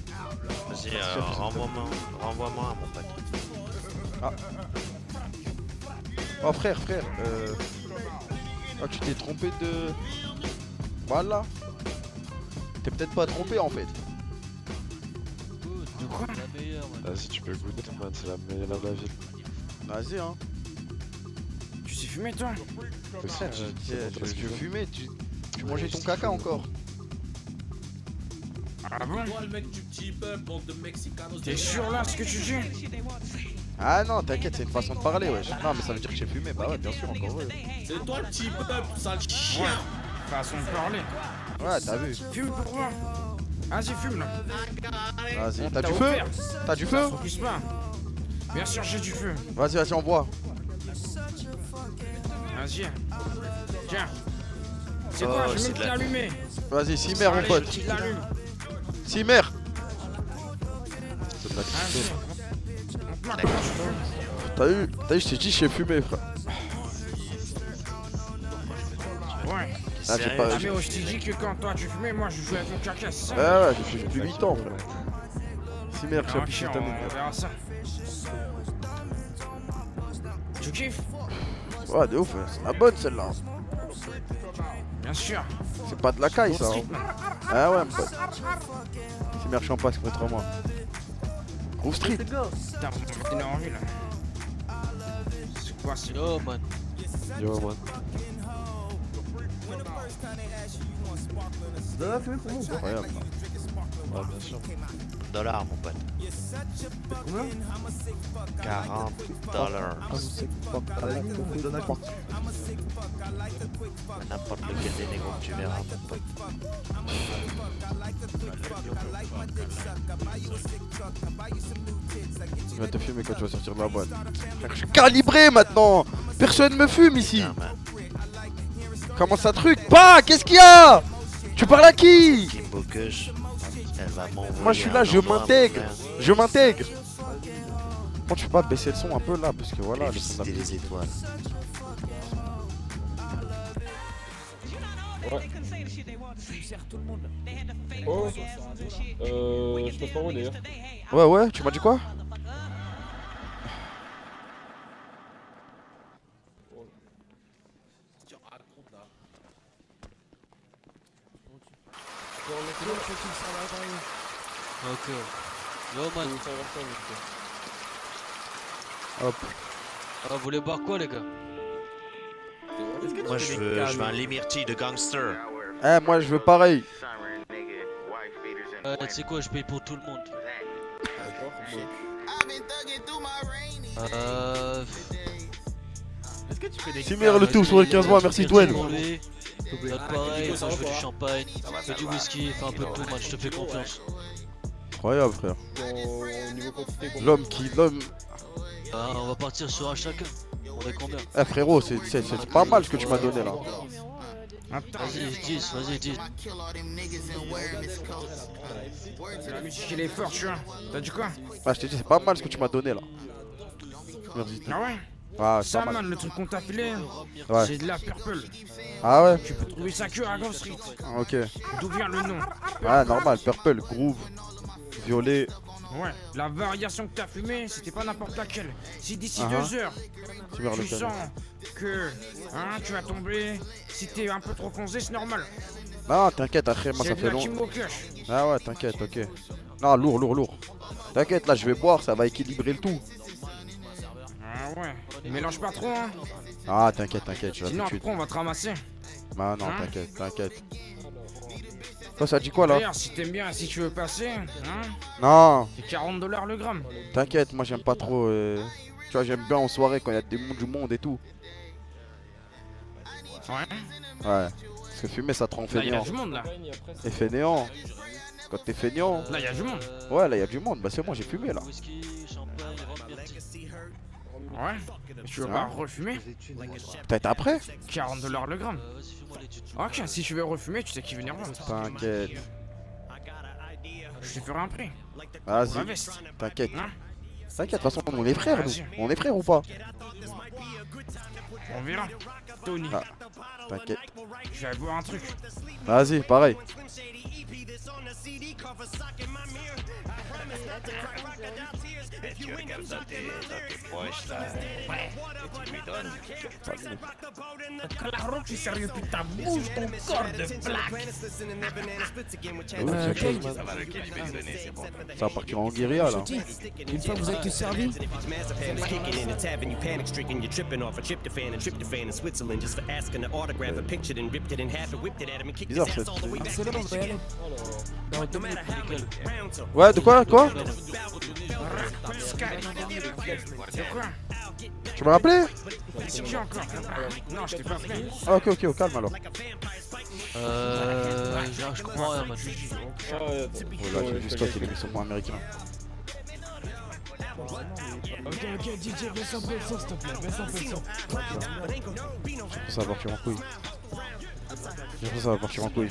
Vas-y, renvoie-moi, mon pote. Ah. Oh frère, oh, tu t'es trompé de... Voilà. T'es peut-être pas trompé en fait. Du coup... Si tu peux goûter, man, c'est la meilleure de la ville. Vas-y, hein. Tu sais fumer, toi? Parce que fumer, tu mangeais ton caca encore. Ah bon? Toi le mec du petit peuple, bande de mexicanos. T'es sûr là ce que tu dis? Ah non, t'inquiète, c'est une façon de parler, wesh. Ouais. Non, mais ça veut dire que j'ai fumé, bah ouais, bien sûr, encore ouais. C'est toi le petit peuple, sale chien. Ouais, façon de parler. Ouais, t'as vu. Fume pour moi. Vas-y, fume là. Vas-y, t'as du feu? T'as du feu? Bien sûr, j'ai du feu. Vas-y, vas-y, on boit. Vas-y. Tiens. C'est quoi? Je vais me l'allumer. Vas-y, Cimer, mon pote. Cimer. T'as eu, je t'ai dit, j'ai fumé, frère. Ouais. Ah, mais je t'ai dit que quand toi tu fumais, moi je jouais avec mon caca, c'est ça? Ah ouais, j'ai depuis 8 ans, frère. Cimer, j'ai piché ta mouille. On verra ça. Tu kiffes? Ouais, de ouf, c'est la bonne celle-là. Bien sûr. C'est pas de la caille ça. Hein. Ah ouais, mon pote. C'est merchant passe contre moi. Grove Street. Putain, on est en ville. C'est quoi ça? Yo, man. Yo, man. Dollar, tu veux pour moi? Incroyable. Ouais, bien sûr. Dollar, mon pote. Combien? 40 $. N'importe lequel des négros que tu verras, mon pote. Tu vas te fumer quand tu vas sortir de la boîte. Je suis calibré maintenant. Personne me fume ici. Comment ça truc? Bah, qu'est-ce qu'il y a? Tu parles à qui? Moi je suis là, je m'intègre. Je m'intègre. Bon, tu peux pas baisser le son un peu là, parce que voilà, les étoiles. Ouais. Oh, je peux pas où d'ailleurs. Ouais, ouais, tu m'as dit quoi? Ok. Yo man. Hop. Ah, vous voulez boire quoi les gars? Moi je veux un limirti de gangster. Eh moi je veux pareil. Tu sais quoi, je paye pour tout le monde. Est-ce que tu fais des... Cimer le tout sur les 15 mois, merci Dwayne. Pareil, enfin, je veux du champagne, je veux du whisky, enfin un peu de tout, man, je te fais confiance. Incroyable, frère. L'homme qui... l'homme... on va partir sur un chacun. On est combien? Eh frérot, c'est pas mal ce que tu m'as donné là. Vas-y, 10, vas-y, 10. La musique, elle est forte, tu vois. T'as dit quoi? Ah, je t'ai dit, c'est pas mal ce que tu m'as donné là. Merci. Ah ouais? Ah, ça man, le truc qu'on t'a filé, ouais. C'est de la purple. Ah ouais? Tu peux trouver ça que à Grove Street. Ok. D'où vient le nom? Ah normal, purple, groove, violet. Ouais, la variation que t'as fumée, c'était pas n'importe laquelle. Si d'ici 2 heures, tu sens que hein, tu vas tomber, si t'es un peu trop foncé, c'est normal. Non, t'inquiète, après moi ça fait long. Ah ouais, t'inquiète, ok. Non, lourd, lourd, lourd. T'inquiète, là je vais boire, ça va équilibrer le tout. Ah ouais, et mélange pas trop hein. Ah t'inquiète, t'inquiète, je vais... Sinon après on va te ramasser. Bah non, hein? T'inquiète, t'inquiète. Toi ça dit quoi là? D'ailleurs si t'aimes bien, si tu veux passer, hein? Non. C'est $40 le gramme. T'inquiète, moi j'aime pas trop, tu vois j'aime bien en soirée quand il y a du monde et tout. Ouais. Ouais, parce que fumer ça te rend fainéant. Là y'a du monde là. Et fainéant. Quand t'es fainéant. Là y'a du monde. Ouais là y'a du monde, bah c'est moi j'ai fumé là. Ouais, tu veux pas refumer? Peut-être après. $40 le gramme. Ok, si tu veux refumer, tu sais qui venir voir. T'inquiète. Je te ferai un prix. Vas-y, t'inquiète. T'inquiète, de toute façon, on est frères, nous. On est frères ou pas? On verra. Tony. Ah, t'inquiète. Je vais aller boire un truc. Vas-y, pareil. Tu regardes ça, tes proches, là. Ouais. Et tu lui donnes. Claro, tu es sérieux, putain, bouge ton corps de plaque. Ouais, ça va le calibézonner, c'est bon. Ça va partir en guérilla, là. Une fois que vous êtes servi. Bizarre, ça. Ouais, de quoi? Quoi? Tu m'as rappelé? Non, je t'ai pas rappelé. Ah, ok, ok, calme alors. Je comprends rien, moi. Oh là, j'ai vu Scott, il est mis sur point américain. Ok, ok, DJ, baisse un peu le son, s'il te plaît. Baisse un peu le son. Ça va partir en couille. Ça va partir en couille.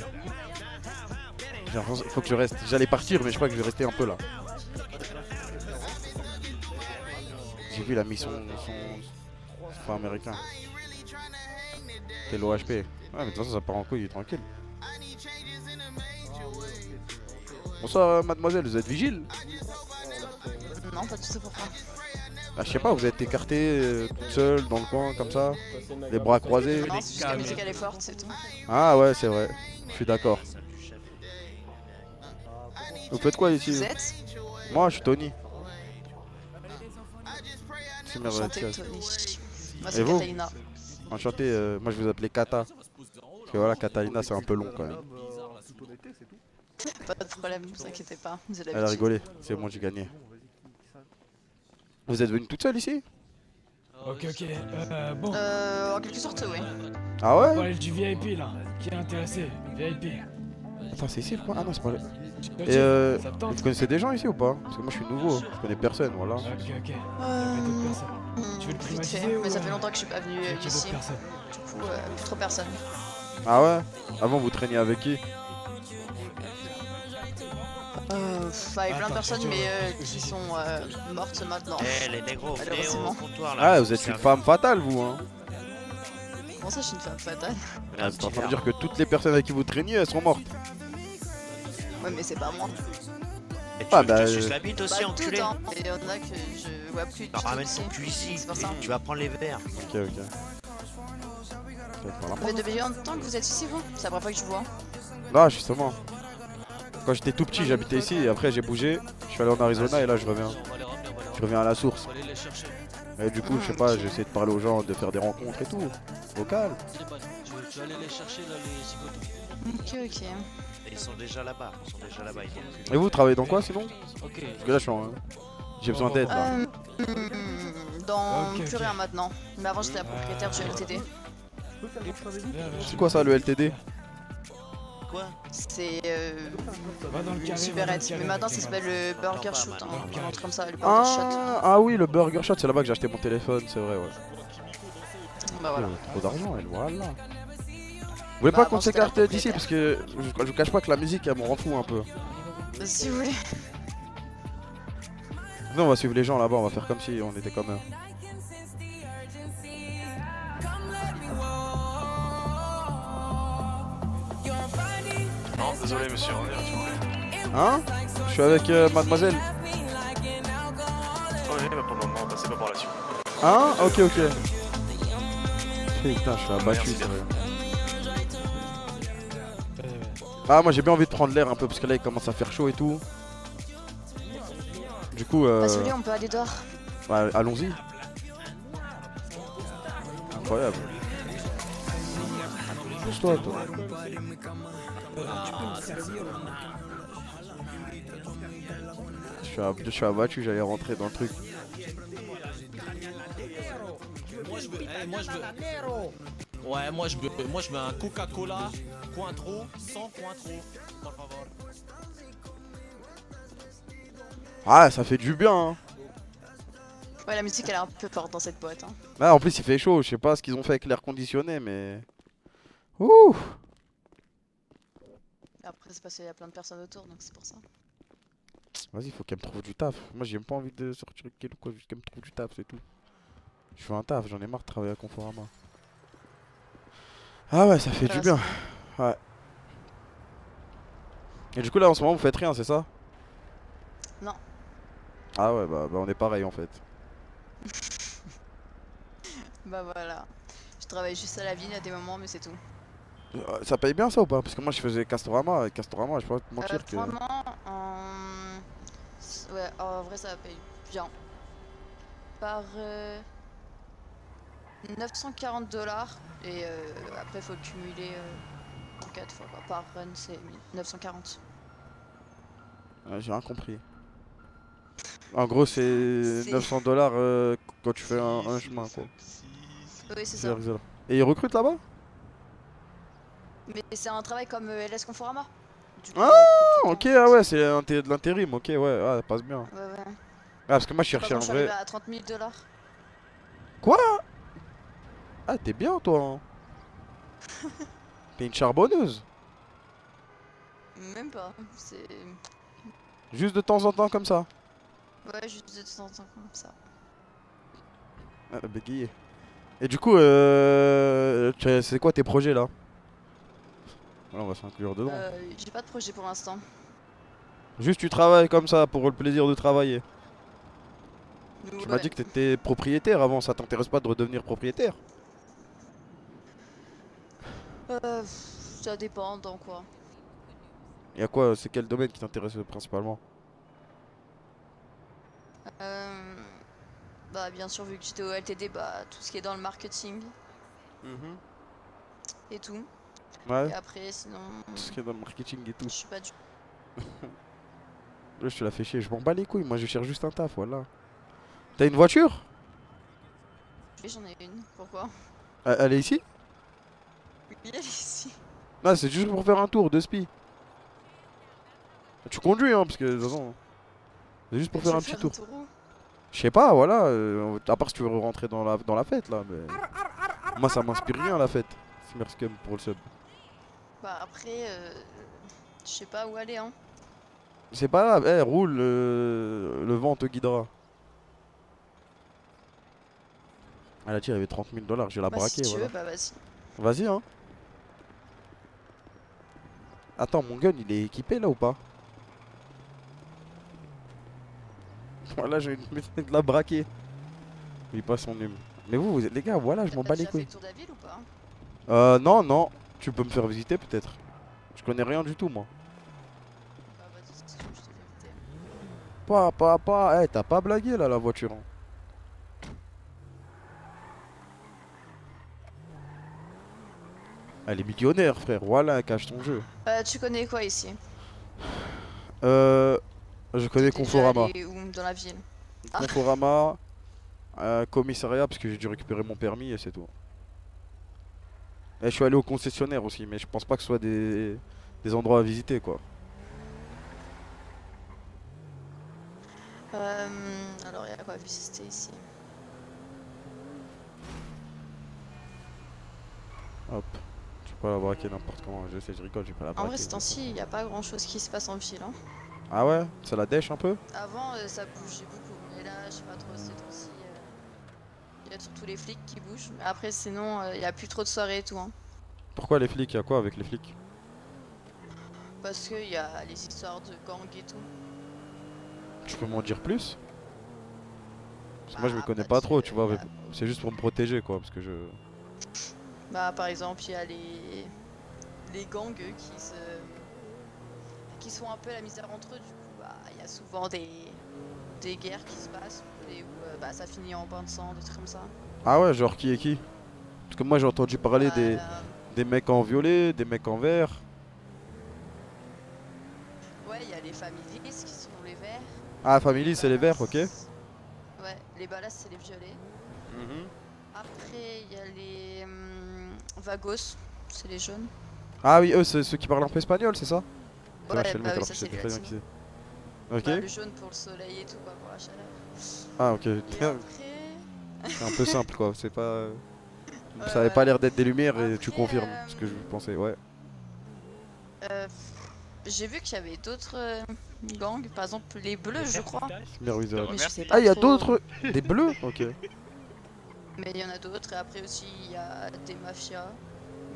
Faut que je reste. J'allais partir, mais je crois que je vais rester un peu là. J'ai vu la mission son pas américain. C'est l'OHP. Ouais, mais de toute façon, ça part en couille, tranquille. Bonsoir, mademoiselle, vous êtes vigile? Non, pas du tout, pourquoi? Ah, je sais pas, vous êtes écarté toute seule dans le coin comme ça, les bras croisés. Non, c'est juste que la musique elle est forte, c'est tout. Ah ouais, c'est vrai, je suis d'accord. Vous faites quoi ici? Vous êtes? Moi je suis Tony. C'est merveilleux. Moi c'est Catalina. Enchanté, moi je vous appelais Kata. Parce que voilà, Catalina c'est un peu long quand même. Pas de problème, vous inquiétez pas. Elle a rigolé, c'est bon, j'ai gagné. Vous êtes venu toute seule ici? Ok, ok, bon. En quelque sorte, oui. Ah ouais? On va parler du VIP là, qui est intéressé, VIP. Attends, c'est ici le point? Ah non, c'est pas là. Et vous connaissez des gens ici ou pas? Parce que moi je suis nouveau, je connais personne, voilà. Ok, ok. Tu veux le primatiser? Mais ça fait longtemps que je suis pas venu ici. Du coup, plus trop personne. Ah ouais? Avant vous traîniez avec qui? Bah, il y a plein de personnes mais qui sont mortes maintenant. Eh les négros, au comptoir là. Ah, vous êtes une femme fatale vous hein. Comment ça je suis une femme fatale? Ah, t'es en train de dire que toutes les personnes avec qui vous traîniez elles sont mortes. Ouais mais c'est pas moi. Et tu bah, je la bite aussi enculé. Hein. Et y'en a que je vois plus. Non, ramène son cul ici, tu vas prendre les verres. Ok ok. Ça fait depuis longtemps que vous êtes ici vous? C'est la première fois que je vous vois. Non justement. Quand j'étais tout petit, j'habitais ici et après j'ai bougé. Je suis allé en Arizona et là je reviens. Je reviens à la source. Et du coup, je sais pas, j'essaie de parler aux gens, de faire des rencontres et tout. Vocal. Je vais aller les chercher là, les zigotos. Ok, ok. Ils sont déjà là-bas. Et vous travaillez dans quoi sinon? Ok. Parce que là, j'ai besoin d'aide. Dans plus rien maintenant. Mais avant, j'étais la propriétaire du LTD. C'est quoi ça, le LTD? C'est une supérette, mais maintenant ça s'appelle le Burger Shot, hein. On rentre comme ça, le Burger Shot. Ah oui, le Burger Shot, c'est là-bas que j'ai acheté mon téléphone, c'est vrai, ouais. Bah voilà. Trop d'argent, elle, voilà. Vous voulez pas qu'on s'écarte d'ici, parce que je vous cache pas que la musique, elle me rend fou un peu. Si vous voulez. Non, on va suivre les gens là-bas, on va faire comme si on était comme eux. Désolé monsieur, on est là, tu vois. Hein? Je suis avec mademoiselle. Oh oui, bah pour le moment, passez pas par là-dessus. Hein? Ok, ok. Putain, je suis abattu, c'est vrai. Ah, moi j'ai bien envie de prendre l'air un peu, parce que là il commence à faire chaud et tout. Du coup, Désolé, on peut aller dehors. Bah, allons-y. Incroyable. Pousse-toi, toi. Je suis abattu, j'allais rentrer dans le truc. Ouais, moi je veux un Coca-Cola, Cointreau, sans Cointreau. Ah, ça fait du bien. Hein. Ouais, la musique elle est un peu forte dans cette boîte. Hein. Ah, en plus il fait chaud, je sais pas ce qu'ils ont fait avec l'air conditionné, mais. Ouh! Après c'est parce qu'il y a plein de personnes autour donc c'est pour ça. Vas-y faut qu'elle me trouve du taf. Moi j'ai même pas envie de sortir avec elle ou quoi, juste qu'elle me trouve du taf c'est tout. Je veux un taf, j'en ai marre de travailler à Conforama. Ah ouais ça fait du bien. Ouais. Et du coup là en ce moment vous faites rien c'est ça? Non. Ah ouais, bah on est pareil en fait. Bah voilà. Je travaille juste à la ville à des moments, mais c'est tout. Ça paye bien ça ou pas? Parce que moi je faisais Castorama, et Castorama, je peux pas te mentir que... Vraiment, ouais, en vrai ça paye bien. Par... 940 $ et après faut cumuler 4 fois quoi. Par run c'est 940. J'ai rien compris. En gros c'est 900 $ quand tu fais un chemin quoi. Oui c'est ça. Et ils recrutent là-bas? Mais c'est un travail comme LS Conforama. Ah ok, ah ouais c'est de l'intérim, ok ouais, ouais ça passe bien. Ouais ouais. Ah parce que moi je cherchais en vrai. Je suis arrivé à 30 000 $. Quoi? Ah t'es bien toi hein. T'es une charbonneuse. Même pas, c'est... Juste de temps en temps comme ça. Ouais juste de temps en temps comme ça. Ah bégayé. Et du coup c'est quoi tes projets là? Voilà, on va s'inclure dedans. J'ai pas de projet pour l'instant. Juste tu travailles comme ça pour le plaisir de travailler. Ouais. Tu m'as dit que t'étais propriétaire avant, ça t'intéresse pas de redevenir propriétaire? Ça dépend dans quoi. Et à quoi? C'est quel domaine qui t'intéresse principalement? Bah bien sûr vu que j'étais au LTD, bah tout ce qui est dans le marketing. Et tout. Ouais. Et après sinon... Tout ce qui est dans le marketing et tout. Je suis pas du... Là je te la fais chier, je m'en bats les couilles, moi je cherche juste un taf, voilà. T'as une voiture? Oui j'en ai une, pourquoi? Elle est ici? Oui elle est ici. Non c'est juste pour faire un tour de spi. Tu conduis hein parce que de toute façon... C'est juste pour faire un petit tour. Je sais pas voilà, à part si tu veux rentrer dans la fête là mais... Moi ça m'inspire rien la fête. Merci pour le sub. Bah après, je sais pas où aller hein. C'est pas grave, hey, roule, le vent te guidera. Elle a tiré, il y avait 30 000 $, je vais la braquer. Si tu veux, bah vas-y. Vas-y hein. Attends, mon gun il est équipé là ou pas? Voilà, je vais de la braquer. Il passe son hume. Mais vous êtes les gars, voilà, je m'en bats les couilles. T'as déjà fait le tour de la ville ou pas? Non, non, tu peux me faire visiter peut-être. Je connais rien du tout, moi. Bah, vas-y, c'est sûr, je te fais visiter. Eh, t'as pas blagué là, la voiture. Elle est millionnaire, frère. Voilà, elle cache ton jeu. Tu connais quoi ici? Je connais Conforama. Où, dans la ville? Conforama, commissariat, parce que j'ai dû récupérer mon permis et c'est tout. Et je suis allé au concessionnaire aussi, mais je pense pas que ce soit des endroits à visiter quoi. Alors il y a quoi à visiter ici? Hop, je peux pas la braquer n'importe comment, je sais, je rigole, j'ai pas la braquer. En vrai, ce temps-ci, il n'y a pas grand chose qui se passe en ville. Hein. Ah ouais? Ça la dèche un peu? Avant, ça bougeait beaucoup, mais là, je sais pas trop, c'est temps-ci. Il y a surtout les flics qui bougent, mais après sinon il n'y a plus trop de soirées et tout hein. Pourquoi les flics? Il y a quoi avec les flics? Parce qu'il y a les histoires de gangs et tout. Tu peux m'en dire plus? Parce que moi je me connais pas trop tu vois, c'est juste pour me protéger quoi parce que je... Bah par exemple il y a les gangs qui se font un peu la misère entre eux du coup bah il y a souvent des guerres qui se passent. Et où bah, ça finit en bain de sang, des trucs comme ça. Ah ouais, genre qui est qui? Parce que moi j'ai entendu parler des mecs en violet, des mecs en vert. Ouais, il y a les families qui sont les verts. Ah, families c'est les verts, ok. Ouais, les balas c'est les violets. Après, il y a les vagos, c'est les jaunes. Ah oui, eux c'est ceux qui parlent un peu espagnol, c'est ça? Ouais, bah oui, ça c'est les latines. Ok. Bah, le jaune pour le soleil et tout, quoi, pour la chaleur. Ah ok, après... c'est un peu simple quoi, c'est pas... ça avait pas l'air d'être des lumières après, et tu confirmes ce que je pensais, ouais. J'ai vu qu'il y avait d'autres gangs, par exemple les bleus je crois. Mais je sais pas il y a d'autres... des bleus? Ok. Mais il y en a d'autres et après aussi il y a des mafias,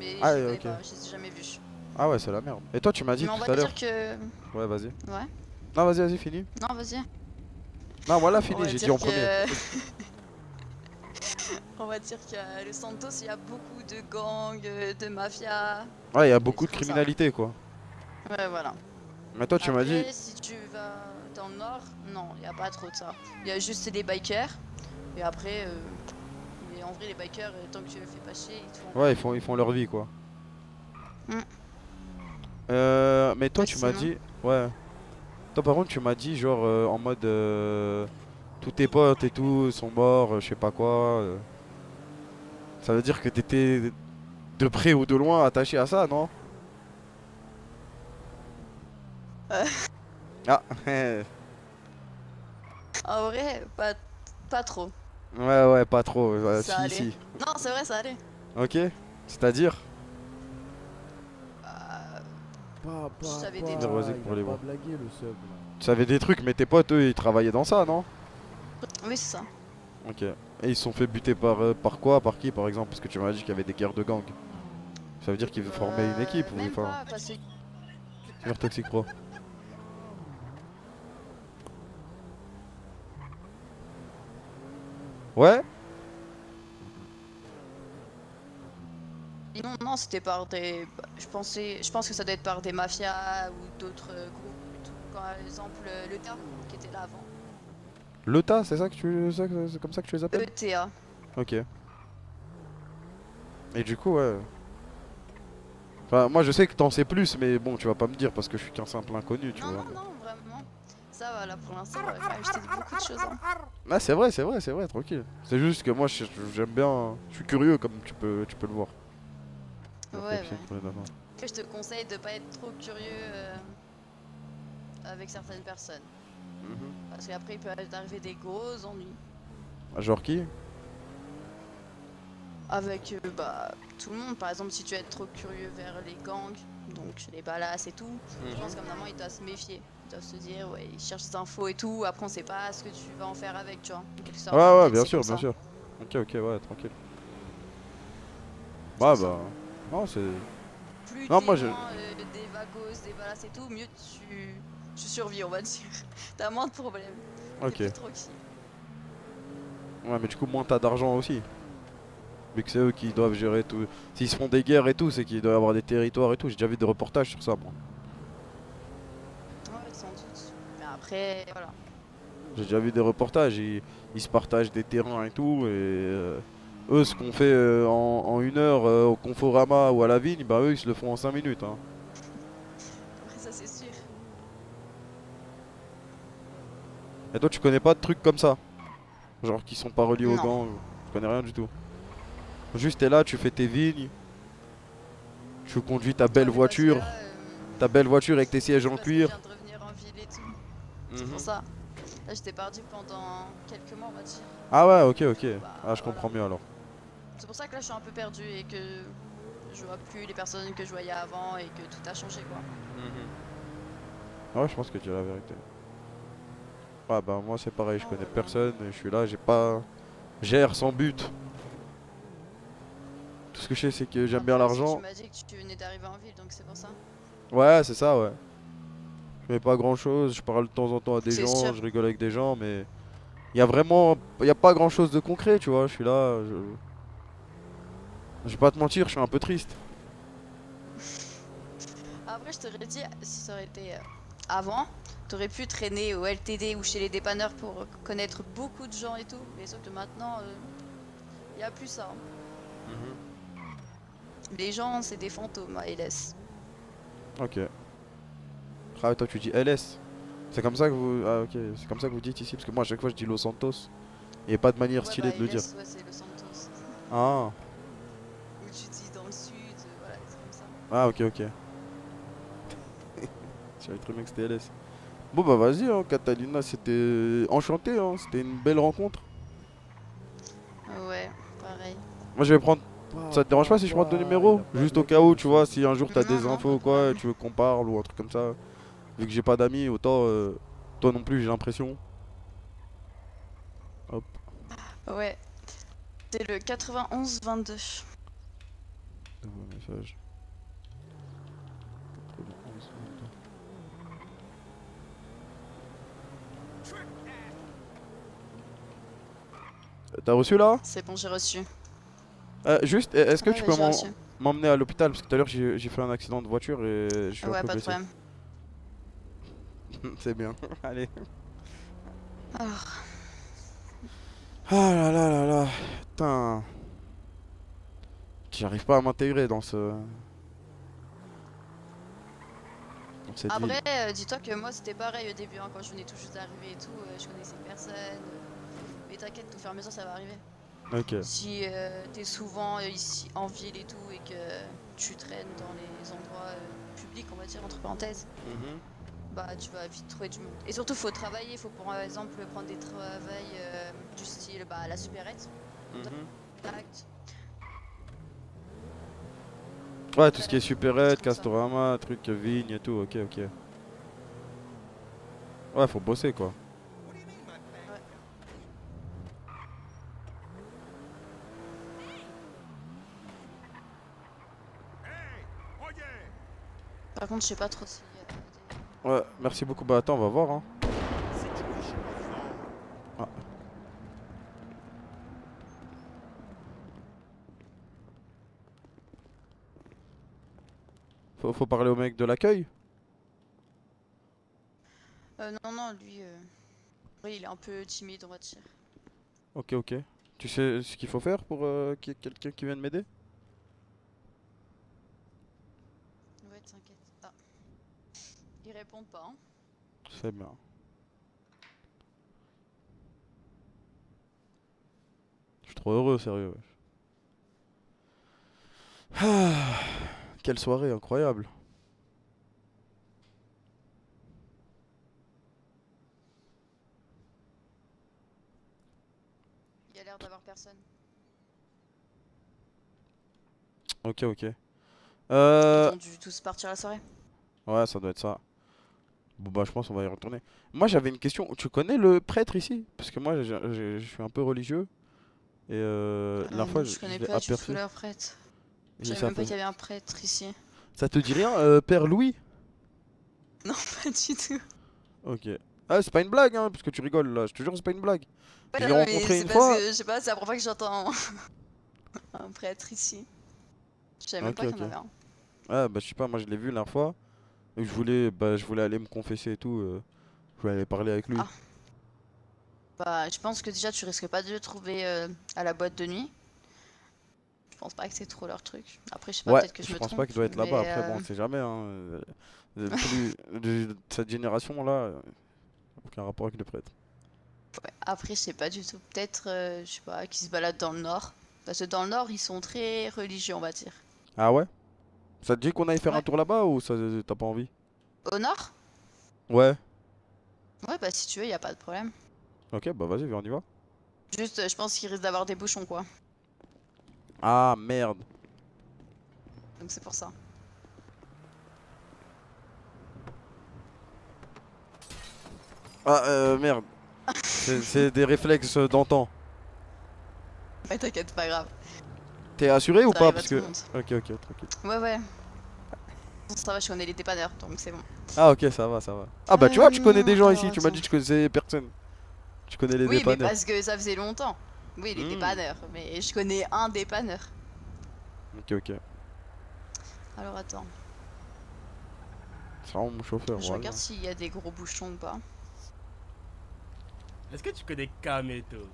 mais je les ai jamais vus. Ah ouais c'est la merde. Et toi tu m'as dit tout à l'heure que... Ouais vas-y. Ouais. Non vas-y, finis. Non vas-y. Non, voilà, fini, j'ai dit en premier. On va dire qu'à Los Santos, il y a beaucoup de gangs, de mafias. Ouais, il y a beaucoup de criminalité, quoi. Ouais, voilà. Mais toi, tu m'as dit. Si tu vas dans le nord, non, il n'y a pas trop de ça. Il y a juste des bikers. Et après, mais en vrai, les bikers, tant que tu les fais pas chier, ils te font. Ouais, ils font leur vie, quoi. Mm. Mais toi, tu m'as dit. Ouais. Toi, par contre, tu m'as dit, genre, en mode. Tous tes potes et tout sont morts, je sais pas quoi. Ça veut dire que t'étais de près ou de loin attaché à ça, non? Ah. En vrai, pas trop. Ouais, pas trop. Si, si. Non, c'est vrai, ça allait. Ok, c'est-à-dire je savais des trucs. Tu savais des trucs, mais tes potes, eux, ils travaillaient dans ça, non? Oui, c'est ça. Ok. Et ils se sont fait buter par, par quoi? Par qui, par exemple? Parce que tu m'as dit qu'il y avait des guerres de gang. Ça veut dire qu'ils formaient une équipe ou même pas, parce que... Super Toxic Pro. Ouais. Non, c'était par des... Je pense que ça doit être par des mafias ou d'autres groupes. Par exemple, le terme qui était là avant. L'ETA, c'est ça que tu, c'est comme ça que tu les appelles? ETA. Ok. Et du coup, ouais. Enfin, moi je sais que t'en sais plus, mais bon, tu vas pas me dire parce que je suis qu'un simple inconnu, tu vois. Non, vraiment. Ça va, là pour l'instant, on va acheter beaucoup de choses. Hein. Ah, c'est vrai, tranquille. C'est juste que moi j'aime bien. Je suis curieux comme tu peux le voir. Ouais, ouais. Je te conseille de pas être trop curieux avec certaines personnes. Mm-hmm. Parce qu'après il peut arriver des gros ennuis. Genre qui? Avec tout le monde, par exemple si tu es trop curieux vers les gangs, donc les Palaces et tout, mm-hmm. Je pense qu'à un moment il doit se méfier, il doit se dire ouais il cherche des infos et tout, après on sait pas ce que tu vas en faire avec, tu vois. Ouais bien sûr. Ok ouais tranquille. Non c'est... Plus non, moi gens, des vagos, des Palaces et tout, mieux tu survis, on va dire. T'as moins de problèmes. Ok. Ouais, mais du coup, moins t'as d'argent aussi. Vu que c'est eux qui doivent gérer tout. S'ils se font des guerres et tout, c'est qu'ils doivent avoir des territoires et tout. J'ai déjà vu des reportages sur ça, moi. Ouais, sans doute. Mais après, voilà. J'ai déjà vu des reportages. Ils se partagent des terrains et tout. Et eux, ce qu'on fait en une heure au Conforama ou à la vigne, bah eux, ils se le font en 5 minutes. Hein. Et toi tu connais pas de trucs comme ça? Genre qui sont pas reliés aux gants? Tu connais rien du tout? Juste t'es là, tu fais tes vignes. Tu conduis ta belle voiture là, ta belle voiture avec tes sièges en cuir. Je viens de revenir en ville et tout. C'est pour ça. Là j'étais perdu pendant quelques mois on va dire. Ah ouais ok. Ah je comprends mieux alors. C'est pour ça que là je suis un peu perdu et que je vois plus les personnes que je voyais avant et que tout a changé quoi. Ouais je pense que tu as la vérité. Ah bah moi c'est pareil, je connais personne, je suis là, j'ai pas... Gère sans but. Tout ce que je sais c'est que j'aime bien l'argent. Tu m'as dit que tu venais d'arriver en ville donc c'est pour ça. Ouais c'est ça ouais. Je fais pas grand chose, je parle de temps en temps à des gens, je rigole avec des gens mais... Il y a vraiment... Il y a pas grand chose de concret tu vois, je suis là... Je vais pas te mentir, je suis un peu triste. Après je t'aurais dit, si ça aurait été avant... T'aurais pu traîner au LTD ou chez les dépanneurs pour connaître beaucoup de gens et tout, mais sauf que maintenant, il n'y a plus ça. Hein. Les gens, c'est des fantômes à LS. Ok. Ah, toi, tu dis LS. C'est comme ça que vous, c'est comme ça que vous dites ici, parce que moi, à chaque fois, je dis Los Santos. Et pas de manière stylée de LS, le dire. Ouais, c'est Los Santos. Ah. Ou tu dis dans le sud, voilà, c'est comme ça. Ah, ok. J'avais cru bien que c'était LS. Bon bah vas-y hein, Catalina, c'était enchanté, hein, c'était une belle rencontre. Ouais, pareil. Moi je vais prendre, ça te dérange pas si je prends ton numéro? Juste au cas où, tu vois, si un jour t'as des infos ou quoi, et tu veux qu'on parle ou un truc comme ça. Vu que j'ai pas d'amis, autant toi non plus j'ai l'impression. Hop. Ouais, c'est le 91 22. Message. T'as reçu là? C'est bon, j'ai reçu. Juste, est-ce que tu peux m'emmener à l'hôpital? Parce que tout à l'heure j'ai fait un accident de voiture et je suis un peu blessé. Ouais, pas de problème. C'est bien, allez. Oh. Ah là là là là, putain. J'arrive pas à m'intégrer dans ce... Après, dis-toi que moi c'était pareil au début, hein, quand je venais tout juste d'arriver et tout, je connaissais personne. Mais t'inquiète, au fur et à mesure ça va arriver. Ok. Si t'es souvent ici en ville et tout et que tu traînes dans les endroits publics, on va dire, entre parenthèses, bah tu vas vite trouver du monde. Et surtout, faut travailler, faut par exemple prendre des travails du style la supérette. Ouais, tout ce qui est supérette, Castorama, truc vigne et tout, ok, ok. Ouais, faut bosser quoi. Ouais. Par contre, je sais pas trop si... Ouais, merci beaucoup, bah attends, on va voir hein. Faut parler au mec de l'accueil? Non, non, lui... Oui, il est un peu timide, on va dire. Ok, ok. Tu sais ce qu'il faut faire pour quelqu'un qui vienne m'aider? Ouais, t'inquiète. Ah. Ils répondent pas, hein. C'est bien. Je suis trop heureux, sérieux. Ah. Quelle soirée incroyable! Il y a l'air d'avoir personne. Ok, ok. Ils ont dû tous partir à la soirée? Ouais, ça doit être ça. Bon, bah, je pense qu'on va y retourner. Moi, j'avais une question. Tu connais le prêtre ici? Parce que moi, je suis un peu religieux. Et la fois, je connais pas du tout leur prêtre. Je savais même pas qu'il y avait un prêtre ici. Ça te dit rien, Père Louis? Non, pas du tout. Ok. Ah, c'est pas une blague, hein, parce que tu rigoles là, je te jure, c'est pas une blague. Ouais, je l'ai rencontré une fois. Je sais pas, c'est la première fois que j'entends un prêtre ici. Je savais même pas qu'il y en avait un. Ah, bah je sais pas, moi je l'ai vu la dernière fois. Et je voulais aller me confesser et tout. Je voulais aller parler avec lui. Ah. Bah, je pense que déjà tu risques pas de le trouver à la boîte de nuit. Je pense pas que c'est trop leur truc. Après, je sais pas, peut-être que je me trompe. Je pense pas qu'il doit être là-bas. Après, bon, on sait jamais. Hein. De cette génération-là, aucun rapport avec le prêtre. Ouais, après, je sais pas du tout. Peut-être, je sais pas, qu'ils se baladent dans le nord. Parce que dans le nord, ils sont très religieux, on va dire. Ah ouais? Ça te dit qu'on aille faire un tour là-bas ou t'as pas envie? Au nord? Ouais. Ouais, bah si tu veux, y a pas de problème. Ok, bah vas-y, on y va. Juste, je pense qu'il risque d'avoir des bouchons, quoi. Ah merde. Donc c'est pour ça. Ah merde. C'est des réflexes d'antan. Ouais, t'inquiète, pas grave. T'es assuré ou pas? Parce que... Ok, ok, tranquille. Ouais, ouais. Ça va, je connais les dépanneurs, donc c'est bon. Ah ok, ça va, ça va. Ah bah tu vois, tu connais des gens ici, tu m'as dit que tu connaissais personne. Tu connais les dépanneurs. Oui, mais parce que ça faisait longtemps. Oui, les dépanneurs, mais je connais un dépanneur. Ok, ok. Alors attends. C'est vraiment mon chauffeur. Je regarde s'il y a des gros bouchons ou pas. Est-ce que tu connais Kameto?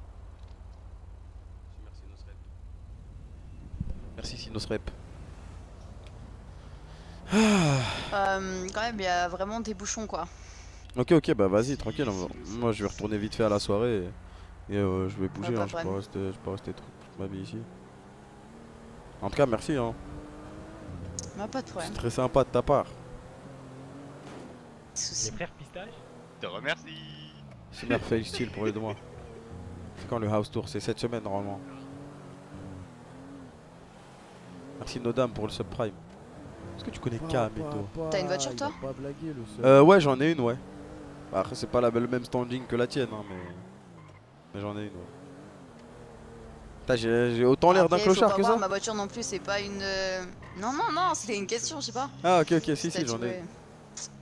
Merci Sinosrep. Quand même, il y a vraiment des bouchons quoi. Ok, ok, bah vas-y, tranquille. Moi je vais retourner vite fait à la soirée. Et je vais bouger, hein, je peux rester toute ma vie ici. En tout cas, merci. Hein. Bah, pas de problème. C'est très sympa de ta part. Les frères pistache, te remercie. C'est merveilleux style pour les deux mois. C'est quand le house tour? C'est cette semaine normalement. Merci nos dames pour le subprime. Est-ce que tu connais Kameto? T'as une voiture toi? Ouais, j'en ai une, ouais. Bah, après, c'est pas le même standing que la tienne, hein, mais. Mais j'en ai une. Putain, j'ai autant l'air d'un clochard que ça. Ma voiture non plus, c'est pas une. Non, non, non, c'était une question, je sais pas. Ah, ok, ok, si, si, j'en ai.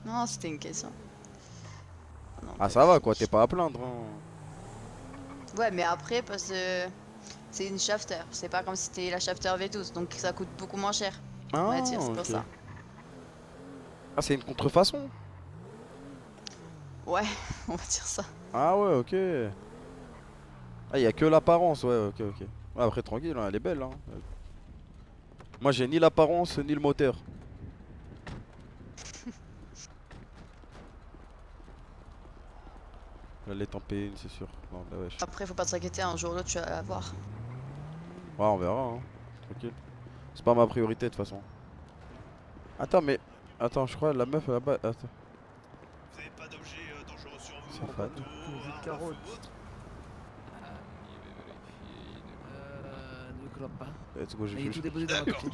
Non, c'était une question. Non, ah, ça va quoi, t'es pas à plaindre. Hein. Ouais, mais après, parce que c'est une shafter. C'est pas comme si t'es la shafter V12, donc ça coûte beaucoup moins cher. Ah, ouais, c'est okay. Pour ça. Ah, c'est une contrefaçon? Ouais, on va dire ça. Ah ouais, ok. Ah, y a que l'apparence, ouais, ok, ok. Ouais, après, tranquille, hein, elle est belle. Hein. Moi, j'ai ni l'apparence, ni le moteur. Là, elle est en P1, c'est sûr. Non, là, ouais, je... Après, faut pas t'inquiéter, un jour ou l'autre, tu vas la voir. Ouais, on verra, hein. Tranquille. C'est pas ma priorité, de toute façon. Attends, mais... Attends, je crois, la meuf, là-bas... Attends. Vous avez pas d'objet dangereux sur vous? C'est pas de carottes. Let's go, j'ai tout déposé dans la coquille.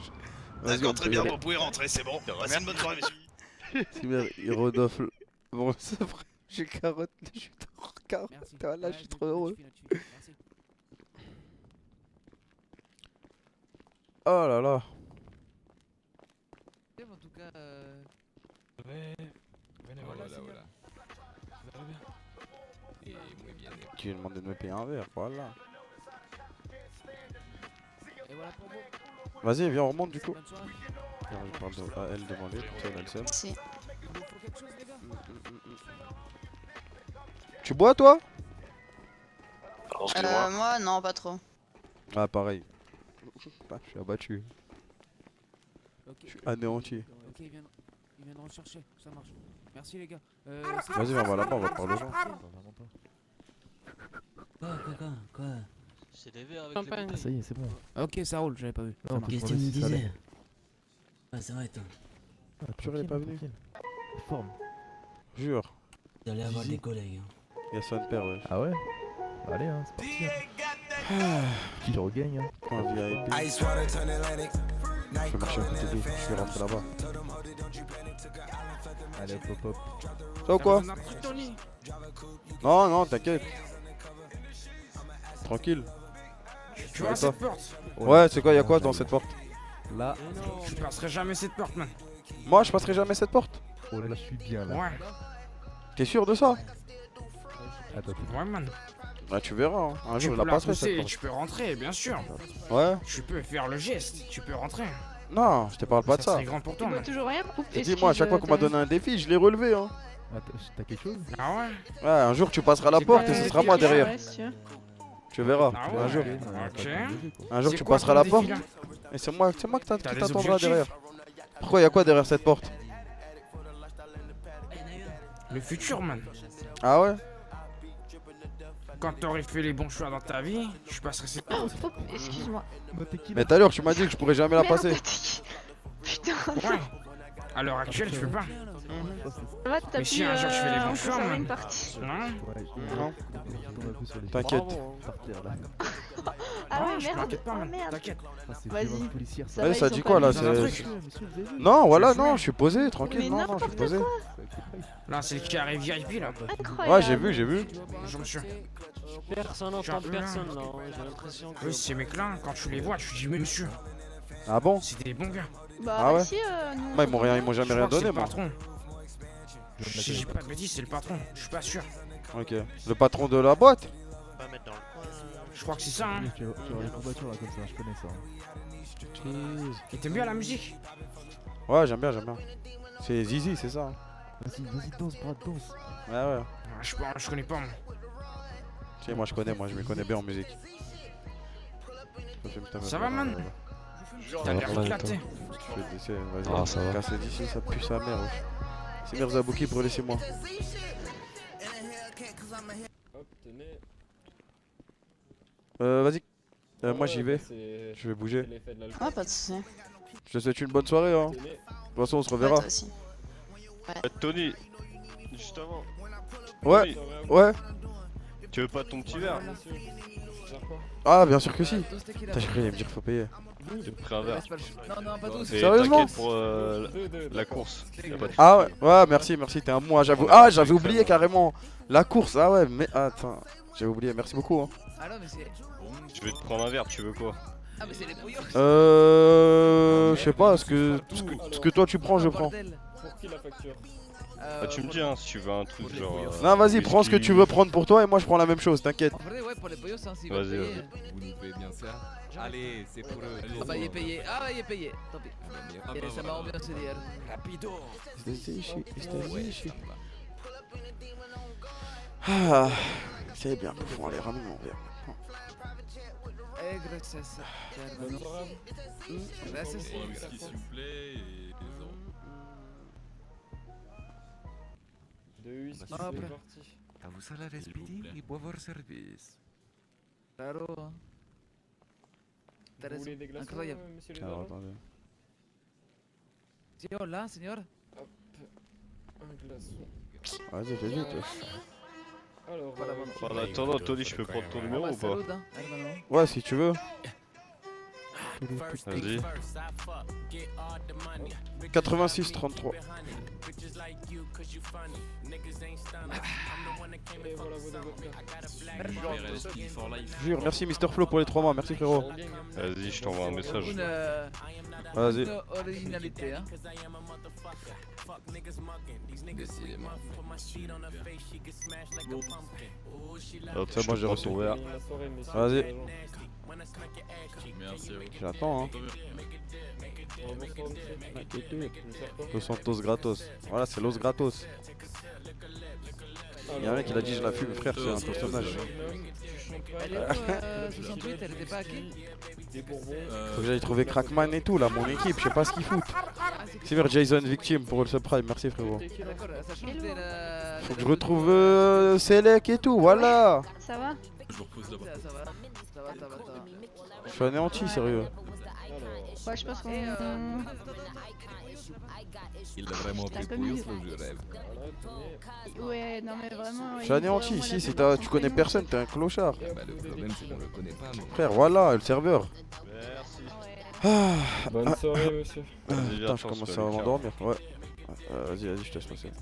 D'accord, très bien, vous pouvez rentrer, c'est bon. Merci, bonne soirée, messieurs. C'est bien, il redoffe le... Bon, c'est vrai, j'ai carotte, je suis trop carotte. Là, je suis trop heureux. Oh là là. En tout cas, venez, voilà. Ça va bien. Et moi, bien. Tu lui as demandé de me payer un verre, voilà. Vas-y, viens, on remonte du coup. Je parle à elle devant lui, comme ça elle a le seum. Si. Tu bois toi? Moi non, pas trop. Ah, pareil. Bah, je suis abattu. Okay. Je suis anéanti. Ok, ils viendront chercher, ça marche. Merci les gars. Vas-y, on va là-bas, on va parler aux gens. Quoi? C'est des verres avec les... Ah, ça y est, c'est bon. Ok, ça roule, j'avais pas vu. Non, qu'est-ce que tu me disais? Ah, c'est vrai, toi. Ah, purée, elle est pas venue. Forme. Jure. Vous allez avoir des collègues. Y'a son père, ouais. Ah ouais? Allez, hein, c'est parti. Qui le regagne, hein. Un VIP. Je peux marcher à côté d'eux, je vais rentrer là-bas. Allez, hop, hop, hop. Ça ou quoi? Non, non, t'inquiète. Tranquille. Tu vois cette porte? Ouais, c'est quoi, y'a quoi dans cette porte? Là, je passerai jamais cette porte, man. Moi, je passerai jamais cette porte? Oh là, je suis bien là. Ouais. T'es sûr de ça? Attends. Ouais, man. Bah tu verras, hein. Un jour, la passerai cette porte. Tu peux rentrer, bien sûr. Ouais. Tu peux faire le geste, tu peux rentrer. Non, je te parle pas de ça. C'est grand pour toi, man. Dis-moi, à chaque fois qu'on m'a donné un défi, je l'ai relevé, hein. T'as quelque chose? Ah ouais. Ouais, un jour, tu passeras la porte et ce sera moi derrière. Tu verras, ah ouais, un jour. Okay. Un jour tu quoi, passeras la porte et c'est moi que t'attendras derrière. Pourquoi y'a quoi derrière cette porte? Le futur, man. Ah ouais? Quand t'aurais fait les bons choix dans ta vie, je passerai cette porte. Oh, excuse-moi. Mais tout à l'heure tu m'as dit que je pourrais jamais la passer. Putain. Ouais. À l'heure actuelle je peux pas. Mais si un jour je fais les bons choix, man. Non. T'inquiète. Ah ouais, merde. T'inquiète. Vas-y. Ça dit quoi là? Non, voilà, non, je suis posé, tranquille. Non, non, je suis posé. Là, c'est le carré VIP là. Ouais, j'ai vu. Bonjour monsieur. Personne n'entend personne là, j'ai l'impression que... Oui, ces mecs-là, quand tu les vois, tu dis mais monsieur. Ah bon? C'était des bons gars. Bah, ah ouais, si, bah, ils m'ont jamais rien donné, moi. Si j'ai pas de bêtises, c'est le patron, je suis pas sûr. Ok, le patron de la boîte? Je crois que c'est ça, hein. Tu vois les combattures là comme ça, je connais ça. Et t'aimes bien la musique? Ouais, j'aime bien. C'est Zizi, c'est ça. Vas-y, danse, Brad, danse. Ouais. Je connais pas, moi. Tu sais, moi je me connais bien en musique. Ça va, man? T'as l'air éclaté. Ah, ça va. Cassez d'ici, ça pue sa mère. C'est Mirzabouki, laissez-moi. Hop, tenez. Vas-y. Moi j'y vais. Je vais bouger. Ah, pas de soucis. Je te souhaite une bonne soirée, hein. De toute façon, on se reverra. Ouais. Tony, juste avant. Ouais, ouais. Tu veux pas ton petit verre? Ah, bien sûr que si. T'as cru, il allait me dire faut payer. J'ai pris un verre. Non, pas tous. Sérieusement pour la course. Ah ouais, merci, t'es un moi, j'avoue. Ah, j'avais oublié carrément. La course, ah ouais, mais attends. J'avais oublié, merci beaucoup, hein. Ah non, mais c'est... Je vais te prendre un verre, tu veux quoi? Ah, mais c'est les brouillards. Je sais pas, ce que toi tu prends, je prends. Pour qui la facture? Bah, tu me dis hein, si tu veux un truc genre... non vas-y, prends ce que tu veux prendre pour toi et moi je prends la même chose, t'inquiète. Vas-y, vous nous payez bien ça. Allez, c'est pour eux. Ah bah il est payé, tant pis. Et ça m'a ambiancé d'hier. Rapido. Ah, c'est bien, on va aller ramener mon verre. Vous voulez des glaçons, monsieur le baron? Tiens, là, seigneur. Hop, un glaçon. Vas-y, fais vite. Alors, attends, Tony, je peux prendre ton numéro ou pas? Ouais, si tu veux. Vas-y. 86 33. Jure, merci Mister Flo pour les 3 mois, merci frérot. Vas-y, je t'envoie un message. Vas-y. Tiens, moi j'ai reçu. Vas-y. J'attends hein. Los Santos gratos. Voilà, c'est Los gratos. Il y a un mec qui l'a dit je la fume frère, c'est un personnage. Elle était pas acquise. Faut que j'aille trouver Crackman et tout là, mon équipe, je sais pas ce qu'ils foutent. C'est vers Jason Victime pour le subprime, merci frérot. Faut que je retrouve Selec et tout, voilà. Ça va? Je repose là-bas. Je suis anéanti, sérieux. Ouais, je pense qu'on est... Il a vraiment pris couille, je rêve. Ouais, non mais vraiment... Je suis anéanti, ici, si tu connais personne, t'es un clochard. Bah le problème, c'est qu'on le connaît pas, mais... Frère, voilà, le serveur. Merci. Ah, bonne soirée, monsieur. Putain, je commence à m'endormir, ouais. Vas-y, je te laisse passer.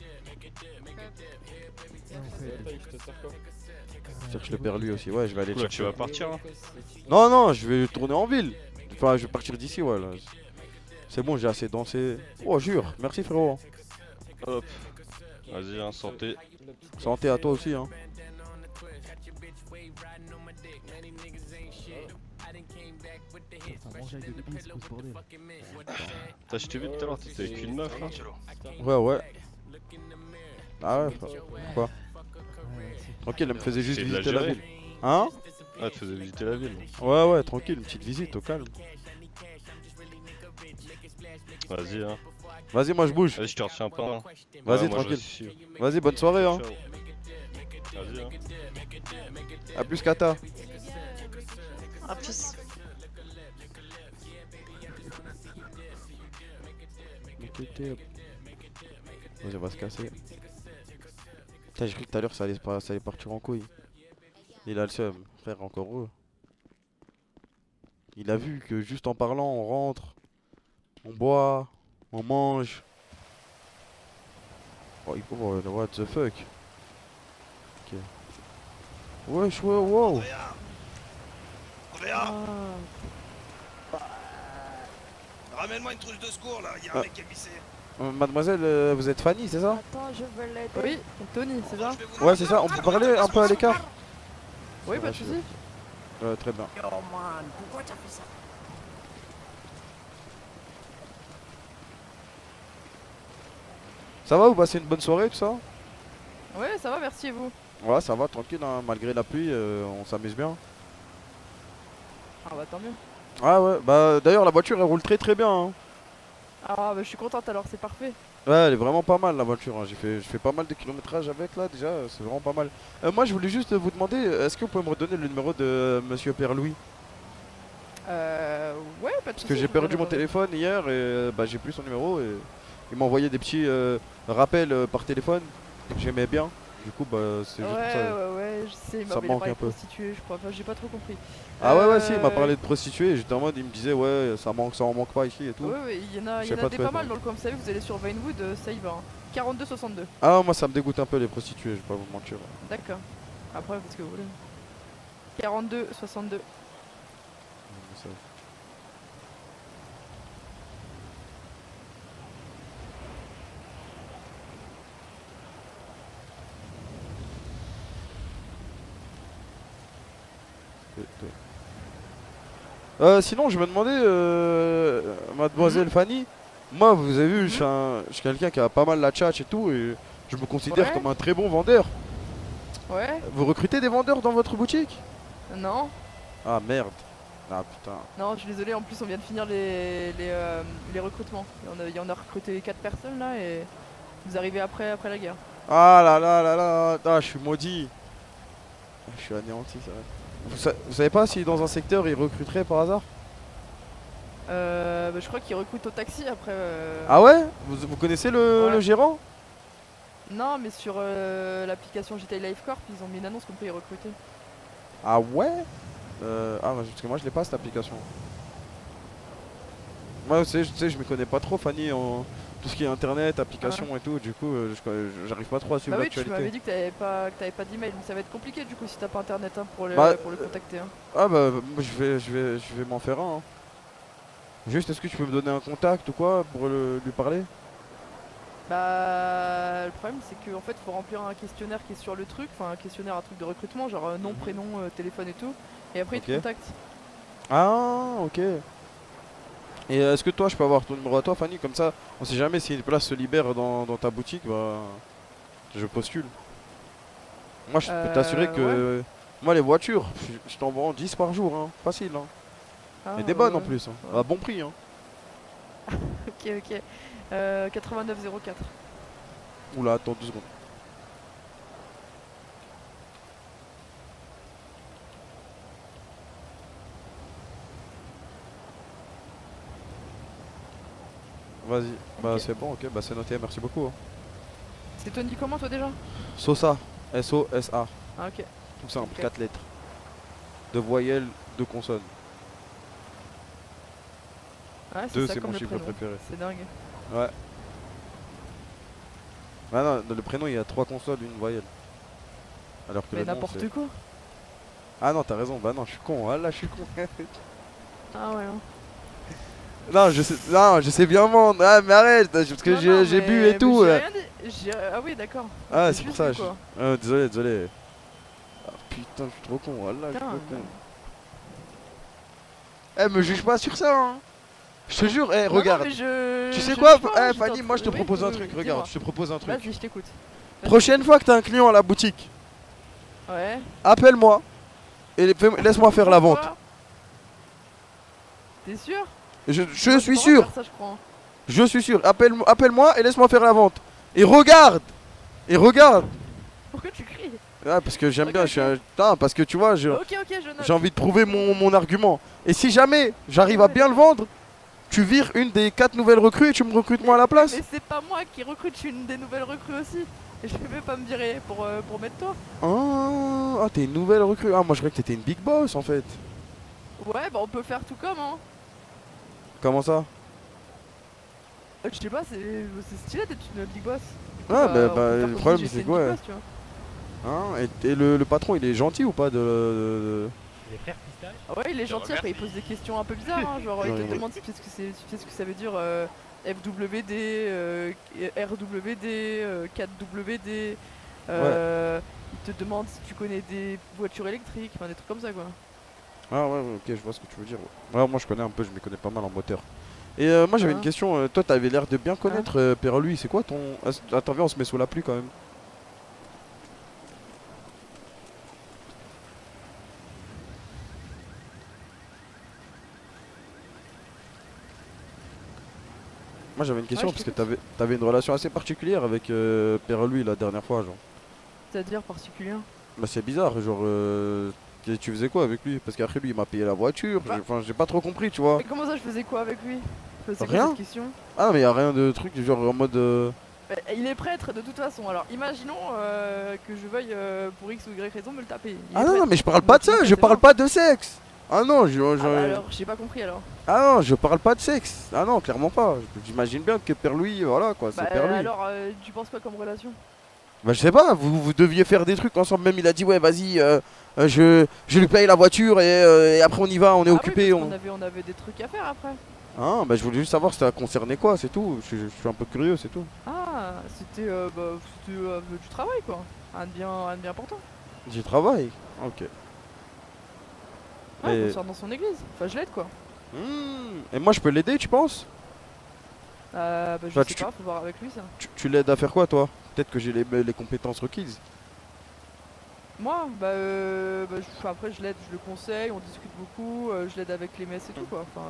Cherche le Père Louis aussi, ouais je vais aller chercher. Tu vas partir hein? Non, je vais tourner en ville. Enfin je vais partir d'ici, ouais là. C'est bon, j'ai assez dansé. Oh jure, merci frérot. Hop. Vas-y hein, santé. Santé à toi aussi hein. T'as acheté vite tout à l'heure, t'étais avec une meuf là. Ouais. Ah ouais, pourquoi? Tranquille, elle me faisait juste visiter la ville. Hein? Ah, elle te faisait visiter la ville. Ouais, tranquille, une petite visite au calme. Vas-y, hein. Vas-y, moi je bouge. Vas-y, je te retiens pas. Hein. Vas-y, ouais, tranquille. Vas-y, bonne soirée, hein. Vas-y, hein. A plus, Kata. A plus. Vas-y, on va se casser. Putain, j'ai cru que tout à l'heure ça allait partir en couille. Il a le seum, frère, encore heureux. Il a vu que juste en parlant, on rentre, on boit, on mange. Oh, what the fuck? Ok. Wesh, wow! Ramène-moi une trousse de secours là, y'a un mec qui a pissé. Mademoiselle, vous êtes Fanny, c'est ça? Attends, je veux l'aider. Oui, Tony, c'est ça? Ouais, c'est ça, on peut parler un peu à l'écart? Oui, pas de soucis. Très bien. Yo man, pourquoi t'as fait ça? Ça va, vous passez une bonne soirée, tout ça? Ouais, ça va, merci et vous? Ouais, ça va, tranquille, hein, malgré la pluie, on s'amuse bien. Ah bah tant mieux. Ah ouais, bah d'ailleurs la voiture elle roule très bien hein. Ah bah je suis contente alors, c'est parfait. Ouais, elle est vraiment pas mal la voiture, hein. Je fais pas mal de kilométrages avec là déjà, c'est vraiment pas mal. Moi je voulais juste vous demander, est-ce que vous pouvez me redonner le numéro de monsieur Père Louis? Ouais, pas de soucis. Parce que j'ai perdu mon téléphone hier et bah j'ai plus son numéro et il m'a envoyé des petits rappels par téléphone que j'aimais bien. Du coup bah c'est juste ça. Ouais, je sais, il m'a parlé de prostituée, je crois, enfin j'ai pas trop compris. Ah ouais, si, il m'a parlé de prostituée, j'étais en mode, il me disait ouais ça en manque pas ici et tout. Ouais, il y en a des pas mal dans le coin, vous savez, vous allez sur Vinewood, ça y va, hein. 42-62. Ah moi ça me dégoûte un peu les prostituées, je vais pas vous mentir. D'accord, après faites ce que vous voulez. 42-62. Sinon je me demandais, mademoiselle Fanny, moi vous avez vu, je suis quelqu'un qui a pas mal la tchatch et tout, et je me considère comme un très bon vendeur. Ouais. Vous recrutez des vendeurs dans votre boutique? Non. Ah merde. Ah putain. Non, je suis désolé, en plus on vient de finir les recrutements. On a recruté 4 personnes là et vous arrivez après la guerre. Ah là là là là, ah, je suis maudit. Je suis anéanti, ça va. Vous savez pas si dans un secteur ils recruteraient par hasard? Bah, je crois qu'ils recrutent au taxi après. Ah ouais? Vous connaissez le gérant? Non, mais sur l'application GTA Life Corp, ils ont mis une annonce qu'on peut y recruter. Ah ouais? Ah, parce que moi je l'ai pas cette application. Moi, tu sais, je me connais pas trop, Fanny, en tout ce qui est internet, application et tout. Du coup, j'arrive pas trop à suivre l'actualité. Tu m'avais dit que t'avais pas d'email, mais ça va être compliqué du coup si t'as pas internet hein, pour le contacter. Hein. Ah bah, je vais m'en faire un. Hein. Juste, est-ce que tu peux me donner un contact ou quoi pour lui parler? Bah, le problème c'est qu'en fait faut remplir un questionnaire qui est sur le truc, enfin un questionnaire à truc de recrutement, genre nom, prénom, téléphone et tout, et après il te contacte. Ah ok. Et est-ce que toi je peux avoir ton numéro à toi Fanny, comme ça on sait jamais si une place se libère dans ta boutique, bah je postule. Moi je peux t'assurer que, moi les voitures, je t'en vends 10 par jour, hein. Facile hein. Ah, et des bonnes en plus, hein. À bon prix hein. Ok ok. 8904. Oula, attends 2 secondes. Vas-y, okay. Bah c'est bon, ok, bah c'est noté, merci beaucoup. Hein. C'est Tony comment toi déjà? Sosa, S-O-S-A. Ah ok. Tout simple, okay. 4 lettres. 2 voyelles, 2 consonnes. Ouais, 2 c'est mon chiffre préféré. C'est dingue. Ouais. Ah non, dans le prénom il y a 3 consoles, une voyelle. Alors que mais n'importe quoi. Ah non, t'as raison, bah non, je suis con, ah là je suis con. Ah ouais. Hein. Non, je sais bien vendre, ah mais arrête, parce que j'ai bu et tout. Ah oui, d'accord. Ah, c'est pour ça. Désolé, désolé. Ah putain, je suis trop con, ah là je suis trop con. Eh, me juge pas sur ça, hein. Je te jure, hey, regarde. Non, non, tu sais quoi, Fanny, moi je te propose un truc, regarde, je te propose un truc. Vas-y, je t'écoute. Prochaine fois que t'as un client à la boutique, ouais. Appelle-moi et laisse-moi faire la vente. T'es sûr? Je suis sûr. Ça, je suis sûr. Appelle-moi et laisse-moi faire la vente. Et regarde. Et regarde. Pourquoi tu cries? Ah, parce que j'aime bien, je suis un... Tain, parce que tu vois, j'ai envie de prouver mon argument. Et si jamais j'arrive à bien le vendre, tu vires une des 4 nouvelles recrues et tu me recrutes moi à la place. Mais c'est pas moi qui recrute, je suis une des nouvelles recrues aussi. Et je vais pas me virer pour mettre toi. Oh, ah, t'es une nouvelle recrue. Ah, moi je croyais que t'étais une big boss en fait. Ouais, bah on peut faire tout comme hein. Comment ça? Je sais pas, c'est stylé d'être une big boss. Coup, ah, bah le problème c'est quoi boss, tu vois. Hein, et le patron il est gentil ou pas de... Les frères pistache. Ah ouais, il est gentil, après il pose des questions un peu bizarres, hein, genre il te demande si tu sais ce que ça veut dire FWD, RWD, 4WD, il te demande si tu connais des voitures électriques, enfin des trucs comme ça quoi. Ah ouais, ok, je vois ce que tu veux dire. Ouais, moi je connais un peu, je m'y connais pas mal en moteur. Et moi j'avais une question, toi t'avais l'air de bien connaître Père Louis, c'est quoi ton... Attends, viens, on se met sous la pluie quand même. Moi j'avais une question parce que t'avais une relation assez particulière avec Père Louis la dernière fois genre. C'est-à-dire particulière? Bah c'est bizarre genre tu faisais quoi avec lui? Parce qu'après lui il m'a payé la voiture, enfin j'ai pas trop compris tu vois. Mais comment ça je faisais quoi avec lui? Rien cette question. Ah mais y a rien de truc genre en mode... Il est prêtre de toute façon, alors imaginons que je veuille pour X ou Y raison me le taper. Ah non, non mais je parle pas de ça, je parle pas de sexe. Ah non, alors, j'ai pas compris alors. Ah non, je parle pas de sexe. Ah non, clairement pas. J'imagine bien que Père Louis, voilà quoi, c'est Père Louis. Alors, tu penses quoi comme relation? Bah je sais pas, vous deviez faire des trucs ensemble. Même il a dit ouais, vas-y, je lui paye la voiture et après on y va, on est occupé. Oui, on avait des trucs à faire après. Ah bah je voulais juste savoir si ça concernait quoi, c'est tout. Je suis un peu curieux, c'est tout. Ah, c'était du travail quoi, un bien important. Du travail, ok. Ouais, mais... on sort dans son église. Enfin, je l'aide quoi. Et moi, je peux l'aider, tu penses? Bah, je sais pas, faut voir avec lui ça. Tu l'aides à faire quoi, toi? Peut-être que j'ai les compétences requises. Moi, après, je l'aide, je le conseille, on discute beaucoup, je l'aide avec les messes et tout quoi. Enfin,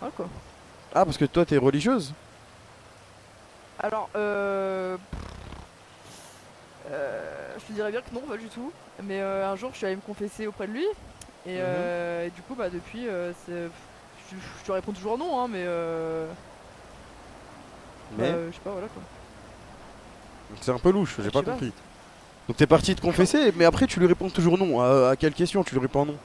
voilà quoi. Ah, parce que toi, t'es religieuse? Alors, je te dirais bien que non, pas du tout. Mais un jour, je suis allée me confesser auprès de lui. Et, et du coup, bah depuis, je te réponds toujours non, hein, mais je sais pas, voilà quoi. C'est un peu louche, j'ai pas compris. Donc t'es parti te confesser, mais après tu lui réponds toujours non. À quelle question tu lui réponds non?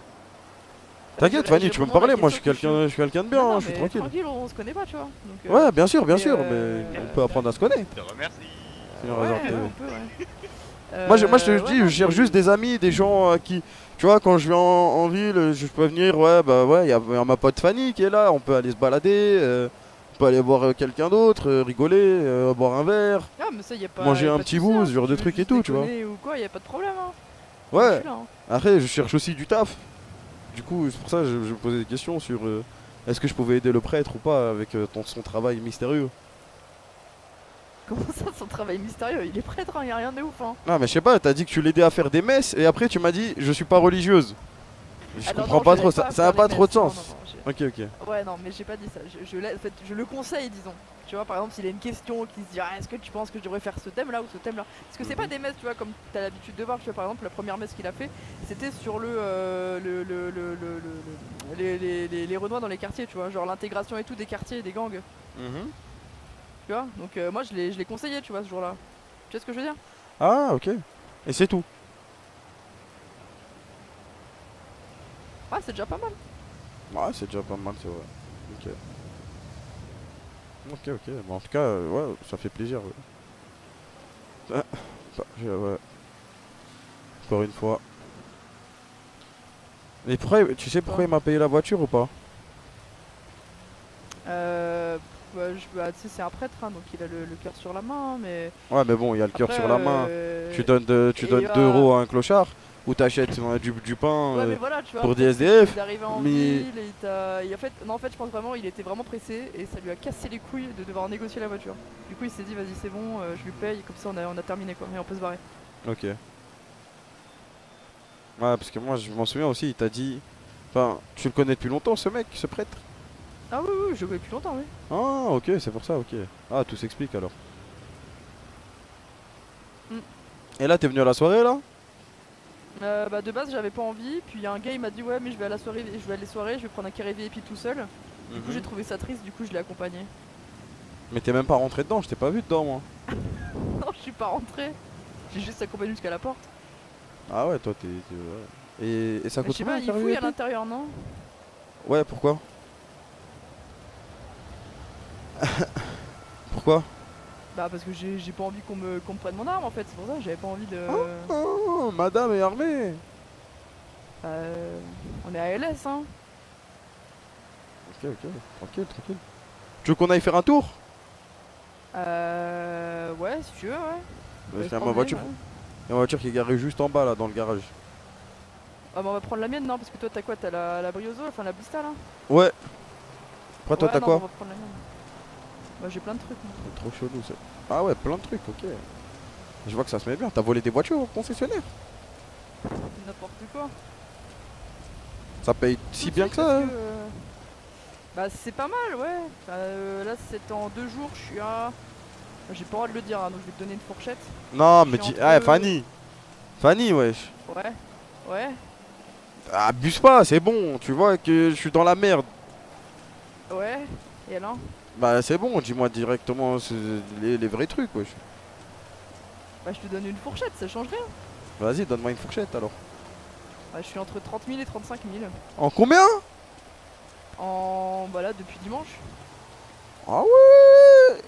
T'inquiète Fanny, tu peux me parler, moi je suis quelqu'un de bien, non, hein, je suis tranquille. On se connaît pas, tu vois. Donc, ouais, bien sûr, mais on peut apprendre à se connaître. Je te remercie. Moi je te dis, je cherche juste des amis, des gens qui... Tu vois, quand je vais en ville, je peux venir, il y a ma pote Fanny qui est là, on peut aller se balader, on peut aller voir quelqu'un d'autre, rigoler, boire un verre, manger un petit bout, ce genre de trucs et tout, tu vois. Ou quoi, y a pas de problème, hein. Ouais, après je cherche aussi du taf. Du coup, c'est pour ça que je me posais des questions sur est-ce que je pouvais aider le prêtre ou pas avec son travail mystérieux. Comment ça, son travail mystérieux? Il est prêtre, hein, y a rien de ouf, hein. Ah mais je sais pas, t'as dit que tu l'aidais à faire des messes et après tu m'as dit je suis pas religieuse. Je comprends pas trop, ça n'a pas trop de sens. Ok. Ouais non mais j'ai pas dit ça, en fait, je le conseille disons. Tu vois par exemple s'il a une question qui se dit ah, est-ce que tu penses que je devrais faire ce thème là ou ce thème là? Parce que c'est pas des messes tu vois comme t'as l'habitude de voir, tu vois par exemple la première messe qu'il a fait c'était sur les Renois dans les quartiers tu vois, genre l'intégration et tout des quartiers et des gangs. Tu vois, donc moi je l'ai conseillé, tu vois, ce jour-là. Tu sais ce que je veux dire? Ah, ok. Et c'est tout? Ouais, c'est déjà pas mal. Ouais, c'est déjà pas mal, c'est vrai. Ok. Ok. Mais en tout cas, ouais, ça fait plaisir. Ouais. Encore une fois. Mais pourquoi, tu sais pourquoi il m'a payé la voiture ou pas? Tu sais, c'est un prêtre, hein, donc il a le cœur sur la main, hein, mais... Ouais, mais bon, il a le cœur sur la main. Tu donnes 2 euros à un clochard, ou t'achètes du pain voilà, tu vois, pour des SDF. Il est arrivé en ville et en fait, non, en fait, je pense vraiment il était vraiment pressé et ça lui a cassé les couilles de devoir négocier la voiture. Du coup, il s'est dit, vas-y, c'est bon, je lui paye, comme ça on a terminé, quoi, et on peut se barrer. Ok. Ouais, parce que moi, je m'en souviens aussi, il t'a dit... Enfin, tu le connais depuis longtemps, ce mec, ce prêtre? Ah oui, je le connais depuis longtemps, oui. Ah, ok, c'est pour ça, ok. Ah, tout s'explique alors. Et là, t'es venu à la soirée, là? De base, j'avais pas envie, puis un gars, il m'a dit, ouais, mais je vais à la soirée, je vais à les soirées, je vais prendre un carré VIP tout seul. Du coup, j'ai trouvé ça triste, du coup, je l'ai accompagné. Mais t'es même pas rentré dedans, je t'ai pas vu dedans, moi. Non, je suis pas rentré. J'ai juste accompagné jusqu'à la porte. Ah ouais, toi, t'es... Et ça coûte combien? Il fouille à l'intérieur, non? Ouais, pourquoi? Pourquoi? Bah parce que j'ai pas envie qu'on me prenne mon arme en fait, c'est pour ça que j'avais pas envie de... Oh, madame est armée. On est à LS hein. Ok, tranquille. Tu veux qu'on aille faire un tour? Ouais si tu veux ouais. Bah, ma voiture qui est garée juste en bas là dans le garage. Ah bah on va prendre la mienne non parce que toi t'as quoi? T'as la Briozo, enfin la Blista là? Ouais. Après toi t'as quoi? Bah j'ai plein de trucs. C'est trop chelou ça. Ah ouais, plein de trucs, ok. Je vois que ça se met bien. T'as volé des voitures au concessionnaire? N'importe quoi. Ça paye si bien que ça hein. Bah c'est pas mal, ouais. Là c'est en 2 jours, je suis à... J'ai pas le droit de le dire, hein, donc je vais te donner une fourchette. Non, mais dis... Ah, Fanny, wesh. Ouais. Abuse pas, c'est bon. Tu vois que je suis dans la merde. Ouais, et alors? Bah c'est bon, dis-moi directement les vrais trucs wesh. Bah je te donne une fourchette, ça change rien. Vas-y, donne-moi une fourchette alors. Bah je suis entre 30 000 et 35 000. En combien? En... bah là, depuis dimanche. Ah ouais.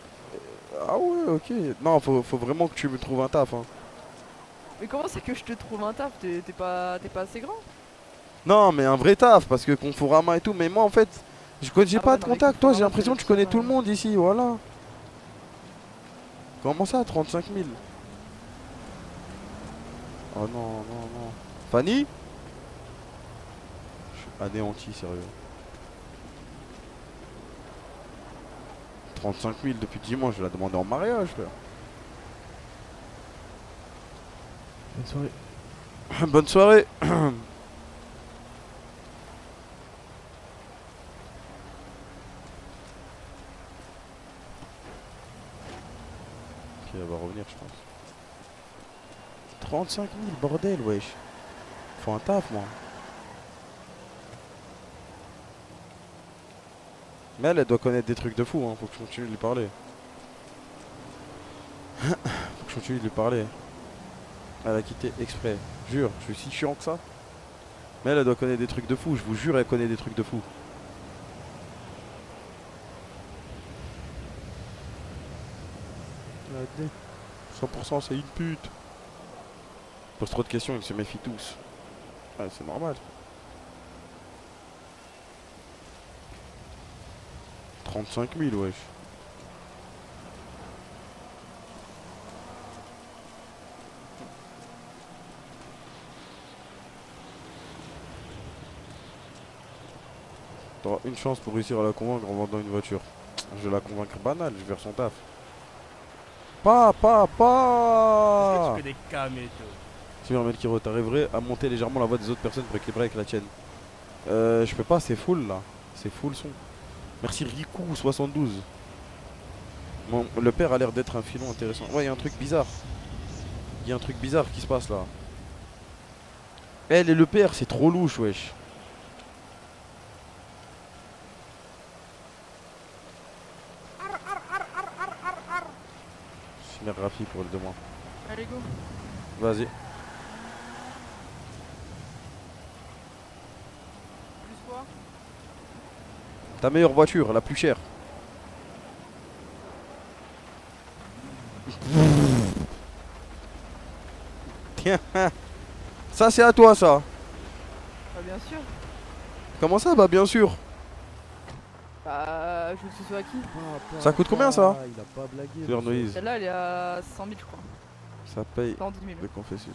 Ah ouais, ok. Non, faut vraiment que tu me trouves un taf hein. Mais comment c'est que je te trouve un taf? T'es pas assez grand? Non mais un vrai taf, parce que Conforama et tout, mais moi en fait... J'ai pas de contact, toi j'ai l'impression que tu connais tout le monde ici, voilà. Comment ça, 35 000? Oh non. Fanny? anéanti, sérieux. 35 000 depuis 10 mois, je vais la demander en mariage, frère. Bonne soirée. Bonne soirée. Ok, elle va revenir, je pense. 35 000, bordel, wesh. Faut un taf, moi. Mais elle, elle doit connaître des trucs de fou, hein. Faut que je continue de lui parler. Faut que je continue de lui parler. Elle a quitté exprès. Jure, je suis si chiant que ça. Mais elle, elle doit connaître des trucs de fou. Je vous jure, elle connaît des trucs de fou. La D. 100% c'est une pute. Pose trop de questions, ils se méfient tous. Ouais, c'est normal. 35 000, wesh. T'auras une chance pour réussir à la convaincre en vendant une voiture. Je vais la convaincre banale, je vais faire son taf. Pas. Est-ce que tu fais des Kameto ? Merde, Kiro, t'arriverais à monter légèrement la voix des autres personnes pour équilibrer avec la tienne. Je peux pas, c'est full là. C'est full son. Merci Riku 72. Bon, le père a l'air d'être un filon intéressant. Ouais, il y a un truc bizarre. Il y a un truc bizarre qui se passe là. Elle et le père, c'est trop louche, wesh. Je mets Rafi pour le demain. Allez, go. Vas-y. Ta meilleure voiture, la plus chère. Tiens. Ça c'est à toi ça. Bah bien sûr. Comment ça bah bien sûr? Bah je veux que ce soit à qui? Ça coûte combien ça? Il a pas blagué. Celle-là elle est à 100 000 je crois. Ça paye le Confessus.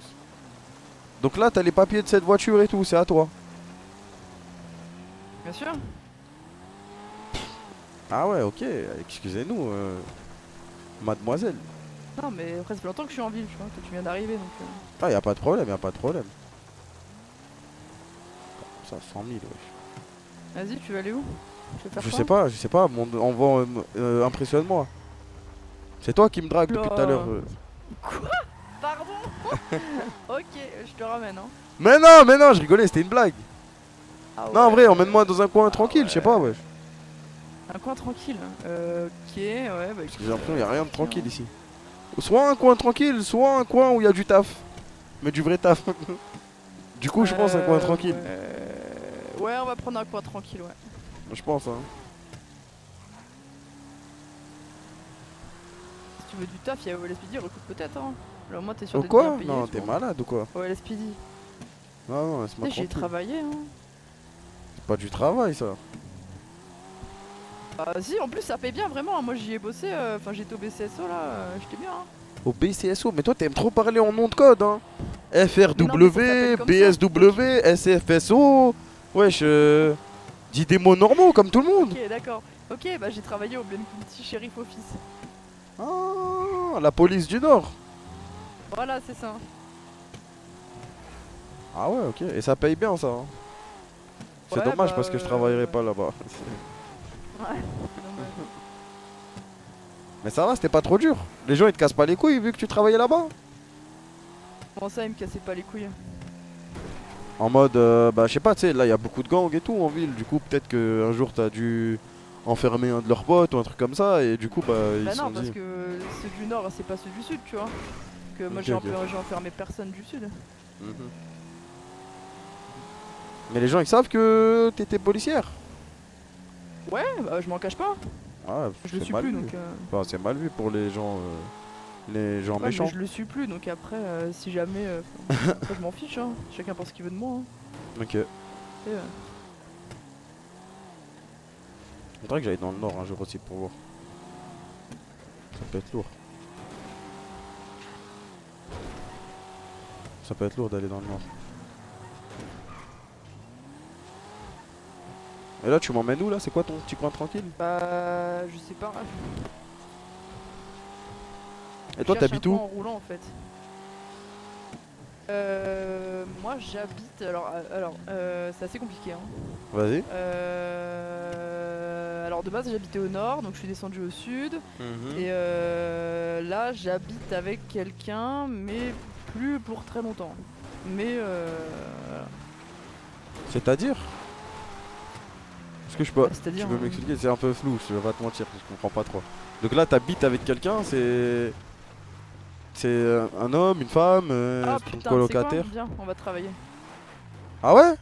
Donc là t'as les papiers de cette voiture et tout, c'est à toi. Bien sûr. Ah ouais, ok, excusez-nous, mademoiselle. Non, mais après, ça fait longtemps que je suis en ville, je crois, que tu viens d'arriver, donc... Ah, y'a pas de problème, y'a pas de problème. Ça, 100 000, wesh. Vas-y, tu vas aller où? Je sais pas, envoie, impressionne-moi. C'est toi qui me drague depuis tout à l'heure. Quoi? Pardon? Ok, je te ramène, hein. Mais non, je rigolais, c'était une blague. Ah ouais, non, en vrai, emmène-moi dans un coin tranquille, ouais. Je sais pas, wesh. Un coin tranquille. Ok, ouais, bah écoute, j'ai l'impression qu'il n'y a rien de tranquille hein. Ici. Soit un coin tranquille, soit un coin où il y a du taf. Mais du vrai taf. Du coup, je pense un coin tranquille. Ouais, on va prendre un coin tranquille, ouais. Je pense, hein. Si tu veux du taf, il y a OLSPD, recoute peut-être, hein. Là, au moins, t'es sûr de quoi payé, non, t'es malade ou quoi? OLSPD. Non, non, c'est ma tranquille. J'ai travaillé, hein. C'est pas du travail, ça. Bah si, en plus ça paye bien vraiment, moi j'y ai bossé, enfin j'étais au BCSO là, j'étais bien hein. Au BCSO, mais toi t'aimes trop parler en nom de code hein. FRW, BSW, SFSO, wesh, dis des mots normaux comme tout le monde. Ok d'accord, ok bah j'ai travaillé au Blaine County Sheriff Office. Ah, la police du Nord. Voilà c'est ça. Ah ouais ok, et ça paye bien ça hein. C'est ouais, dommage bah, parce que je travaillerai pas là-bas. Ouais, mais ça va, c'était pas trop dur. Les gens ils te cassent pas les couilles vu que tu travaillais là-bas. Comment ça, ils me cassaient pas les couilles? En mode, bah je sais pas, tu sais, là il y a beaucoup de gangs et tout en ville. Du coup, peut-être qu'un jour t'as dû enfermer un de leurs potes ou un truc comme ça. Et du coup, bah ils se sont dit. Bah non, parce que ceux du nord c'est pas ceux du sud, tu vois. Que moi okay, j'ai enfermé personne du sud. Mais les gens ils savent que t'étais policière. Ouais, bah je m'en cache pas. Ah, je le suis plus donc. Enfin, c'est mal vu pour les gens ouais, méchants. Je le suis plus donc après, si jamais. Après, je m'en fiche, hein. Chacun pense ce qu'il veut de moi. Hein. Ok. On dirait que j'allais dans le nord un jour aussi pour voir. Ça peut être lourd. Ça peut être lourd d'aller dans le nord. Et là tu m'emmènes où là? C'est quoi ton petit coin tranquille? Bah je sais pas. Et toi t'habites où? En roulant en fait. Moi j'habite, alors c'est assez compliqué hein. Vas-y. Alors de base j'habitais au nord, donc je suis descendu au sud. Et là j'habite avec quelqu'un, mais plus pour très longtemps. Mais voilà. C'est-à-dire? Est-ce que je peux, tu peux m'expliquer? C'est un peu flou, je vais pas te mentir, parce que je comprends pas trop. Donc là t'habites avec quelqu'un, c'est... C'est un homme, une femme, un colocataire. Bien, on va travailler. Ah ouais?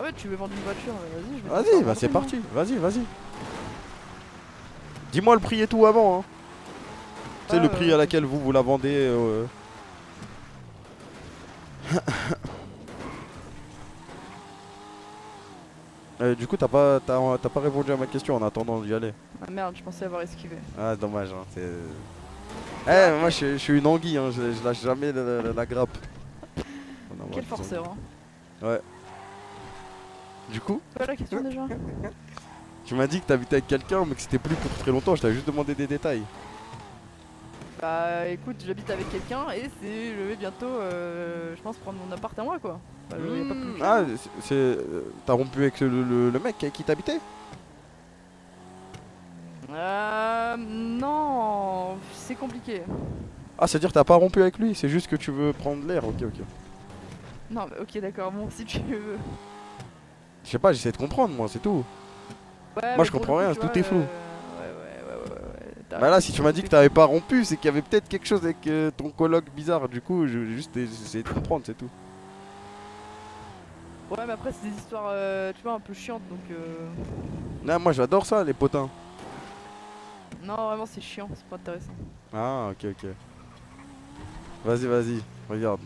Ah ouais, tu veux vendre une voiture, vas-y. Vas-y, bah c'est parti, vas-y, vas-y. Dis-moi le prix et tout avant. Hein. C'est le prix à laquelle vous la vendez. Du coup, t'as pas répondu à ma question en attendant d'y aller. Ah merde, je pensais avoir esquivé. Ah dommage, hein, c'est... Eh hey, moi je suis une anguille, hein, je lâche jamais la grappe. Quel forceur hein. Ouais. Du coup quoi la question déjà? Tu m'as dit que t'habitais avec quelqu'un mais que c'était plus pour très longtemps, je t'avais juste demandé des détails. Bah écoute, j'habite avec quelqu'un et c'est, je vais bientôt, je pense, prendre mon appart à moi quoi. Bah, ah c'est... T'as rompu avec le mec avec qui t'habitais? Non, c'est compliqué. Ah, c'est à dire que t'as pas rompu avec lui, c'est juste que tu veux prendre l'air, ok, ok. Non, mais ok, d'accord, bon, si tu veux. Je sais pas, j'essaie de comprendre, moi, c'est tout. Ouais, moi, je comprends rien, tout est flou. Ouais. Bah là, si tu m'as dit que t'avais pas rompu, c'est qu'il y avait peut-être quelque chose avec ton coloc bizarre, du coup, j'essaie de comprendre, c'est tout. Ouais, mais après, c'est des histoires, tu vois, un peu chiantes, donc. Non, moi, j'adore ça, les potins. Non, vraiment c'est chiant, c'est pas intéressant. Ah, ok, ok. Vas-y, vas-y, regarde.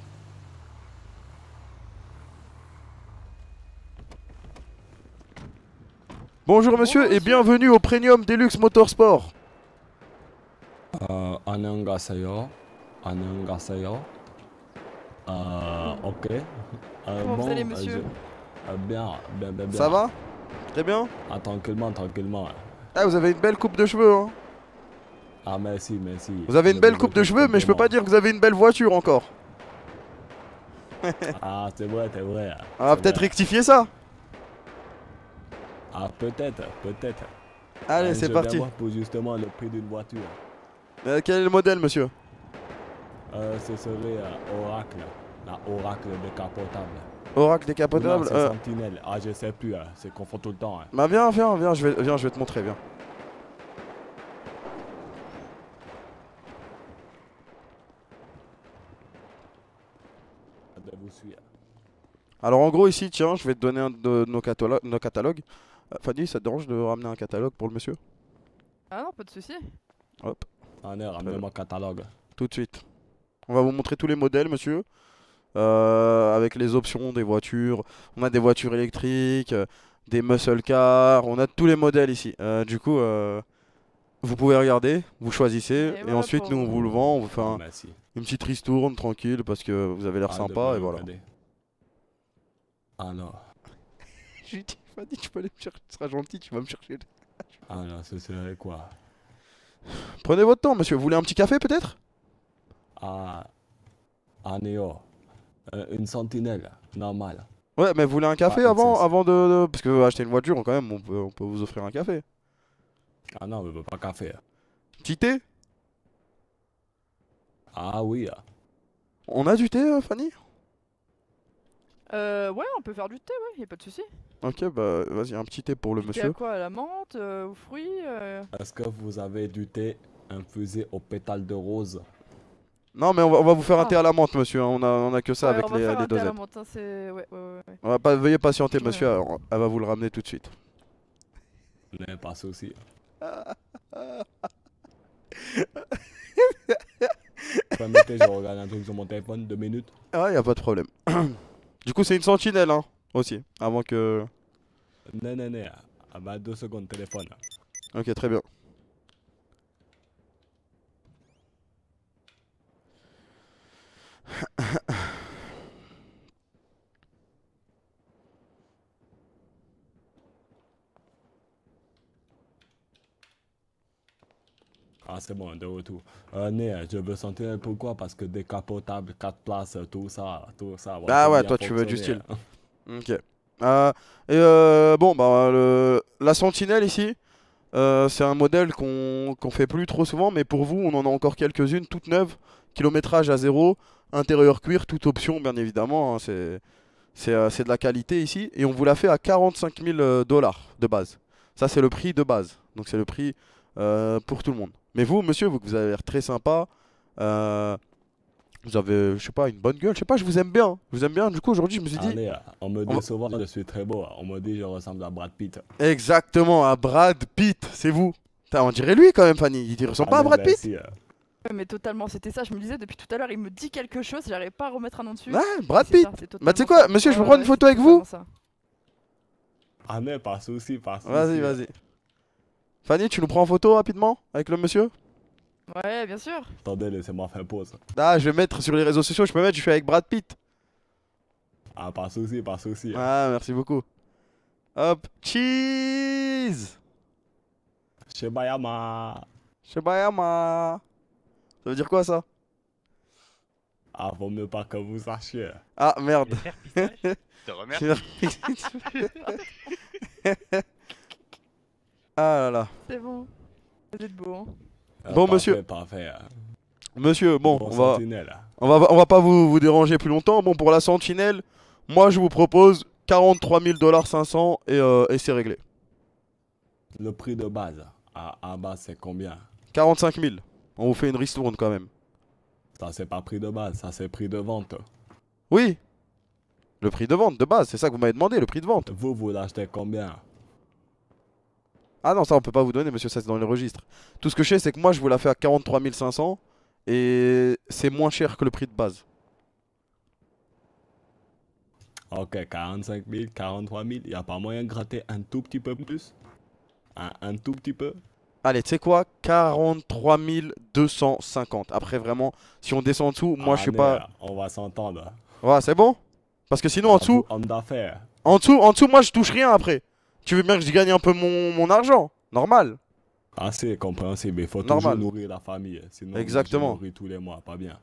Bonjour monsieur, et bienvenue au Premium Deluxe Motorsport. 안녕하세요. 안녕하세요. Ok. Comment vous allez monsieur? Bien. Ça va? Très bien? Ah, tranquillement. Ah, vous avez une belle coupe de cheveux hein. Ah merci. Vous avez une belle coupe de cheveux mais je peux pas dire que vous avez une belle voiture encore. Ah c'est vrai. On va peut-être rectifier ça. Ah peut-être. Allez c'est parti. Pour justement le prix d'une voiture. Quel est le modèle monsieur? Ce serait Oracle. La Oracle décapotable. Oracle décapotable. Non, Sentinelle. Ah je sais plus, c'est confond tout le temps. Hein. Bah viens, je vais te montrer, viens. Alors en gros ici, tiens, je vais te donner un de nos catalogues. Fanny, ça te dérange de ramener un catalogue pour le monsieur? Ah non, pas de souci. Hop. Allez, ramenez mon catalogue. Tout de suite. On va vous montrer tous les modèles, monsieur. Avec les options des voitures. On a des voitures électriques, des muscle cars, on a tous les modèles ici. Du coup, vous pouvez regarder, vous choisissez et voilà, ensuite nous on vous le vend, on vous fait une petite ristourne tranquille parce que vous avez l'air sympa et voilà. Ah non. Je lui dis, Fanny, tu peux aller me chercher, tu seras gentil, tu vas me chercher. Ah non, ce serait quoi? Prenez votre temps monsieur, vous voulez un petit café peut-être? Ah Néo. Une sentinelle, normal. Ouais, mais vous voulez un café avant de... Parce que acheter une voiture, quand même, on peut vous offrir un café. Ah non, mais pas café. Petit thé? Ah oui. On a du thé, Fanny? Ouais, on peut faire du thé, ouais, y'a pas de souci. Ok, bah vas-y, un petit thé pour le monsieur. Thé à quoi? À la menthe, aux fruits Est-ce que vous avez du thé infusé aux pétales de rose? Non mais on va vous faire un thé à la menthe monsieur, on a que ça ouais, avec les dosettes. Thé à la menthe, hein, ouais. On va pas, veuillez patienter monsieur, alors, elle va vous le ramener tout de suite. Mais pas souci. Permettez, je regarde un truc sur mon téléphone, 2 minutes. Ah y'a pas de problème. Du coup c'est une sentinelle hein, aussi, avant que... Non, ah bah 2 secondes, téléphone. Ok très bien. Ah, c'est bon, de retour. Né, je veux sentir pourquoi? Parce que décapotable, 4 places, tout ça. Ah ouais, toi tu veux du style. Ok. Bon, bah, la sentinelle ici, c'est un modèle qu'on fait plus trop souvent, mais pour vous, on en a encore quelques-unes, toutes neuves, kilométrage à 0, intérieur cuir, toute option, bien évidemment, hein, c'est de la qualité ici, et on vous la fait à 45 000 $ de base. Ça, c'est le prix de base, donc c'est le prix pour tout le monde. Mais vous, monsieur, vous avez l'air très sympa, vous avez, je sais pas, une bonne gueule, je sais pas, je vous aime bien. Je vous aime bien, du coup aujourd'hui je me suis dit... Allez, on me dit souvent je suis très beau, on me dit je ressemble à Brad Pitt. Exactement, à Brad Pitt, c'est vous. On dirait lui quand même, Fanny, il ressemble pas à Brad Pitt. Mais totalement, c'était ça, je me disais depuis tout à l'heure, il me dit quelque chose, j'arrive pas à remettre un nom dessus. Ouais, Brad Pitt. Bah tu sais quoi, monsieur, je peux prendre une photo avec vous? Ah mais pas souci, pas souci. Vas-y, vas-y. Fanny, tu nous prends en photo rapidement avec le monsieur? Ouais, bien sûr. Attendez, laissez-moi faire pause. Ah, je vais mettre sur les réseaux sociaux, je peux mettre, je suis avec Brad Pitt. Ah, pas de souci, pas de souci. Ah, merci beaucoup. Hop, cheese. Shebayama. Shebayama. Ça veut dire quoi ça? Ah, vaut mieux pas que vous sachiez. Ah, merde. Je te remercie. Ah là là. C'est bon. Vous êtes beau, hein. Bon parfait, monsieur, parfait. Monsieur, bon on va pas vous déranger plus longtemps. Bon, pour la sentinelle, moi je vous propose 43 500 $ et c'est réglé. Le prix de base, à base c'est combien? 45 000, on vous fait une ristourne quand même. Ça c'est pas prix de base, ça c'est prix de vente. Oui, le prix de vente de base, c'est ça que vous m'avez demandé, le prix de vente. Vous l'achetez combien? Ah non, ça on peut pas vous donner monsieur, ça c'est dans les registres. Tout ce que je sais c'est que moi je vous la fais à 43 500 $ et c'est moins cher que le prix de base. Ok, 45 000, 43 000, y a pas moyen de gratter un tout petit peu plus? Un tout petit peu? Allez, tu sais quoi, 43 250, après vraiment, si on descend en dessous, moi je suis pas... On va s'entendre. Ouais, c'est bon? Parce que sinon en dessous... En dessous, moi je touche rien après. Tu veux bien que je gagne un peu mon argent, normal. Ah c'est compréhensible, il faut normal. Toujours nourrir la famille, sinon exactement. Je nourris tous les mois, pas bien.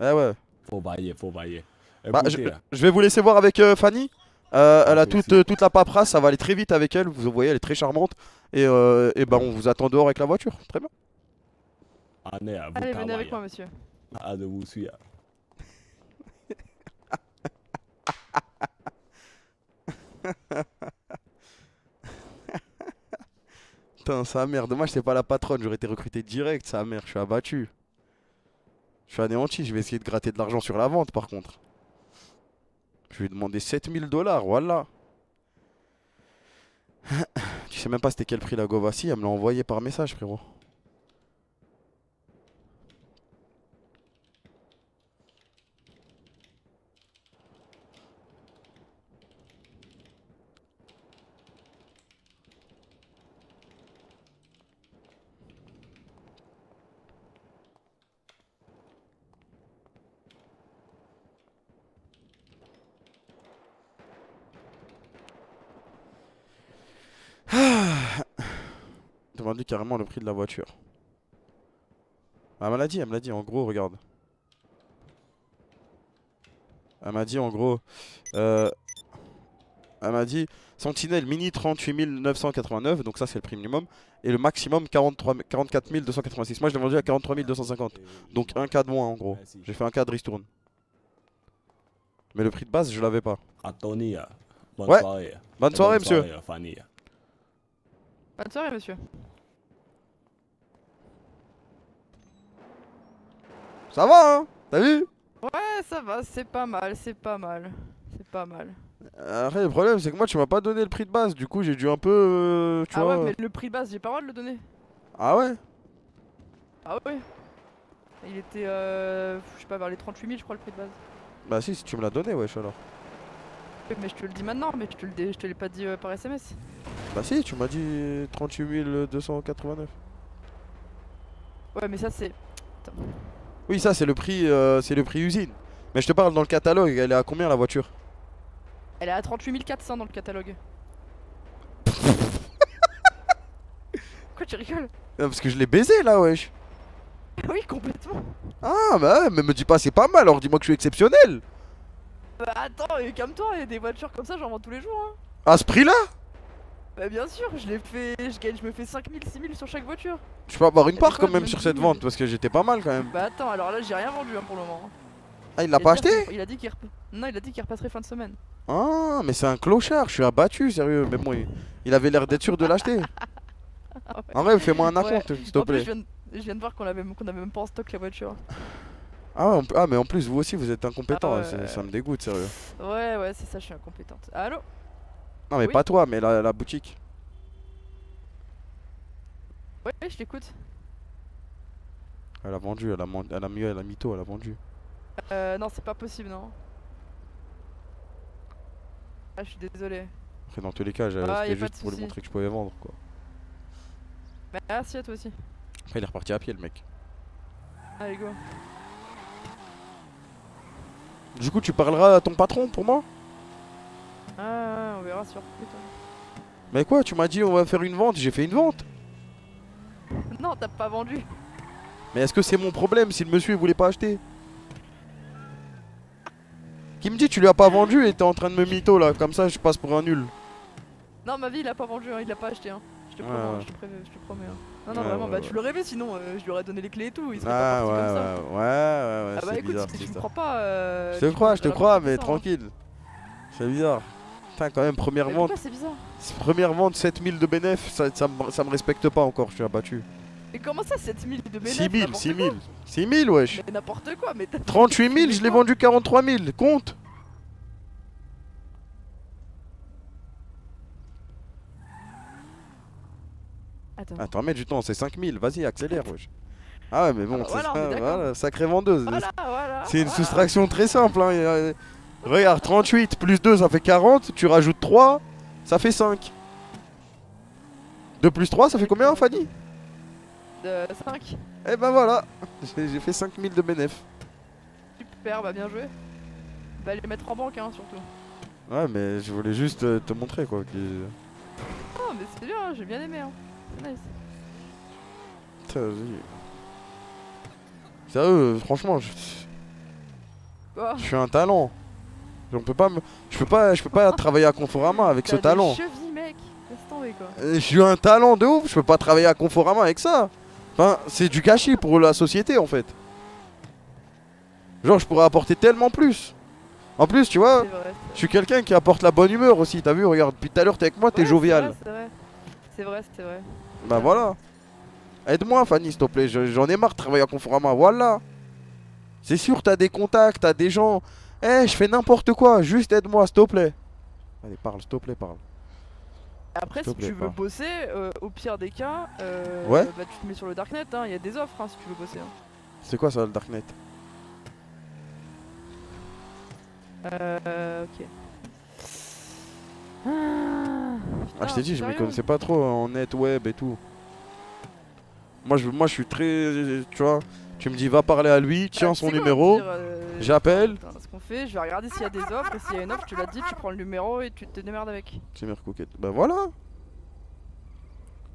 Eh ouais. Faut bailler, faut bailler. Bah, je vais vous laisser voir avec Fanny, elle a toute la paperasse, ça va aller très vite avec elle, vous voyez elle est très charmante. Et bah on vous attend dehors avec la voiture, très bien. Allez, venez avec moi monsieur. Ah de vous suivre. Putain, sa mère, dommage c'est pas la patronne, j'aurais été recruté direct, sa mère, je suis abattu. Je suis anéanti, je vais essayer de gratter de l'argent sur la vente par contre. Je vais lui demander 7 000 $, voilà. Tu sais même pas c'était quel prix la Govassi, elle me l'a envoyé par message frérot. Demandé carrément le prix de la voiture. Elle me l'a dit, en gros, regarde. Elle m'a dit, en gros, elle m'a dit, Sentinelle Mini 38 989, donc ça c'est le prix minimum, et le maximum 44 286. Moi je l'ai vendu à 43 250, donc un cas de moins en gros. J'ai fait un cas de ristourne. Mais le prix de base, je l'avais pas. Anthony, bonne soirée. Bonne soirée, monsieur. Fanny. Bonne soirée, monsieur. Ça va, hein? T'as vu? Ouais, ça va, c'est pas mal, c'est pas mal. Après, le problème, c'est que moi, tu m'as pas donné le prix de base, du coup, j'ai dû un peu... tu vois... ouais, mais le prix de base, j'ai pas le droit de le donner. Ah ouais? Ah ouais. Il était, je sais pas, vers les 38 000, je crois, le prix de base. Bah si, si tu me l'as donné, wesh, alors. Mais je te le dis maintenant, mais je te l'ai pas dit par SMS. Bah si, tu m'as dit 38 289. Ouais, mais ça c'est... Oui, ça c'est le prix usine. Mais je te parle dans le catalogue, elle est à combien la voiture? Elle est à 38 400 dans le catalogue. Pourquoi tu rigoles? Non, parce que je l'ai baisé là, wesh. Oui, complètement. Ah, bah ouais, mais me dis pas c'est pas mal, alors dis-moi que je suis exceptionnel. Bah attends, calme-toi, il y a des voitures comme ça, j'en vends tous les jours. Hein. À ce prix-là? Bah bien sûr, je l'ai fait, je me fais 5000, 6000 sur chaque voiture. Je peux avoir une part quand même sur cette vente, parce que j'étais pas mal quand même. Bah attends, alors là j'ai rien vendu hein, pour le moment. Ah, il l'a pas acheté? Il a dit qu'il repasserait fin de semaine. Ah, mais c'est un clochard, je suis abattu, sérieux. Mais bon, il avait l'air d'être sûr de l'acheter. Ah ouais. En vrai, fais-moi un acompte, s'il te plaît. Je viens de voir qu'on avait même pas en stock la voiture. Ah, ouais, ah mais en plus, vous aussi, vous êtes incompétent, ah ouais. Ça me dégoûte, sérieux. Ouais, ouais, c'est ça, je suis incompétente. Allô? Non, mais oui, pas toi, mais la boutique. Ouais, je t'écoute. Elle a vendu, elle a mytho, elle a vendu. Non, c'est pas possible, non. Ah, je suis désolé. Après, dans tous les cas, c'était juste pour lui montrer que je pouvais vendre, quoi. Merci à toi aussi. Après, il est reparti à pied, le mec. Allez, go. Du coup, tu parleras à ton patron pour moi? Ah, on verra sur plus tard. Mais quoi, tu m'as dit on va faire une vente, j'ai fait une vente. Non, t'as pas vendu. Mais est-ce que c'est mon problème si le monsieur il voulait pas acheter? Qui me dit tu lui as pas vendu et t'es en train de me mytho là, comme ça je passe pour un nul. Non, ma vie il a pas vendu, hein, il l'a pas acheté. Hein. Je te promets, je te promets. Hein. Non, non, vraiment, bah tu l'aurais vu sinon, je lui aurais donné les clés et tout, il serait pas parti comme ça. Ouais, ah bah écoute, bizarre, si tu me crois pas... je te crois, mais tranquille. C'est bizarre. Putain, quand même, première vente. C'est bizarre. Première vente, 7000 de bénéf, ça me respecte pas encore, je suis abattu. Mais comment ça, 7000 de bénéf? 6000, wesh. Mais n'importe quoi, mais t'as... 38000, je l'ai vendu 43000, compte. Attends, mets du temps, c'est 5000, vas-y, accélère, wesh. Ah ouais, mais bon, c'est voilà, sacrée vendeuse. Voilà, c'est une soustraction très simple, hein. Regarde, 38 plus 2, ça fait 40, tu rajoutes 3, ça fait 5. 2 plus 3, ça fait combien, Fanny? 5. Eh ben voilà, j'ai fait 5000 de bénéf. Super, bah bien joué. Va les mettre en banque, hein, surtout. Ouais, mais je voulais juste te montrer, quoi. Oh, mais c'est bien, j'ai bien aimé, hein. Nice. Sérieux, franchement, je suis un talent. Je peux pas travailler à Conforama avec ce talent. Cheville, mec. Tomber, quoi. Je suis un talent de ouf. Je peux pas travailler à Conforama avec ça. Enfin, c'est du gâchis pour la société en fait. Genre, je pourrais apporter tellement plus. En plus, tu vois, je suis quelqu'un qui apporte la bonne humeur aussi. T'as vu, regarde, depuis tout à l'heure t'es avec moi, t'es jovial. C'est vrai, c'est vrai. Bah voilà. Aide-moi Fanny s'il te plaît, j'en ai marre de travailler à Conforama, voilà. C'est sûr, t'as des contacts, t'as des gens. Eh, je fais n'importe quoi, juste aide-moi s'il te plaît. Allez, parle, s'il te plaît, parle. Après, si tu veux bosser, au pire des cas, bah, tu te mets sur le Darknet, hein. Il y a des offres hein, si tu veux bosser. Hein. C'est quoi ça le Darknet? Ok. Ah, je t'ai dit, je me connaissais pas trop en net, web et tout. Moi je suis très... Tu vois, tu me dis va parler à lui, tiens son numéro, j'appelle. Ce qu'on fait, je vais regarder s'il y a des offres, et s'il y a une offre, tu l'as dit, tu prends le numéro et tu te démerdes avec. C'est mère coquette, bah voilà.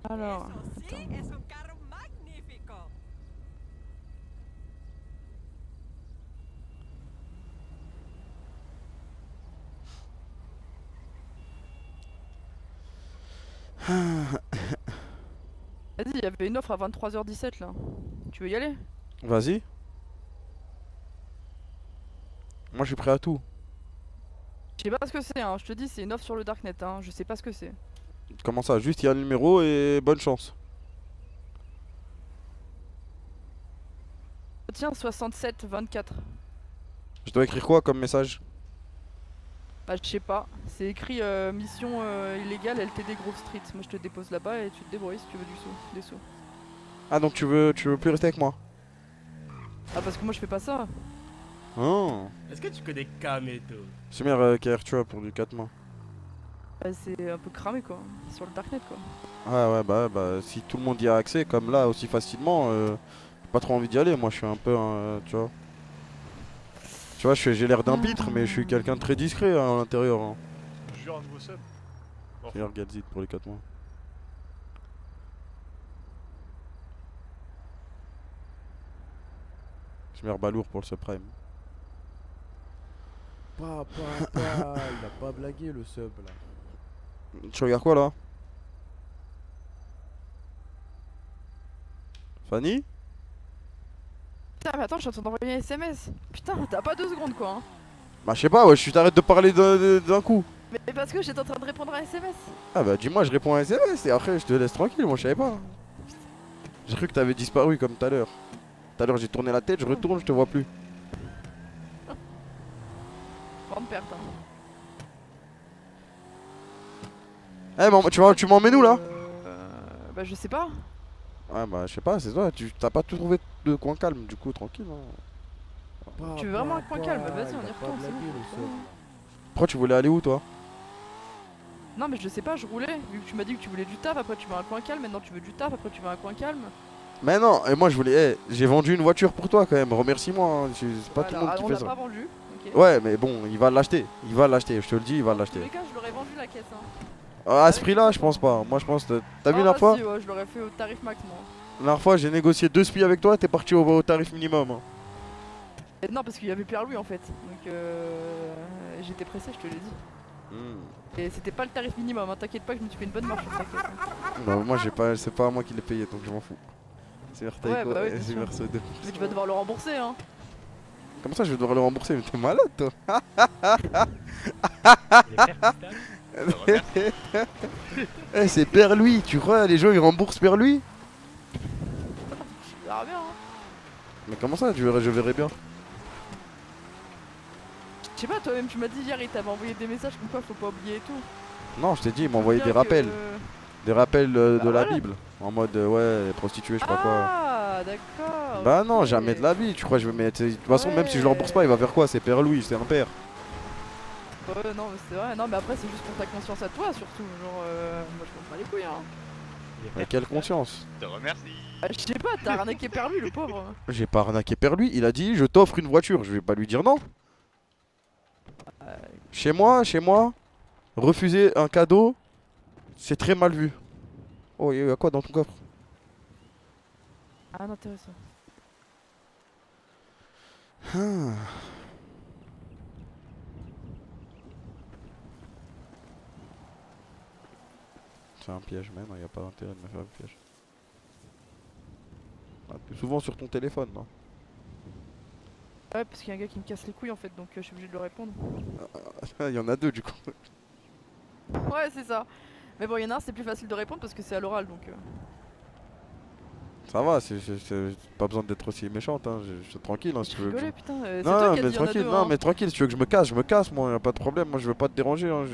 Alors... Attends. Vas-y, il y avait une offre à 23h17 là. Tu veux y aller? Vas-y. Moi je suis prêt à tout. Je sais pas ce que c'est, hein. Je te dis, c'est une offre sur le Darknet. Hein. Je sais pas ce que c'est. Comment ça? Juste il y a le numéro et bonne chance. Tiens, 67 24. Je dois écrire quoi comme message? Bah je sais pas, c'est écrit mission illégale LTD Grove Street. Moi je te dépose là-bas et tu te débrouilles si tu veux des sous. Ah donc tu veux plus rester avec moi? Ah parce que moi je fais pas ça. Oh. Est-ce que tu connais Kameto? C'est bien KR tu vois pour du 4 mains. Bah c'est un peu cramé quoi, sur le Darknet quoi. Ah ouais bah si tout le monde y a accès comme là aussi facilement, j'ai pas trop envie d'y aller, moi je suis un peu tu vois. Tu vois, j'ai l'air d'un pitre, mais je suis quelqu'un de très discret hein, à l'intérieur. Hein. Je jure un nouveau sub. J'ai l'air gadget pour les 4 mois. Je mets un balourd pour le subprime. Il a pas blagué le sub là. Tu regardes quoi là? Fanny? Putain mais attends, je suis en train d'envoyer un SMS. Putain t'as pas 2 secondes quoi hein. Bah je sais pas ouais, je t'arrête de parler d'un coup. Mais parce que j'étais en train de répondre à un SMS. Ah bah dis-moi je réponds à un SMS et après je te laisse tranquille, moi je savais pas. J'ai cru que t'avais disparu comme tout à l'heure. Tout à l'heure j'ai tourné la tête, je retourne, je te vois plus. Grande perte hein. Eh hey, mais tu m'emmènes où là? Bah je sais pas. Ouais bah je sais pas, c'est toi, tu t'as pas tout trouvé de coin calme du coup, tranquille hein. Tu veux vraiment un coin calme? Vas-y on y retourne. Pourquoi tu voulais aller où toi? Non mais je sais pas, je roulais, vu que tu m'as dit que tu voulais du taf, après tu veux un coin calme, maintenant tu veux du taf, après tu veux un coin calme. Mais non, et moi je voulais, hey, j'ai vendu une voiture pour toi quand même, remercie-moi, hein. C'est pas tout le monde qui fait ça. Pas vendu, okay. Ouais mais bon, il va l'acheter, je te le dis, il va l'acheter. En tous les cas je l'aurais vendu la caisse hein. Ah, à ce prix là je pense pas, moi je pense, t'as vu la dernière fois? Si, ouais, je l'aurais fait au tarif max moi. La dernière fois j'ai négocié 2 SPI avec toi, t'es parti au tarif minimum hein. Non parce qu'il y avait Père Louis en fait, donc j'étais pressé, je te l'ai dit. Et c'était pas le tarif minimum, hein. T'inquiète pas que je me suis fait une bonne marche. Non, moi j'ai pas, c'est pas à moi qui l'ai payé donc je m'en fous. C'est Mercedes. Ouais, bah ouais, mais tu vas devoir le rembourser hein. Comment ça je vais devoir le rembourser? Mais t'es malade toi. Eh c'est Père Louis, tu crois les gens ils remboursent Père Louis? Tu verras bien hein. Mais comment ça tu verrais, je verrai bien? Je sais pas, toi-même tu m'as dit hier, il t'avait envoyé des messages comme quoi faut pas oublier et tout. Non, je t'ai dit, il m'a envoyé des rappels. Des rappels de la Bible. En mode, ouais, prostituée, je sais pas quoi. Ah, d'accord. Bah non, jamais de la vie, tu crois, je vais mettre. De toute façon, même si je le rembourse pas, il va faire quoi? C'est Père Louis, c'est un père. Non, mais c'est vrai, non, mais après, c'est juste pour ta conscience à toi, surtout. Genre, moi je compte pas les couilles, hein. Mais quelle conscience? Je te remercie. Je sais pas, t'as arnaqué Père Louis, le pauvre. J'ai pas arnaqué Père Louis, il a dit, je t'offre une voiture, je vais pas lui dire non. Chez moi, refuser un cadeau, c'est très mal vu. Oh, il y a quoi dans ton coffre? Ah, intéressant. C'est un piège même, il n'y a pas d'intérêt de me faire un piège. Ah, plus souvent sur ton téléphone, non? Ouais, parce qu'il y a un gars qui me casse les couilles en fait, donc je suis obligé de le répondre. Il y en a 2 du coup. Ouais, c'est ça. Mais bon, il y en a un, c'est plus facile de répondre parce que c'est à l'oral donc. Ça va, c'est pas besoin d'être aussi méchante, hein. Je suis tranquille hein, si tu veux. Rigolé, putain, c'est toi qui as dit tranquille, y en a 2, hein. Mais tranquille, si tu veux que je me casse, moi, y a pas de problème, moi je veux pas te déranger, hein.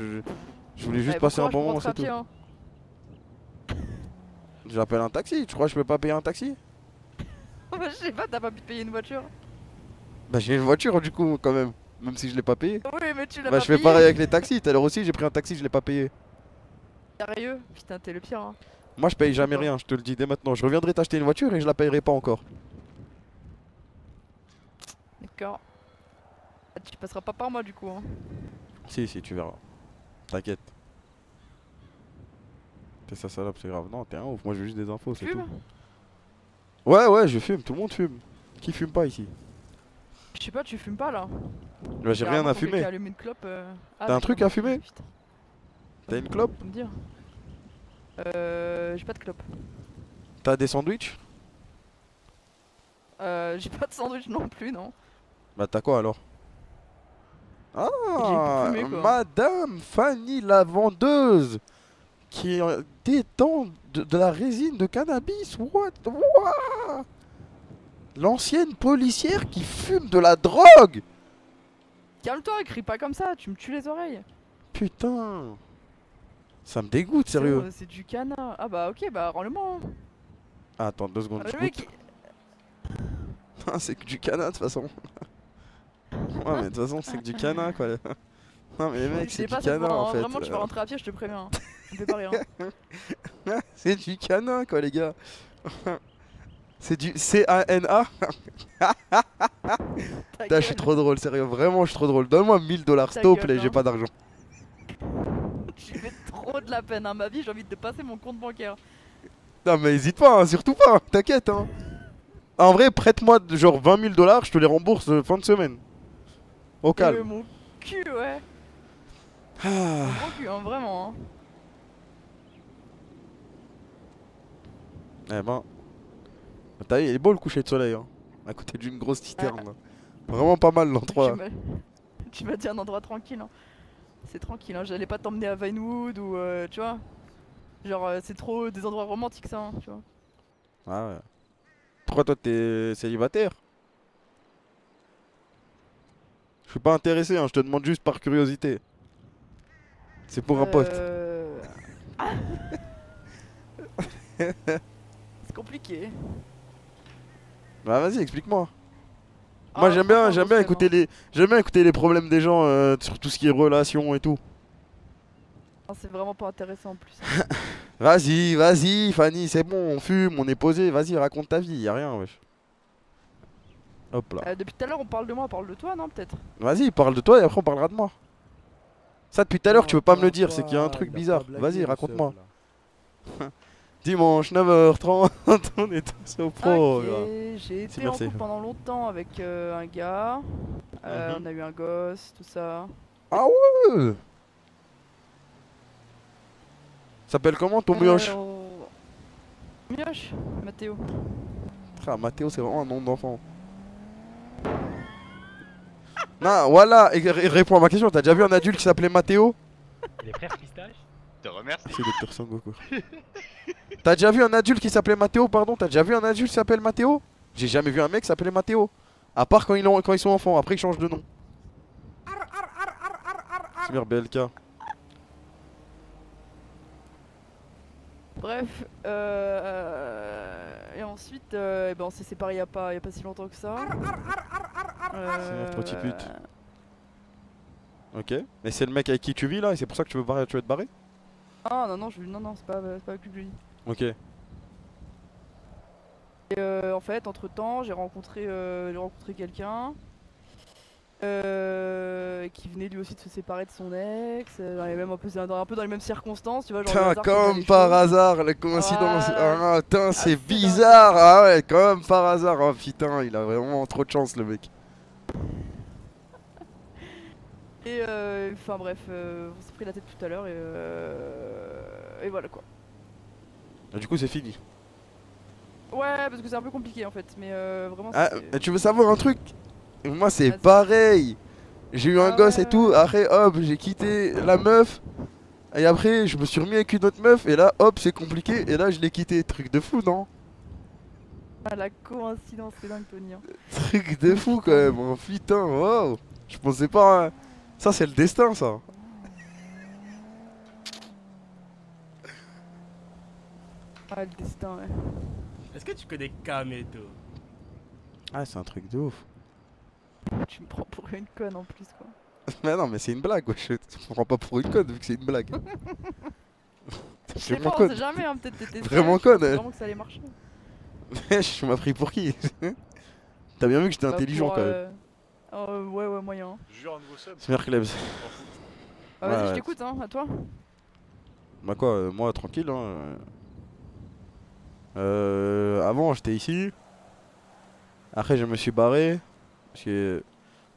Je voulais juste passer un bon moment, c'est tout. Hein. J'appelle un taxi, tu crois que je peux pas payer un taxi? Bah, je sais pas, t'as pas pu payer une voiture? Bah j'ai une voiture du coup quand même, même si je l'ai pas payé. Oui mais tu l'as pas payé. Bah je fais pareil avec les taxis, tout à l'heure aussi j'ai pris un taxi, je l'ai pas payé. Sérieux? Putain t'es le pire hein. Moi je paye jamais rien, je te le dis dès maintenant, je reviendrai t'acheter une voiture et je la payerai pas encore. D'accord. Tu passeras pas par moi du coup hein. Si tu verras. T'inquiète. T'es sa salope, c'est grave, non t'es un ouf, moi je veux juste des infos c'est tout. Ouais je fume, tout le monde fume. Qui fume pas ici? Je sais pas, tu fumes pas là? Bah j'ai rien à fumer. T'as un truc à fumer? T'as une clope? Faut me dire. J'ai pas de clope. T'as des sandwichs? J'ai pas de sandwich non plus, non. Bah t'as quoi alors? Ah fumé, Madame Fanny la vendeuse qui détend de la résine de cannabis. What? Wow. L'ancienne policière qui fume de la drogue! Calme-toi, crie pas comme ça, tu me tues les oreilles! Putain! Ça me dégoûte, sérieux! C'est du canard! Ah bah ok, bah rends-le-moi! Ah, attends 2 secondes, je goûte! C'est que du canard de toute façon! Ouais, mais de toute façon, c'est que du canard quoi! Non, mais mec, c'est du canard en fait! Vraiment, tu vas rentrer à pied, je te préviens! On peut pas rire! C'est du canard quoi, les gars! C'est du C-A-N-A. Putain, je suis trop drôle, sérieux, vraiment je suis trop drôle. Donne-moi 1000 $, s'il te plaît, j'ai pas d'argent. Tu fais trop de la peine, hein, ma vie, j'ai envie de passer mon compte bancaire. Non mais hésite pas, hein, surtout pas, t'inquiète hein. En vrai, prête-moi genre 20 000 $, je te les rembourse fin de semaine. Au calme. Mon cul, ouais. Ah. Mon cul, hein, vraiment. Hein. Eh ben. T'as vu, il est beau le coucher de soleil, hein. À côté d'une grosse citerne. Ah. Vraiment pas mal l'endroit. Tu m'as dit un endroit tranquille, hein. C'est tranquille, hein. J'allais pas t'emmener à Vinewood ou tu vois. Genre, c'est trop des endroits romantiques, ça, hein, tu vois. Ah ouais. Pourquoi toi t'es célibataire? Je suis pas intéressé, hein. Je te demande juste par curiosité. C'est pour un pote. Ah. C'est compliqué. Bah vas-y, explique-moi. Ah, moi j'aime bien écouter les problèmes des gens sur tout ce qui est relations et tout. C'est vraiment pas intéressant en plus. Vas-y, vas-y Fanny, c'est bon, on fume, on est posé, vas-y raconte ta vie, y'a rien wesh. Hop là. Depuis tout à l'heure on parle de moi, on parle de toi non peut-être? Vas-y, parle de toi et après on parlera de moi. Ça depuis tout à l'heure tu veux pas me le dire, c'est qu'il y a un truc bizarre, vas-y raconte-moi. Dimanche 9h30, on est tous au pro. Okay, j'ai été en couple pendant longtemps avec un gars, on a eu un gosse, tout ça. Ah ouais. S'appelle comment ton mioche? Mioche, Mathéo. Ah, Mathéo, c'est vraiment un nom d'enfant. Non, voilà, et réponds à ma question, t'as déjà vu un adulte qui s'appelait Mathéo? Les frères pistache? Te remercie. C'est Dr Sangoku. T'as déjà vu un adulte qui s'appelait Mathéo, pardon? T'as déjà vu un adulte qui s'appelle Mathéo? J'ai jamais vu un mec qui s'appelait Mathéo. À part quand ils sont enfants, après ils changent de nom. C'est bien BLK. Bref, et ensuite, et ben on s'est séparés il y a pas si longtemps que ça. C'est notre petit pute. Ok, mais c'est le mec avec qui tu vis là et c'est pour ça que tu veux te barrer? Ah non, non, c'est pas avec lui que je vis. Ok. Et en fait, entre temps, j'ai rencontré quelqu'un qui venait lui aussi de se séparer de son ex, un peu dans les mêmes circonstances, tu vois. Genre comme par hasard, la coïncidence, ah putain c'est bizarre, ah ouais, comme par hasard, oh putain, il a vraiment trop de chance le mec. Et enfin bref, on s'est pris la tête tout à l'heure et voilà quoi. Et du coup c'est fini. Ouais, parce que c'est un peu compliqué en fait, mais vraiment... Ah, tu veux savoir un truc? Moi c'est pareil. J'ai eu un gosse et tout, après hop j'ai quitté la meuf. Et après je me suis remis avec une autre meuf et là hop c'est compliqué et là je l'ai quitté. Truc de fou non? Ah la coïncidence c'est dingue Tony hein. Truc de fou quand même, oh, putain wow. Je pensais pas hein. Ça c'est le destin ça. Ah le destin ouais. Est-ce que tu connais Kameto? Ah c'est un truc de ouf. Tu me prends pour une conne en plus quoi. Mais non mais c'est une blague quoi, je te prends pas pour une conne vu que c'est une blague. Je sais pas, on sait jamais hein, peut-être t'étais vraiment conne. Vraiment que ça allait marcher. Mais je m'as pris pour qui? T'as bien vu que j'étais intelligent quand même. Ouais ouais moyen. Jure un nouveau sub. Smerklebs. Ah vas-y je t'écoute hein, à toi. Bah quoi, moi tranquille hein. Avant j'étais ici. Après je me suis barré. Parce que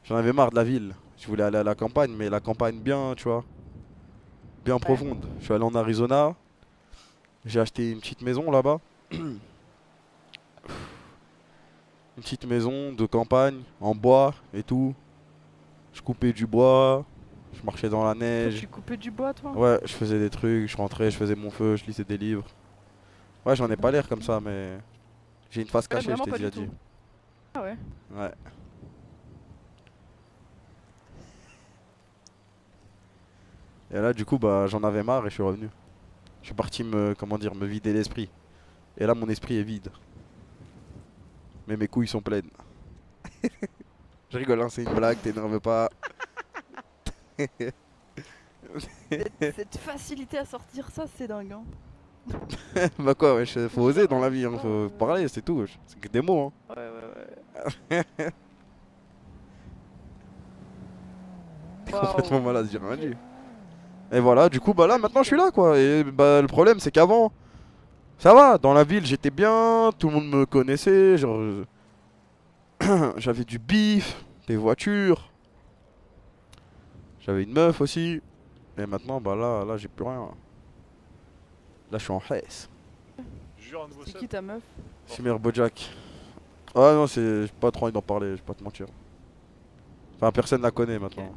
j'en avais marre de la ville. Je voulais aller à la campagne, mais la campagne bien, tu vois. Bien ouais. Profonde. Je suis allé en Arizona. J'ai acheté une petite maison là-bas. Une petite maison de campagne, en bois et tout. Je coupais du bois. Je marchais dans la neige. Tu coupais du bois toi? Ouais, je faisais des trucs, je rentrais, je faisais mon feu, je lisais des livres. Ouais, j'en ai pas l'air comme ça, mais... J'ai une face cachée, je t'ai déjà dit. Ah ouais. Ouais. Et là du coup bah j'en avais marre et je suis revenu. Je suis parti me vider l'esprit. Et là mon esprit est vide. Mais mes couilles sont pleines. Je rigole hein, c'est une blague, t'énerve pas. Cette facilité à sortir ça c'est dingue hein. Bah quoi wesh, faut oser dans la vie, hein, faut parler c'est tout, c'est que des mots hein. Ouais. T'es complètement malade, j'ai rien dit. Et voilà, du coup, bah là, maintenant je suis là quoi. Et bah, le problème c'est qu'avant, Ça va, dans la ville j'étais bien, tout le monde me connaissait, genre j'avais du bif, des voitures, j'avais une meuf aussi. Et maintenant bah là j'ai plus rien. Là je suis en haisse. C'est qui ta meuf? Chimère Bojack. Ah non, j'ai pas trop envie d'en parler, je vais pas te mentir. Enfin personne la connaît maintenant.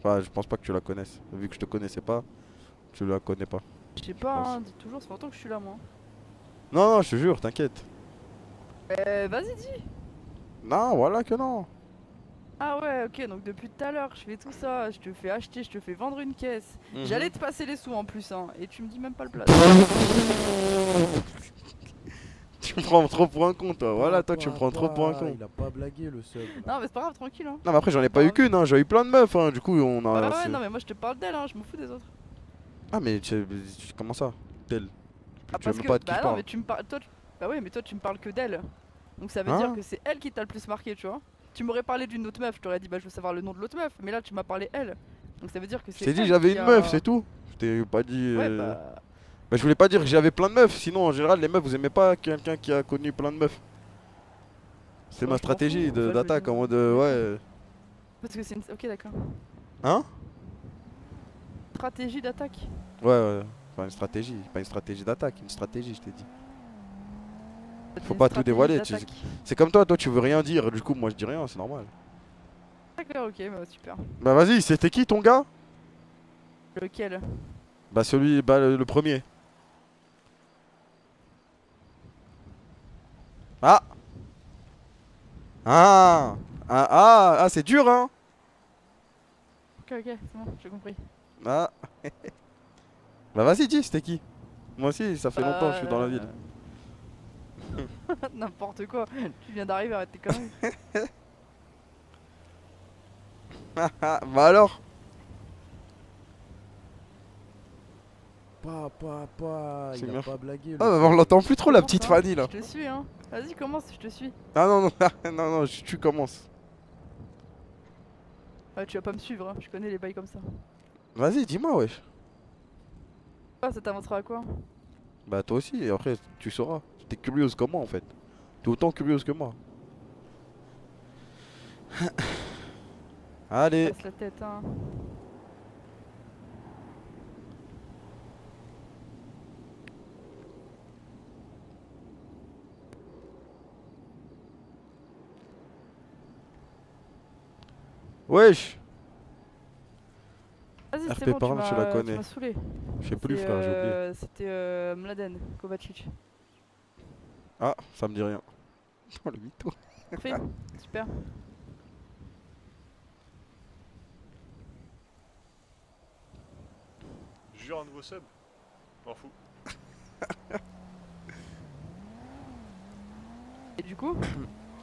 Enfin je pense pas que tu la connaisses. Vu que je te connaissais pas, tu la connais pas. Je sais pas, hein, dis toujours, c'est longtemps que je suis là moi. Non, je te jure, t'inquiète. Vas-y, dis. Non, voilà que non. Ah ouais, ok, donc depuis tout à l'heure, je fais tout ça, je te fais acheter, je te fais vendre une caisse. J'allais te passer les sous en plus, hein, et tu me dis même pas le plat. Tu me prends trop pour un con, toi, voilà, toi, tu me prends trop pour un con. Il a pas blagué, le seul. Non, mais c'est pas grave, tranquille, hein. Non, mais après, j'en ai pas eu qu'une, hein, j'ai eu plein de meufs, hein, du coup, on a... Ah ouais, non, mais moi, je te parle d'elle, hein, je m'en fous des autres. Ah, mais comment ça, d'elle? Ah parce que, bah non mais tu me parles, toi, bah oui mais toi tu me parles que d'elle. Donc ça veut dire que c'est elle qui t'a le plus marqué, tu vois. Tu m'aurais parlé d'une autre meuf, je t'aurais dit bah je veux savoir le nom de l'autre meuf. Mais là tu m'as parlé elle. Donc ça veut dire que c'est... Je t'ai dit j'avais une meuf, c'est tout. Je t'ai pas dit... Ouais, bah je voulais pas dire que j'avais plein de meufs, sinon en général les meufs vous aimez pas quelqu'un qui a connu plein de meufs. C'est ma stratégie d'attaque en mode ouais... Parce que c'est une... Ok d'accord. Hein? Stratégie d'attaque. Ouais. Enfin, une stratégie, pas une stratégie d'attaque, une stratégie, je t'ai dit. Faut pas tout dévoiler. C'est comme toi, tu veux rien dire, du coup, moi je dis rien, c'est normal. D'accord, ok, bah super. Bah vas-y, c'était qui ton gars? Lequel? Bah celui, bah le premier. Ah, c'est dur, hein? Ok, c'est bon, j'ai compris. Ah. Bah vas-y dis, c'était qui? Moi aussi ça fait longtemps que je suis dans la ville. N'importe quoi, tu viens d'arriver, arrête tes conneries. Bah alors il a pas blagué. Ah bah on l'entend plus trop la petite Fanny là. Je te suis hein, vas-y commence, je te suis. Ah non, tu commences. Ah tu vas pas me suivre hein, je connais les bails comme ça. Vas-y dis-moi wesh. Ça t'avancera à quoi? Bah toi aussi, et après tu sauras. T'es curieuse comme moi en fait. T'es autant curieuse que moi. Allez. Passe la tête, hein. Wesh. Vas-y, c'est bon, tu la connais. Je sais plus frère, j'ai oublié. C'était Mladen Kovačić. Ah, ça me dit rien. Oh le mytho. Parfait, super. Jure un nouveau sub. M'en fous. Et du coup?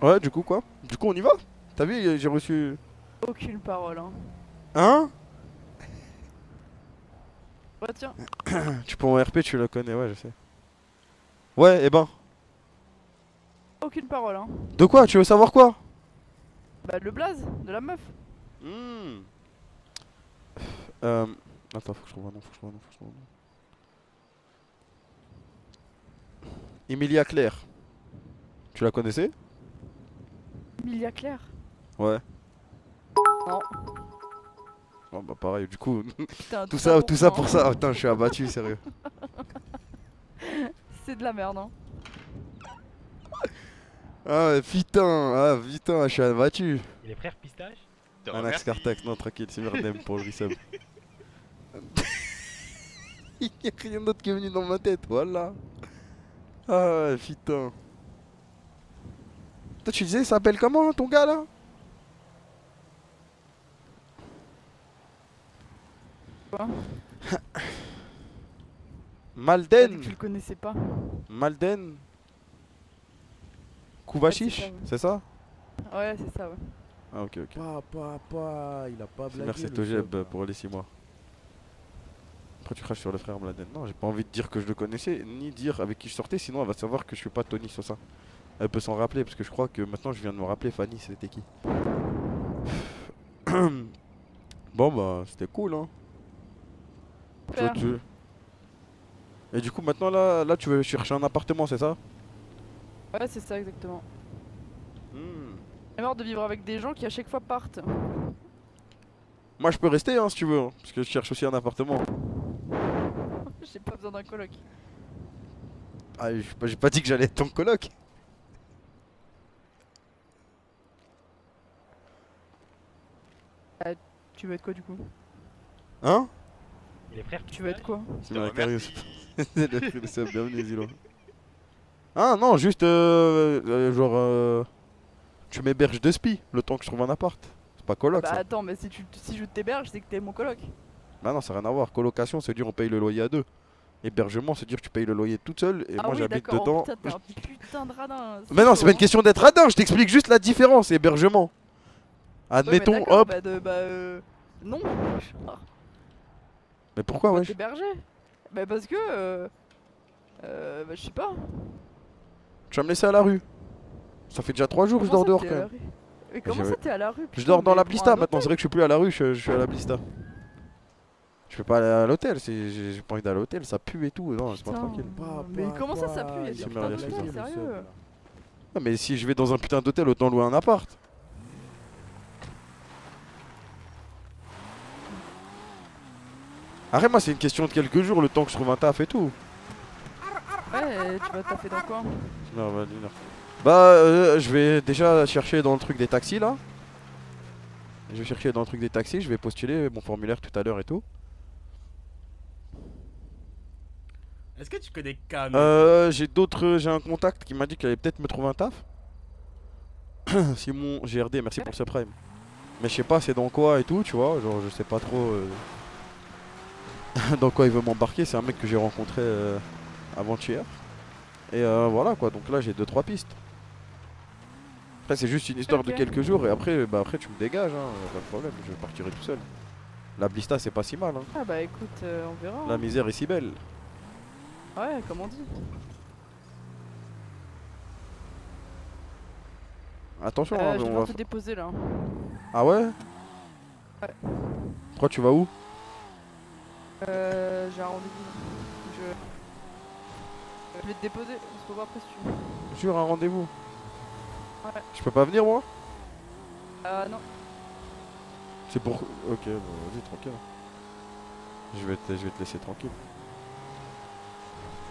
Ouais, du coup quoi? Du coup on y va? T'as vu, j'ai reçu... Aucune parole hein. Hein? Ouais tiens. Tu peux en RP, tu la connais, ouais je sais. Ouais et ben. Aucune parole hein. De quoi? Tu veux savoir quoi? Bah le blaze de la meuf. Attends, faut que je trouve un nom, Emilia Claire. Tu la connaissais? Emilia Claire? Ouais. Non. Oh bah pareil du coup. Putain, tout ça pour ça. Oh, putain je suis abattu sérieux. C'est de la merde hein. Ah putain je suis abattu. Et les frères pistache. Un axe cartax, non tranquille c'est merdem pour le resub. Il y a rien d'autre qui est venu dans ma tête voilà. Ah putain. Toi tu disais il s'appelle comment ton gars là? Mladen. Tu le connaissais pas. Mladen Kovačić, c'est ça? Ouais, c'est ça, ouais. Ah, ok. Il a pas blagué. Merci Tojeb pour les 6 mois. Après, tu craches sur le frère Mladen. Non, j'ai pas envie de dire que je le connaissais, ni dire avec qui je sortais, sinon elle va savoir que je suis pas Tony Sosa. Elle peut s'en rappeler, parce que je crois que maintenant je viens de me rappeler Fanny, c'était qui? Bon, bah, c'était cool, hein. Tu... Et du coup maintenant là, tu veux chercher un appartement, c'est ça? Ouais c'est ça exactement. J'ai marre de vivre avec des gens qui à chaque fois partent. Moi je peux rester hein si tu veux, hein, parce que je cherche aussi un appartement. J'ai pas besoin d'un coloc. Ah j'ai pas dit que j'allais être ton coloc. Tu veux être quoi du coup? Hein? Les frères, tu veux être quoi? C'est la carrière. C'est le frère de Sob, bienvenue Zilo. Ah non, juste genre tu m'héberges de spi le temps que je trouve un appart. C'est pas coloc. Bah ça. Attends, mais si je t'héberge, c'est que t'es mon coloc. Bah non, ça n'a rien à voir. Colocation, c'est dire on paye le loyer à deux. Hébergement, c'est dire que tu payes le loyer toute seule et moi j'habite dedans. Ah oui, d'accord. Oh, putain de radin. Mais non, c'est pas une question d'être radin, je t'explique juste la différence. Hébergement. Admettons, ouais, hop. Non. Mais pourquoi ouais? Hébergé. Bah parce que bah je sais pas. Tu vas me laisser à la rue. Ça fait déjà 3 jours que je dors dehors quand même. Mais comment ça t'es à la rue? Je dors dans la blista maintenant, c'est vrai que je suis plus à la rue, je suis à la blista. Je peux pas aller à l'hôtel, j'ai pas envie d'aller à l'hôtel, ça pue et tout, non c'est pas tranquille. Mais comment ça ça pue? C'est sérieux. Non mais si je vais dans un putain d'hôtel, autant louer un appart. Arrête moi c'est une question de quelques jours, le temps que je trouve un taf et tout. Ouais, tu vas taffer dans quoi? Non, bah, je vais déjà chercher dans le truc des taxis là. Je vais chercher dans le truc des taxis, je vais postuler mon formulaire tout à l'heure et tout. Est-ce que tu connais Kameto? J'ai un contact qui m'a dit qu'il allait peut-être me trouver un taf. Simon GRD, merci pour ce prime. Mais je sais pas c'est dans quoi et tout, tu vois, genre je sais pas trop dans quoi il veut m'embarquer, c'est un mec que j'ai rencontré avant-hier. Et voilà quoi, donc là j'ai 2-3 pistes. Après c'est juste une histoire de quelques jours et après après tu me dégages hein, pas de problème, je partirai tout seul. La blista c'est pas si mal hein. Ah bah écoute, on verra. La misère est si belle. Ouais, comme on dit. Attention hein, je vais te déposer là. Ah ouais? Ouais. Pourquoi tu vas où? J'ai un rendez-vous. Je vais te déposer, on se revoit après si tu veux. Jure, un rendez-vous? Ouais. Je peux pas venir moi? Non. C'est pour... Ok, bah, vas-y, tranquille. Je vais te laisser tranquille.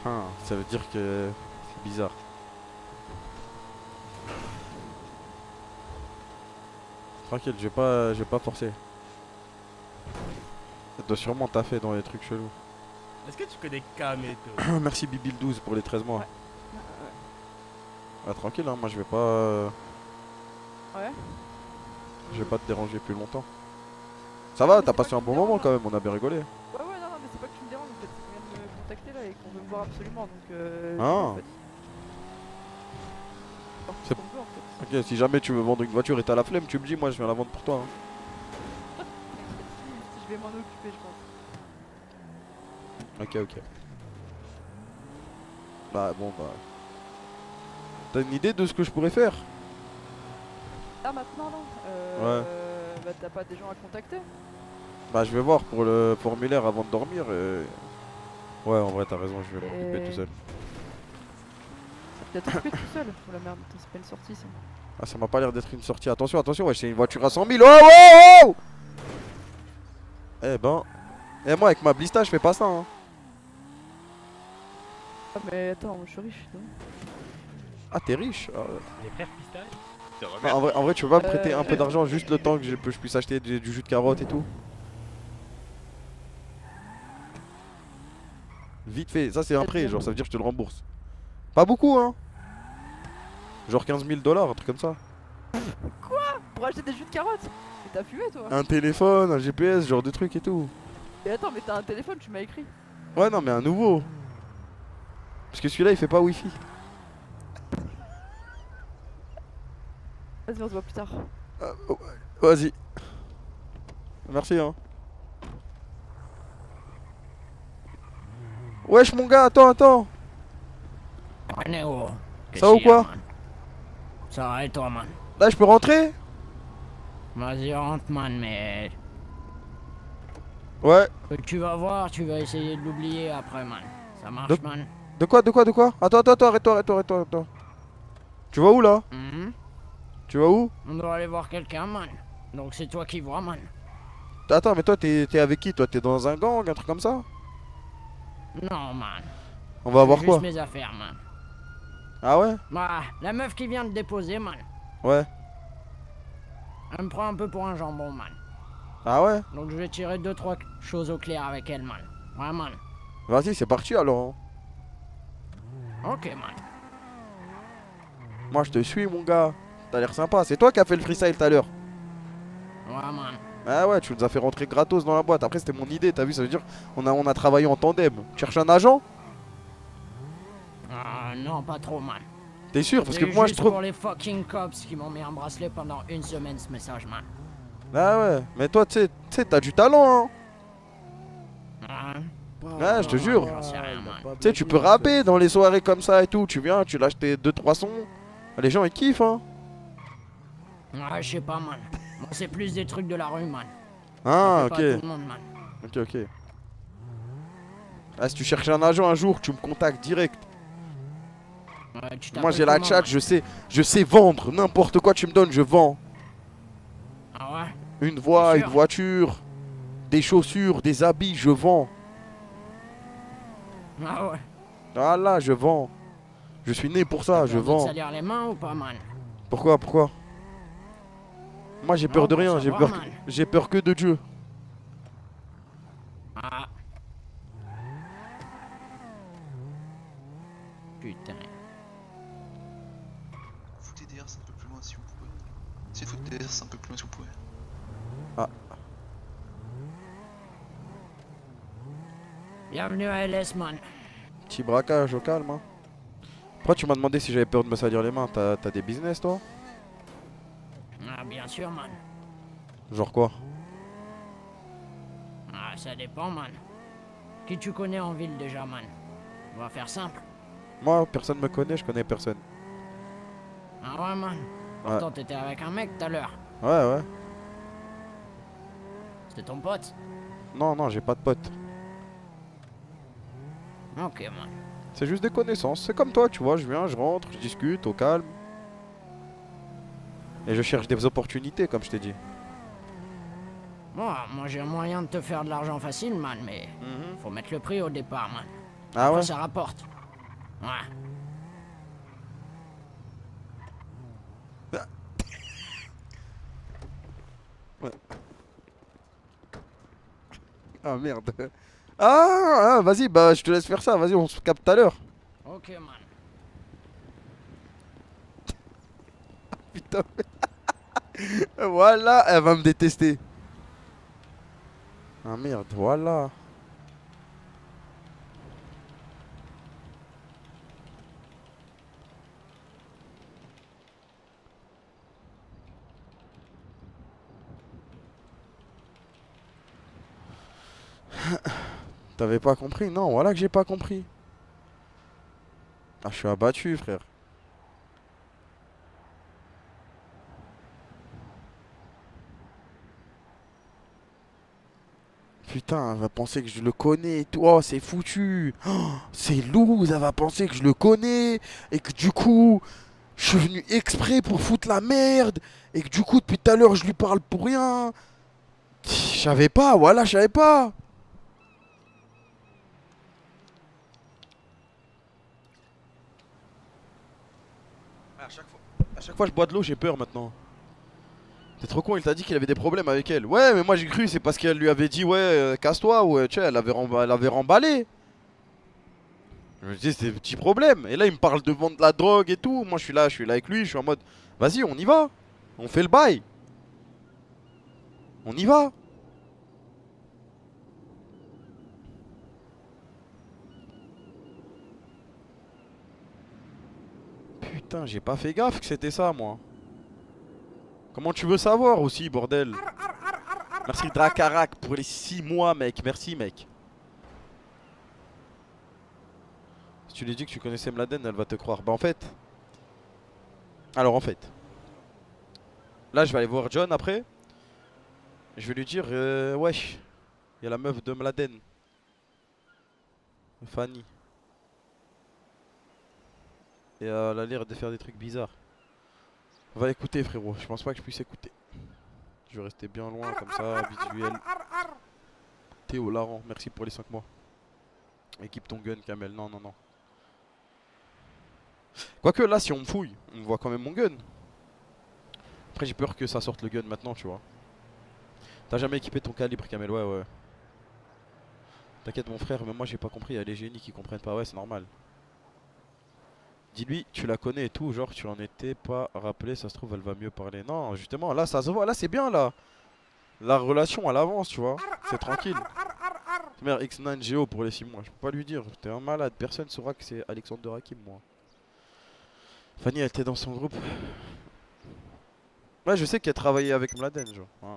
Ah, ça veut dire que... c'est bizarre. Tranquille, je vais pas forcer. Ça doit sûrement taffer dans les trucs chelous. Est-ce que tu connais Kameto? Merci Bibil12 pour les 13 mois. Ouais. Ah, tranquille, hein, moi je vais pas. Ouais. Je vais pas te déranger plus longtemps. Ça va, t'as passé un bon moment quand même, on a bien rigolé. Ouais, ouais, non, mais c'est pas que tu me déranges, en fait, tu viens de me contacter là et qu'on veut me voir absolument donc. C'est bon, en fait. Ok, si jamais tu veux vendre une voiture et t'as la flemme, tu me dis, moi je viens la vendre pour toi. Hein. Je vais m'en occuper, je pense. Ok, ok. Bah bon bah... T'as une idée de ce que je pourrais faire? Là maintenant non. Ouais. Bah t'as pas des gens à contacter? Bah je vais voir pour le formulaire avant de dormir Ouais en vrai t'as raison, je vais m'occuper tout seul. T'as t'occupé tout seul? Oh la merde, c'est pas une sortie ça. Ah ça m'a pas l'air d'être une sortie, attention, attention, ouais c'est une voiture à 100 000, oh oh oh. Eh ben... Eh moi avec ma blista je fais pas ça hein. Ah mais attends, je suis riche non? Ah t'es riche Les frères pistaches non, en vrai tu peux pas me prêter un peu d'argent juste le temps que je puisse acheter du jus de carotte et tout? Vite fait, ça c'est un prêt genre ça veut dire que je te le rembourse. Pas beaucoup hein. Genre 15 000 $, un truc comme ça. Quoi? Pour acheter des jus de carotte? Mais t'as fumé toi? Un téléphone, un GPS, genre de trucs et tout. Et attends, mais t'as un téléphone, tu m'as écrit. Ouais, non, mais un nouveau. Parce que celui-là, il fait pas wifi. Vas-y, on se voit plus tard. Oh, vas-y. Merci, hein. Wesh, mon gars, attends. Ça ou quoi? Ça va et toi, man? Là, je peux rentrer? Vas-y, rentre, man, mais... Ouais. Tu vas voir, tu vas essayer de l'oublier après, man. Ça marche, man. De quoi? Attends, arrête-toi. Tu vas où, là? Tu vas où? On doit aller voir quelqu'un, man. Donc c'est toi qui vois, man. Attends, mais toi, t'es avec qui? Toi, t'es dans un gang, un truc comme ça? Non, man. On va avoir quoi? Juste mes affaires, man. Ah ouais? Bah, la meuf qui vient de déposer, man. Ouais. Elle me prend un peu pour un jambon, man. Ah ouais? Donc je vais tirer 2-3 choses au clair avec elle, man. Ouais, man. Vas-y, c'est parti, alors. Ok, man. Moi, je te suis, mon gars. T'as l'air sympa. C'est toi qui as fait le freestyle tout à l'heure. Ouais, man. Ah ouais, tu nous as fait rentrer gratos dans la boîte. Après, c'était mon idée, t'as vu, ça veut dire on a travaillé en tandem. Tu cherches un agent? Non, pas trop, man. T'es sûr? Parce que moi, je trouve... pour les fucking cops qui m'ont mis un bracelet pendant une semaine, ce message, man. Ah ouais, mais toi, tu sais, t'as du talent, hein. Ouais, je te jure. Tu sais, tu peux rapper dans les soirées comme ça et tout. Tu viens, tu lâches tes 2-3 sons. Les gens, ils kiffent, hein. Ouais, je sais pas, man. Bon, c'est plus des trucs de la rue, man. Ah, ok. Pas tout le monde, man. Ok. Ah, si tu cherches un agent un jour, tu me contactes direct. Moi, j'ai la chat, je sais vendre. N'importe quoi tu me donnes, je vends. Ah ouais? Une voix, une voiture, des chaussures, des habits, je vends. Ah ouais? Ah là, je vends. Je suis né pour ça, je vends. Tu as l'air les mains ou pas, man? Pourquoi? Moi j'ai peur de rien, j'ai peur que de Dieu. Ah. Putain. Foutez derrière un peu plus loin si vous pouvez. Ah. Bienvenue à LS, man. Petit braquage au calme, hein. Pourquoi tu m'as demandé si j'avais peur de me salir les mains? T'as des business, toi? Ah, bien sûr, man. Genre quoi? Ah, ça dépend, man. Qui tu connais en ville déjà, man? On va faire simple. Moi, personne me connaît, je connais personne. Ah ouais, man? Pourtant, ouais. T'étais avec un mec tout à l'heure. Ouais. C'était ton pote? Non, j'ai pas de pote. Ok, man. C'est juste des connaissances, c'est comme toi, tu vois, je viens, je rentre, je discute au calme. Et je cherche des opportunités, comme je t'ai dit. Moi j'ai un moyen de te faire de l'argent facile, man, mais faut mettre le prix au départ, man. Ah après, ouais? Ça rapporte. Ouais. Ouais. Ah merde. Ah vas-y, bah je te laisse faire ça, vas-y, on se capte tout à l'heure. Ok, man. Putain. Voilà, elle va me détester. Ah merde, voilà. T'avais pas compris? Non, voilà que j'ai pas compris. Ah, je suis abattu, frère. Putain, elle va penser que je le connais et tout. Oh, c'est foutu. Oh, c'est loose, elle va penser que je le connais. Et que du coup, je suis venu exprès pour foutre la merde. Et que du coup, depuis tout à l'heure, je lui parle pour rien. Je savais pas, voilà, je savais pas. À chaque fois, je bois de l'eau, j'ai peur maintenant. T'es trop con, il t'a dit qu'il avait des problèmes avec elle. Ouais, mais moi j'ai cru, c'est parce qu'elle lui avait dit, ouais, casse-toi, ouais, tu sais, elle avait remballé. Je me disais, c'est des petits problèmes. Et là, il me parle de vendre de la drogue et tout. Moi, je suis là avec lui, je suis en mode, vas-y, on y va. On fait le bail. On y va. Putain, j'ai pas fait gaffe que c'était ça, moi. Comment tu veux savoir aussi, bordel? Merci Dracarak pour les 6 mois, mec. Merci, mec. Si tu lui dis que tu connaissais Mladen, elle va te croire. Bah, en fait... Alors, en fait... Là, je vais aller voir John après. Je vais lui dire... wesh, il y a la meuf de Mladen. Fanny. et elle a l'air de faire des trucs bizarres. Va écouter, frérot, je pense pas que je puisse écouter. Je vais rester bien loin comme ça, habituel. Théo Laran, merci pour les 5 mois. Équipe ton gun, Kamel, non, non, non. Quoique là, si on me fouille, on voit quand même mon gun. Après, j'ai peur que ça sorte le gun maintenant, tu vois. T'as jamais équipé ton calibre, Kamel, ouais, ouais. T'inquiète, mon frère, mais moi j'ai pas compris, il y a les génies qui comprennent pas, ouais, c'est normal. Dis-lui, tu la connais et tout, genre tu l'en étais pas rappelé, ça se trouve elle va mieux parler. Non, justement, là ça se voit, là c'est bien là. La relation elle avance, tu vois, c'est tranquille. Merde, X9GO pour les 6 mois, je peux pas lui dire, t'es un malade, personne saura que c'est Alexandre Rakib, moi. Fanny, elle était dans son groupe. Ouais, je sais qu'elle travaillait avec Mladen, genre. Ouais.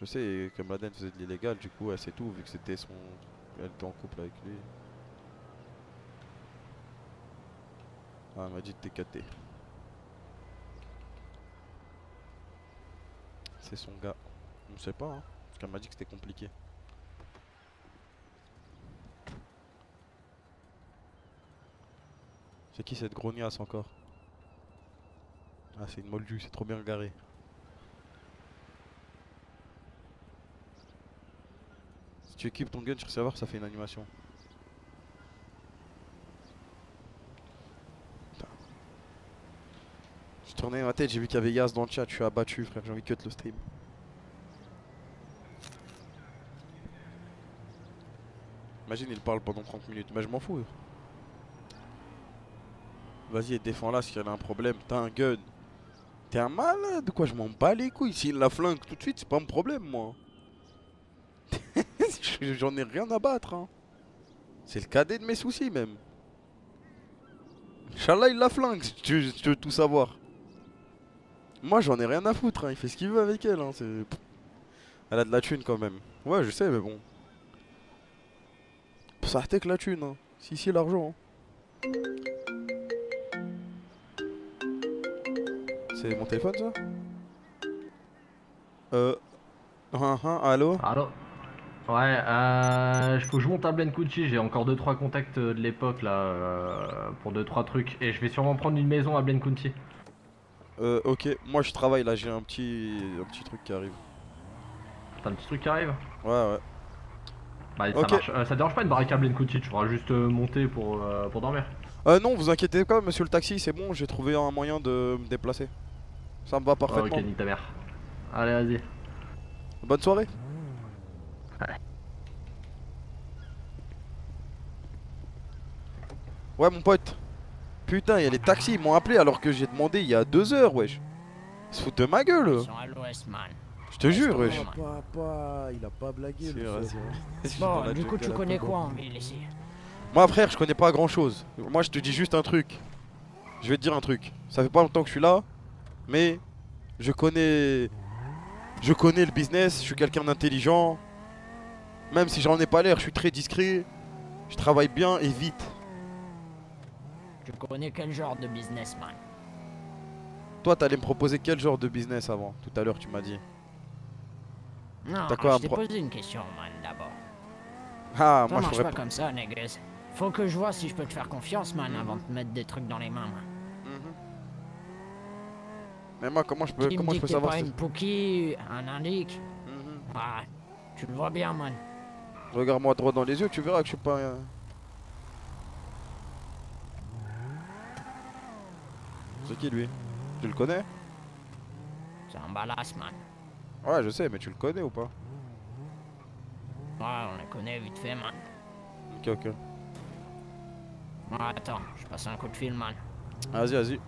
Je sais que Mladen faisait de l'illégal, du coup, elle sait tout, vu que c'était son. Elle était en couple avec lui. Ah, elle m'a dit de TKT. C'est son gars. On sait pas, hein. Parce qu'elle m'a dit que c'était compliqué. C'est qui cette grognasse encore? Ah, c'est une moldue, c'est trop bien garé. Si tu équipes ton gun sur le serveur, ça fait une animation. Tourné ma tête, j'ai vu qu'il y avait Yas dans le chat, je suis abattu frère, j'ai envie de cut le stream. Imagine il parle pendant 30 minutes, mais je m'en fous. Vas-y défends là si elle a un problème, t'as un gun. T'es un malade ou quoi, je m'en bats les couilles, s'il la flingue tout de suite c'est pas mon problème moi. J'en ai rien à battre hein. C'est le cadet de mes soucis même. Inch'Allah il la flingue si tu veux tout savoir. Moi j'en ai rien à foutre, hein. Il fait ce qu'il veut avec elle. Hein. Elle a de la thune quand même. Ouais je sais mais bon. Ça que la thune. Hein. Si si l'argent. Hein. C'est mon téléphone ça? Allo? Allo? Ouais, faut que je monte à Blaine County, j'ai encore 2-3 contacts de l'époque là, pour 2-3 trucs. Et je vais sûrement prendre une maison à Blaine County. Ok, moi je travaille là, j'ai un petit truc qui arrive. T'as un petit truc qui arrive? Ouais, ouais. Bah, okay. Ça marche. Ça dérange pas une baraque à Blaine County, tu pourras juste monter pour dormir. Non, vous inquiétez pas, monsieur le taxi, c'est bon, j'ai trouvé un moyen de me déplacer. Ça me va parfaitement. Ok, nique ta mère. Allez, vas-y. Bonne soirée. Ouais. Ouais, mon pote. Putain, il y a les taxis, ils m'ont appelé alors que j'ai demandé il y a 2 heures, wesh. Ils se foutent de ma gueule. Je te jure, wesh. Papa, il a pas blagué, le vrai, bon, du coup, tu connais quoi en ville ici? Moi, frère, je connais pas grand chose. Moi, je te dis juste un truc. Je vais te dire un truc. Ça fait pas longtemps que je suis là, mais je connais le business, je suis quelqu'un d'intelligent. Même si j'en ai pas l'air, je suis très discret. Je travaille bien et vite. Tu connais quel genre de businessman? Toi, t'allais me proposer quel genre de business avant? Tout à l'heure, tu m'as dit. Non, je t'ai posé une question, man, d'abord. Ah, toi, moi, je pas comme ça, négresse. Faut que je vois si je peux te faire confiance, man, avant de te mettre des trucs dans les mains, man. Mais moi, comment je peux savoir si... Tu me dis que t'es pas une pookie, un indique. Ah, tu le vois bien, man. Regarde-moi droit dans les yeux, tu verras que je suis pas... C'est qui lui? Tu le connais? C'est un balasse, man. Ouais, je sais, mais tu le connais ou pas? Ouais, on le connaît vite fait, man. Ok, ok. Ouais, attends, je passe un coup de fil, man. Vas-y, vas-y.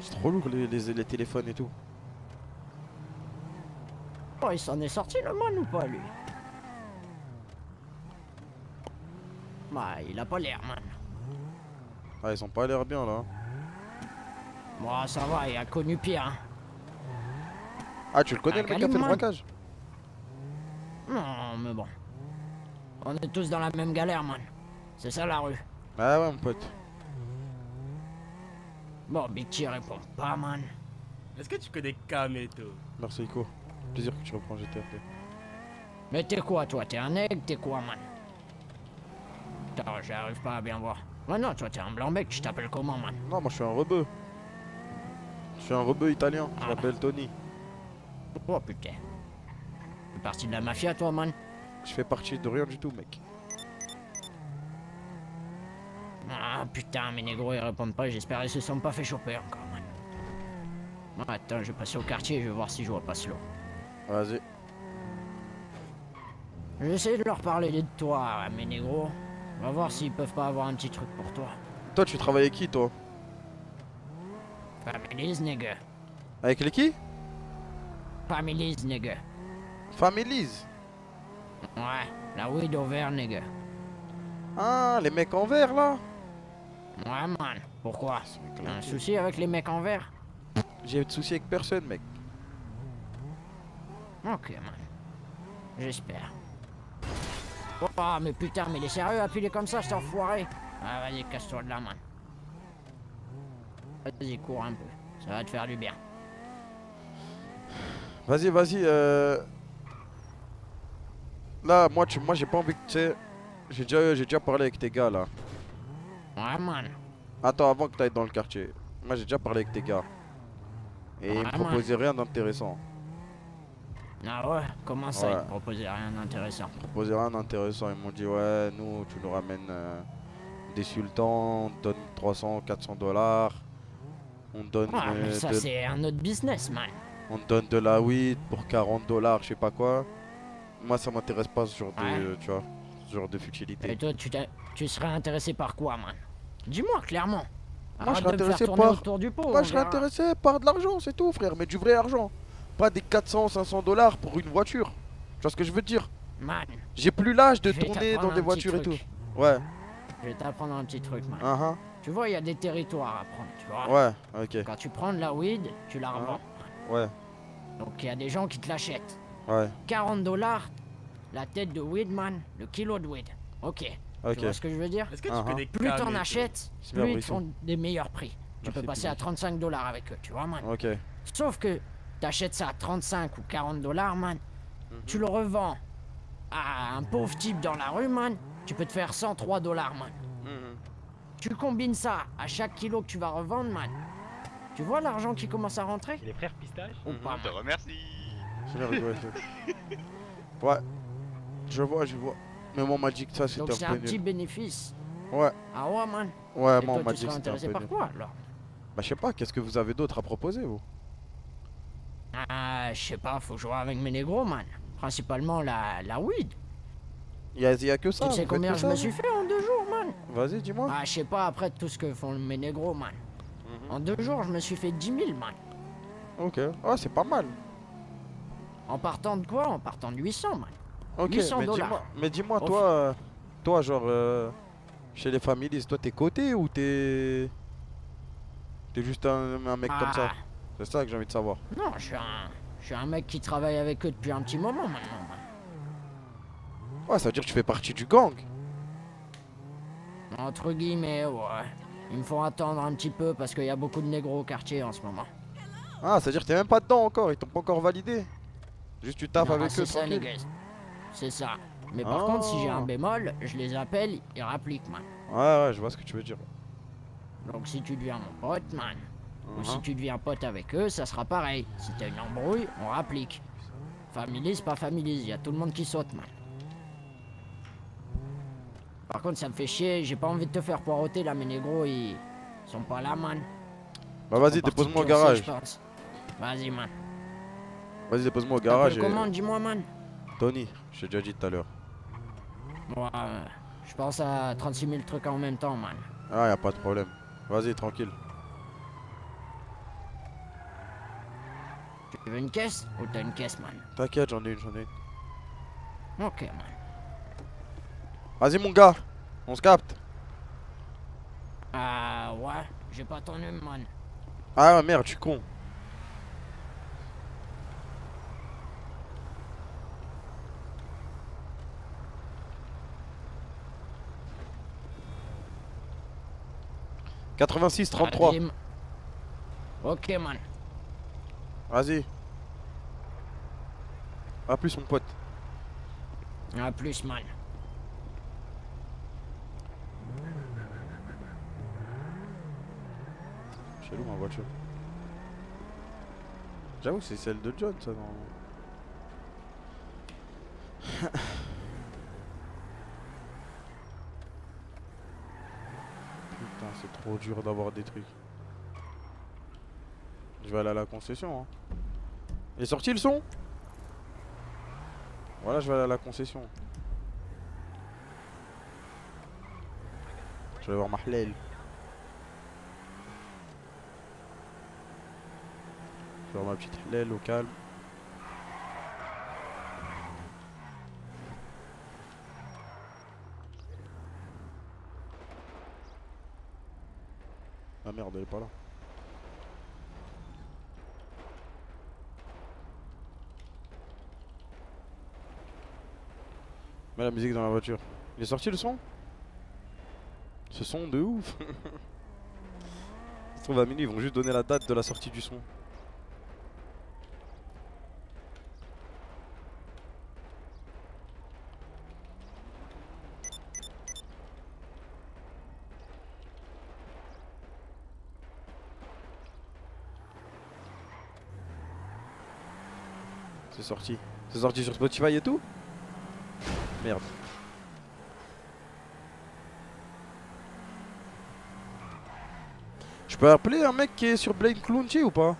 C'est trop lourd les téléphones et tout. Oh, il s'en est sorti le man ou pas, lui? Bah, il a pas l'air, man. Ah, ils ont pas l'air bien là. Moi, ça va, il a connu pire. Ah, tu le connais le mec qui a fait le braquage? Non, mais bon. On est tous dans la même galère, man. C'est ça la rue. Ah, ouais, mon pote. Bon, Bichi répond pas, man. Est-ce que tu connais Kameto? Merci, Ico. Plaisir que tu reprends GTA. Mais t'es quoi, toi? T'es un aigle, t'es quoi, man? Putain, j'arrive pas à bien voir. Ouais, non, toi, t'es un blanc mec, tu t'appelles comment, man? Non, moi, je suis un rebeu. Je suis un rebeu italien, je m'appelle Tony. Oh, putain. Tu fais partie de la mafia, toi, man? Je fais partie de rien du tout, mec. Ah, putain, mes négros, ils répondent pas, j'espère qu'ils se sont pas fait choper encore, man. Ah, attends, je vais passer au quartier, je vais voir si je vois pas Slow. Vas-y. J'essaie de leur parler de toi, mes négros. On va voir s'ils peuvent pas avoir un petit truc pour toi. Toi, tu travailles avec qui, toi? Families, nigga. Avec les qui? Families, nigga. Families? Ouais, la weed au vert, nigga. Ah, les mecs en vert, là? Ouais, man. Pourquoi? T'as un souci avec les mecs en vert? J'ai de souci avec personne, mec. Ok, man. J'espère. Oh, mais putain, mais il est sérieux à piler comme ça, cet enfoiré? Ah, vas-y, casse-toi de la main. Vas-y, cours un peu. Ça va te faire du bien. Vas-y, vas-y, Là, moi j'ai pas envie que tu sais... J'ai déjà parlé avec tes gars, là. Ouais, man. Attends, avant que t'ailles dans le quartier. Moi, j'ai déjà parlé avec tes gars. Et ouais, ils me proposaient rien d'intéressant. Ah ouais, comment ça, ouais. Ils te proposaient rien d'intéressant? Ils proposaient rien d'intéressant, ils m'ont dit ouais, nous tu nous ramènes des sultans, on te donne 300-400 $, on te donne... Ouais, mais ça de... c'est un autre business, man. On te donne de la weed pour 40 $, je sais pas quoi. Moi ça m'intéresse pas ce genre, ouais, de, tu vois, ce genre de futilité. Et toi tu serais intéressé par quoi, man? Dis-moi clairement. Moi je serais intéressé par... Moi je serais intéressé par de l'argent, c'est tout, frère, mais du vrai argent. Pas des 400-500 $ pour une voiture. Tu vois ce que je veux dire? Man, j'ai plus l'âge de tourner dans des voitures et tout. Ouais. Je vais t'apprendre un petit truc, man. Uh-huh. Tu vois, il y a des territoires à prendre, tu vois. Ouais, ok. Quand tu prends de la weed, tu la revends. Ouais. Donc il y a des gens qui te l'achètent. Ouais. 40 $ la tête de weed, man, le kilo de weed. Ok. Tu vois ce que je veux dire? Est-ce que tu connais? Plus t'en achètes, plus ils font des meilleurs prix. Tu peux passer à 35 $ avec eux, tu vois, man. Ok. Sauf que t'achètes ça à 35 ou 40 $, man. Tu le revends à un pauvre type dans la rue, man. Tu peux te faire 103 $, man. Tu combines ça à chaque kilo que tu vas revendre, man. Tu vois l'argent qui commence à rentrer? Les frères pistaches? Ou pas, te remercie. Ouais. Je vois, je vois. Mais moi, on m'a dit que ça, c'était un peu... Donc c'est un petit bénéfice. Ouais. Ah ouais, man. Ouais, moi, on m'a dit que c'était un peu... Tu serais intéressé par quoi, alors? Bah, je sais pas. Qu'est-ce que vous avez d'autre à proposer, vous? Ah, je sais pas, faut jouer avec mes négros, man. Principalement la weed. Y a que ça. Tu sais combien je me suis fait en 2 jours, man? Vas-y, dis-moi. Ah, je sais pas, après tout ce que font mes négros, man. En 2 jours, je me suis fait 10 000, man. Ok, ouais, c'est pas mal. En partant de quoi? En partant de 800, man. Ok, 800 $. Mais dis-moi, toi, genre, chez les families, toi, t'es coté ou t'es... T'es juste un mec comme ça? C'est ça que j'ai envie de savoir. Non, je suis un mec qui travaille avec eux depuis un petit moment maintenant. Ouais, ça veut dire que tu fais partie du gang. Entre guillemets, ouais. Ils me font attendre un petit peu parce qu'il y a beaucoup de négros au quartier en ce moment. Ah, ça veut dire que t'es même pas dedans encore, ils t'ont pas encore validé. Juste tu tapes avec eux, tranquille. C'est ça. Mais par contre, si j'ai un bémol, je les appelle, ils rappliquent, man. Ouais, je vois ce que tu veux dire. Donc si tu deviens mon pote, man... Ou si tu deviens pote avec eux, ça sera pareil. Si t'as une embrouille, on rapplique. Families, pas families, y a tout le monde qui saute, man. Par contre, ça me fait chier, j'ai pas envie de te faire poireauter là, mes négros, ils sont pas là, man. Bah vas-y, dépose-moi au garage. Vas-y, man. Vas-y, dépose-moi au garage. Comment, dis-moi, man? Tony, je t'ai déjà dit tout à l'heure. Ouais, je pense à 36 000 trucs en même temps, man. Ah, y a pas de problème. Vas-y, tranquille. Tu veux une caisse ou t'as une caisse, man? T'inquiète, j'en ai une. Ok, man. Vas-y, mon gars, on se capte. Ah, ouais, j'ai pas ton nom, man. Ah, merde, je suis con. « 86-33. Ok, man. Vas-y. A plus, mon pote. A plus, man. C'est lourd ma voiture. J'avoue que c'est celle de John ça non. Putain c'est trop dur d'avoir des trucs. Je vais aller à la concession hein. Il est sorti le son? Voilà je vais aller à la concession. Je vais voir Mahlel. Je vais voir ma petite Mahlel au calme. Ah merde, elle est pas là. Mets la musique dans la voiture. Il est sorti le son? Ce son de ouf. Ça se trouve à minuit, ils vont juste donner la date de la sortie du son. C'est sorti. C'est sorti sur Spotify et tout? Merde. Je peux appeler un mec qui est sur Blaine County ou pas?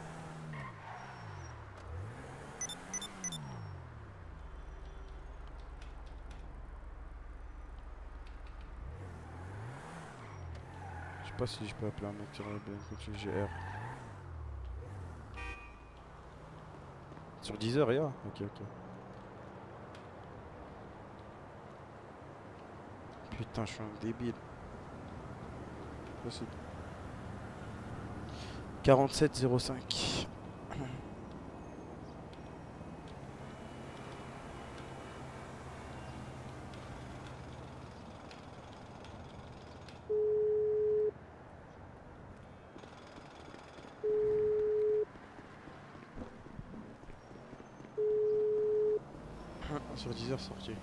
Je sais pas si je peux appeler un mec sur Blaine County GR. Sur 10h, y'a? Ok, ok. Putain, je suis un débile. Possible. 47 05. Sur 10h sorti.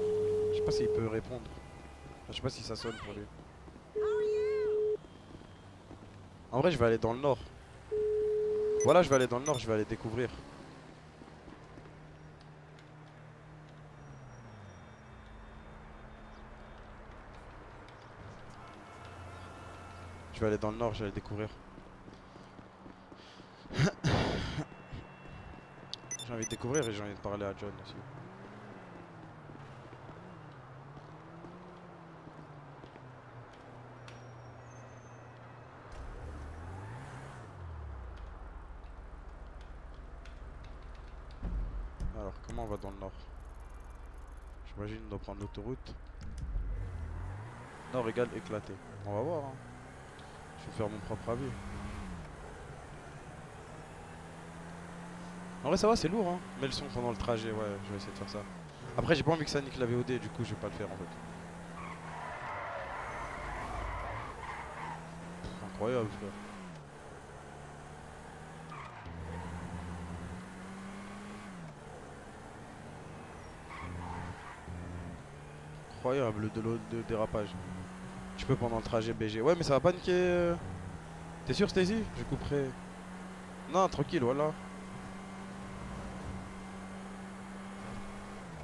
Je sais pas s'il peut répondre. Je sais pas si ça sonne pour lui. En vrai je vais aller dans le nord. Voilà je vais aller dans le nord, je vais aller découvrir. Je vais aller dans le nord, je vais aller découvrir. J'ai envie de découvrir et j'ai envie de parler à John aussi. On va dans le nord. J'imagine on doit prendre l'autoroute. Nord égale éclaté. On va voir hein. Je vais faire mon propre avis. En vrai ça va c'est lourd hein. Mets le son pendant le trajet, ouais je vais essayer de faire ça. Après j'ai pas envie que ça nique la VOD du coup je vais pas le faire en fait. Incroyable frère. Incroyable de l'autre de dérapage. Tu peux pendant le trajet BG. Ouais mais ça va pas niquer. T'es sûr Stacy? Je couperai. Non tranquille voilà.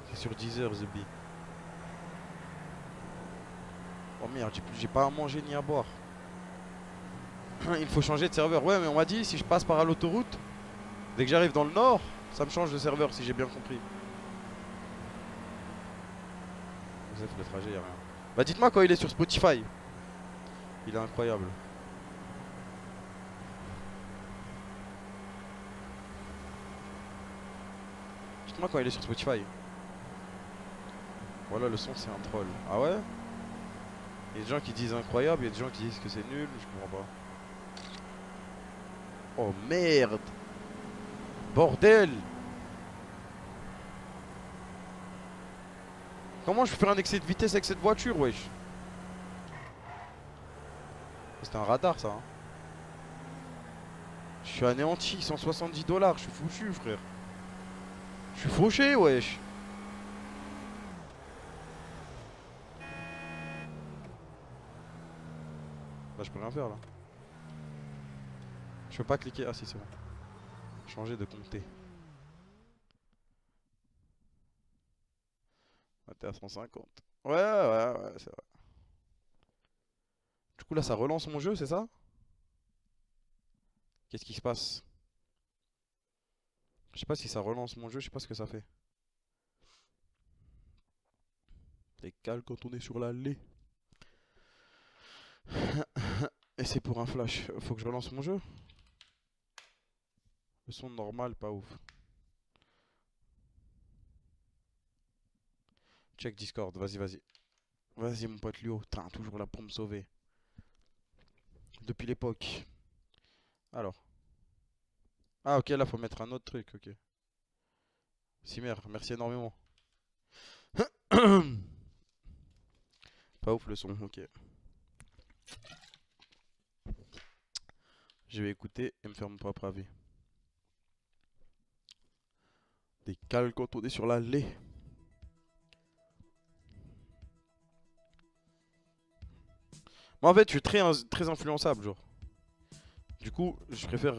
C'est sur 10h The B. Oh merde j'ai pas à manger ni à boire. Il faut changer de serveur. Ouais mais on m'a dit si je passe par l'autoroute, dès que j'arrive dans le nord, ça me change de serveur si j'ai bien compris. Le trajet, y'a rien. Bah dites-moi quand il est sur Spotify. Il est incroyable. Dites-moi quand il est sur Spotify. Voilà le son c'est un troll. Ah ouais? Il y a des gens qui disent incroyable, il y a des gens qui disent que c'est nul, je comprends pas. Oh merde! Bordel! Comment je peux faire un excès de vitesse avec cette voiture, wesh? C'était un radar, ça. Hein. Je suis anéanti, 170 $, je suis foutu, frère. Je suis fauché, wesh. Là, je peux rien faire, là. Je peux pas cliquer. Ah si, c'est bon. Changer de comté. On était à 150. Ouais, c'est vrai. Du coup là ça relance mon jeu, c'est ça? Qu'est-ce qui se passe? Je sais pas si ça relance mon jeu, je sais pas ce que ça fait. C'est calme quand on est sur l'allée. Et c'est pour un flash. Faut que je relance mon jeu. Le son normal, pas ouf. Check Discord, vas-y. Vas-y mon pote Lio, toujours là pour me sauver. Depuis l'époque. Alors. Ah ok, là faut mettre un autre truc, ok. Simer, merci énormément. Pas ouf le son, ok. Je vais écouter et me faire mon propre avis. Des cales quand on est sur l'allée. Moi en fait je suis très influençable genre. Du coup je préfère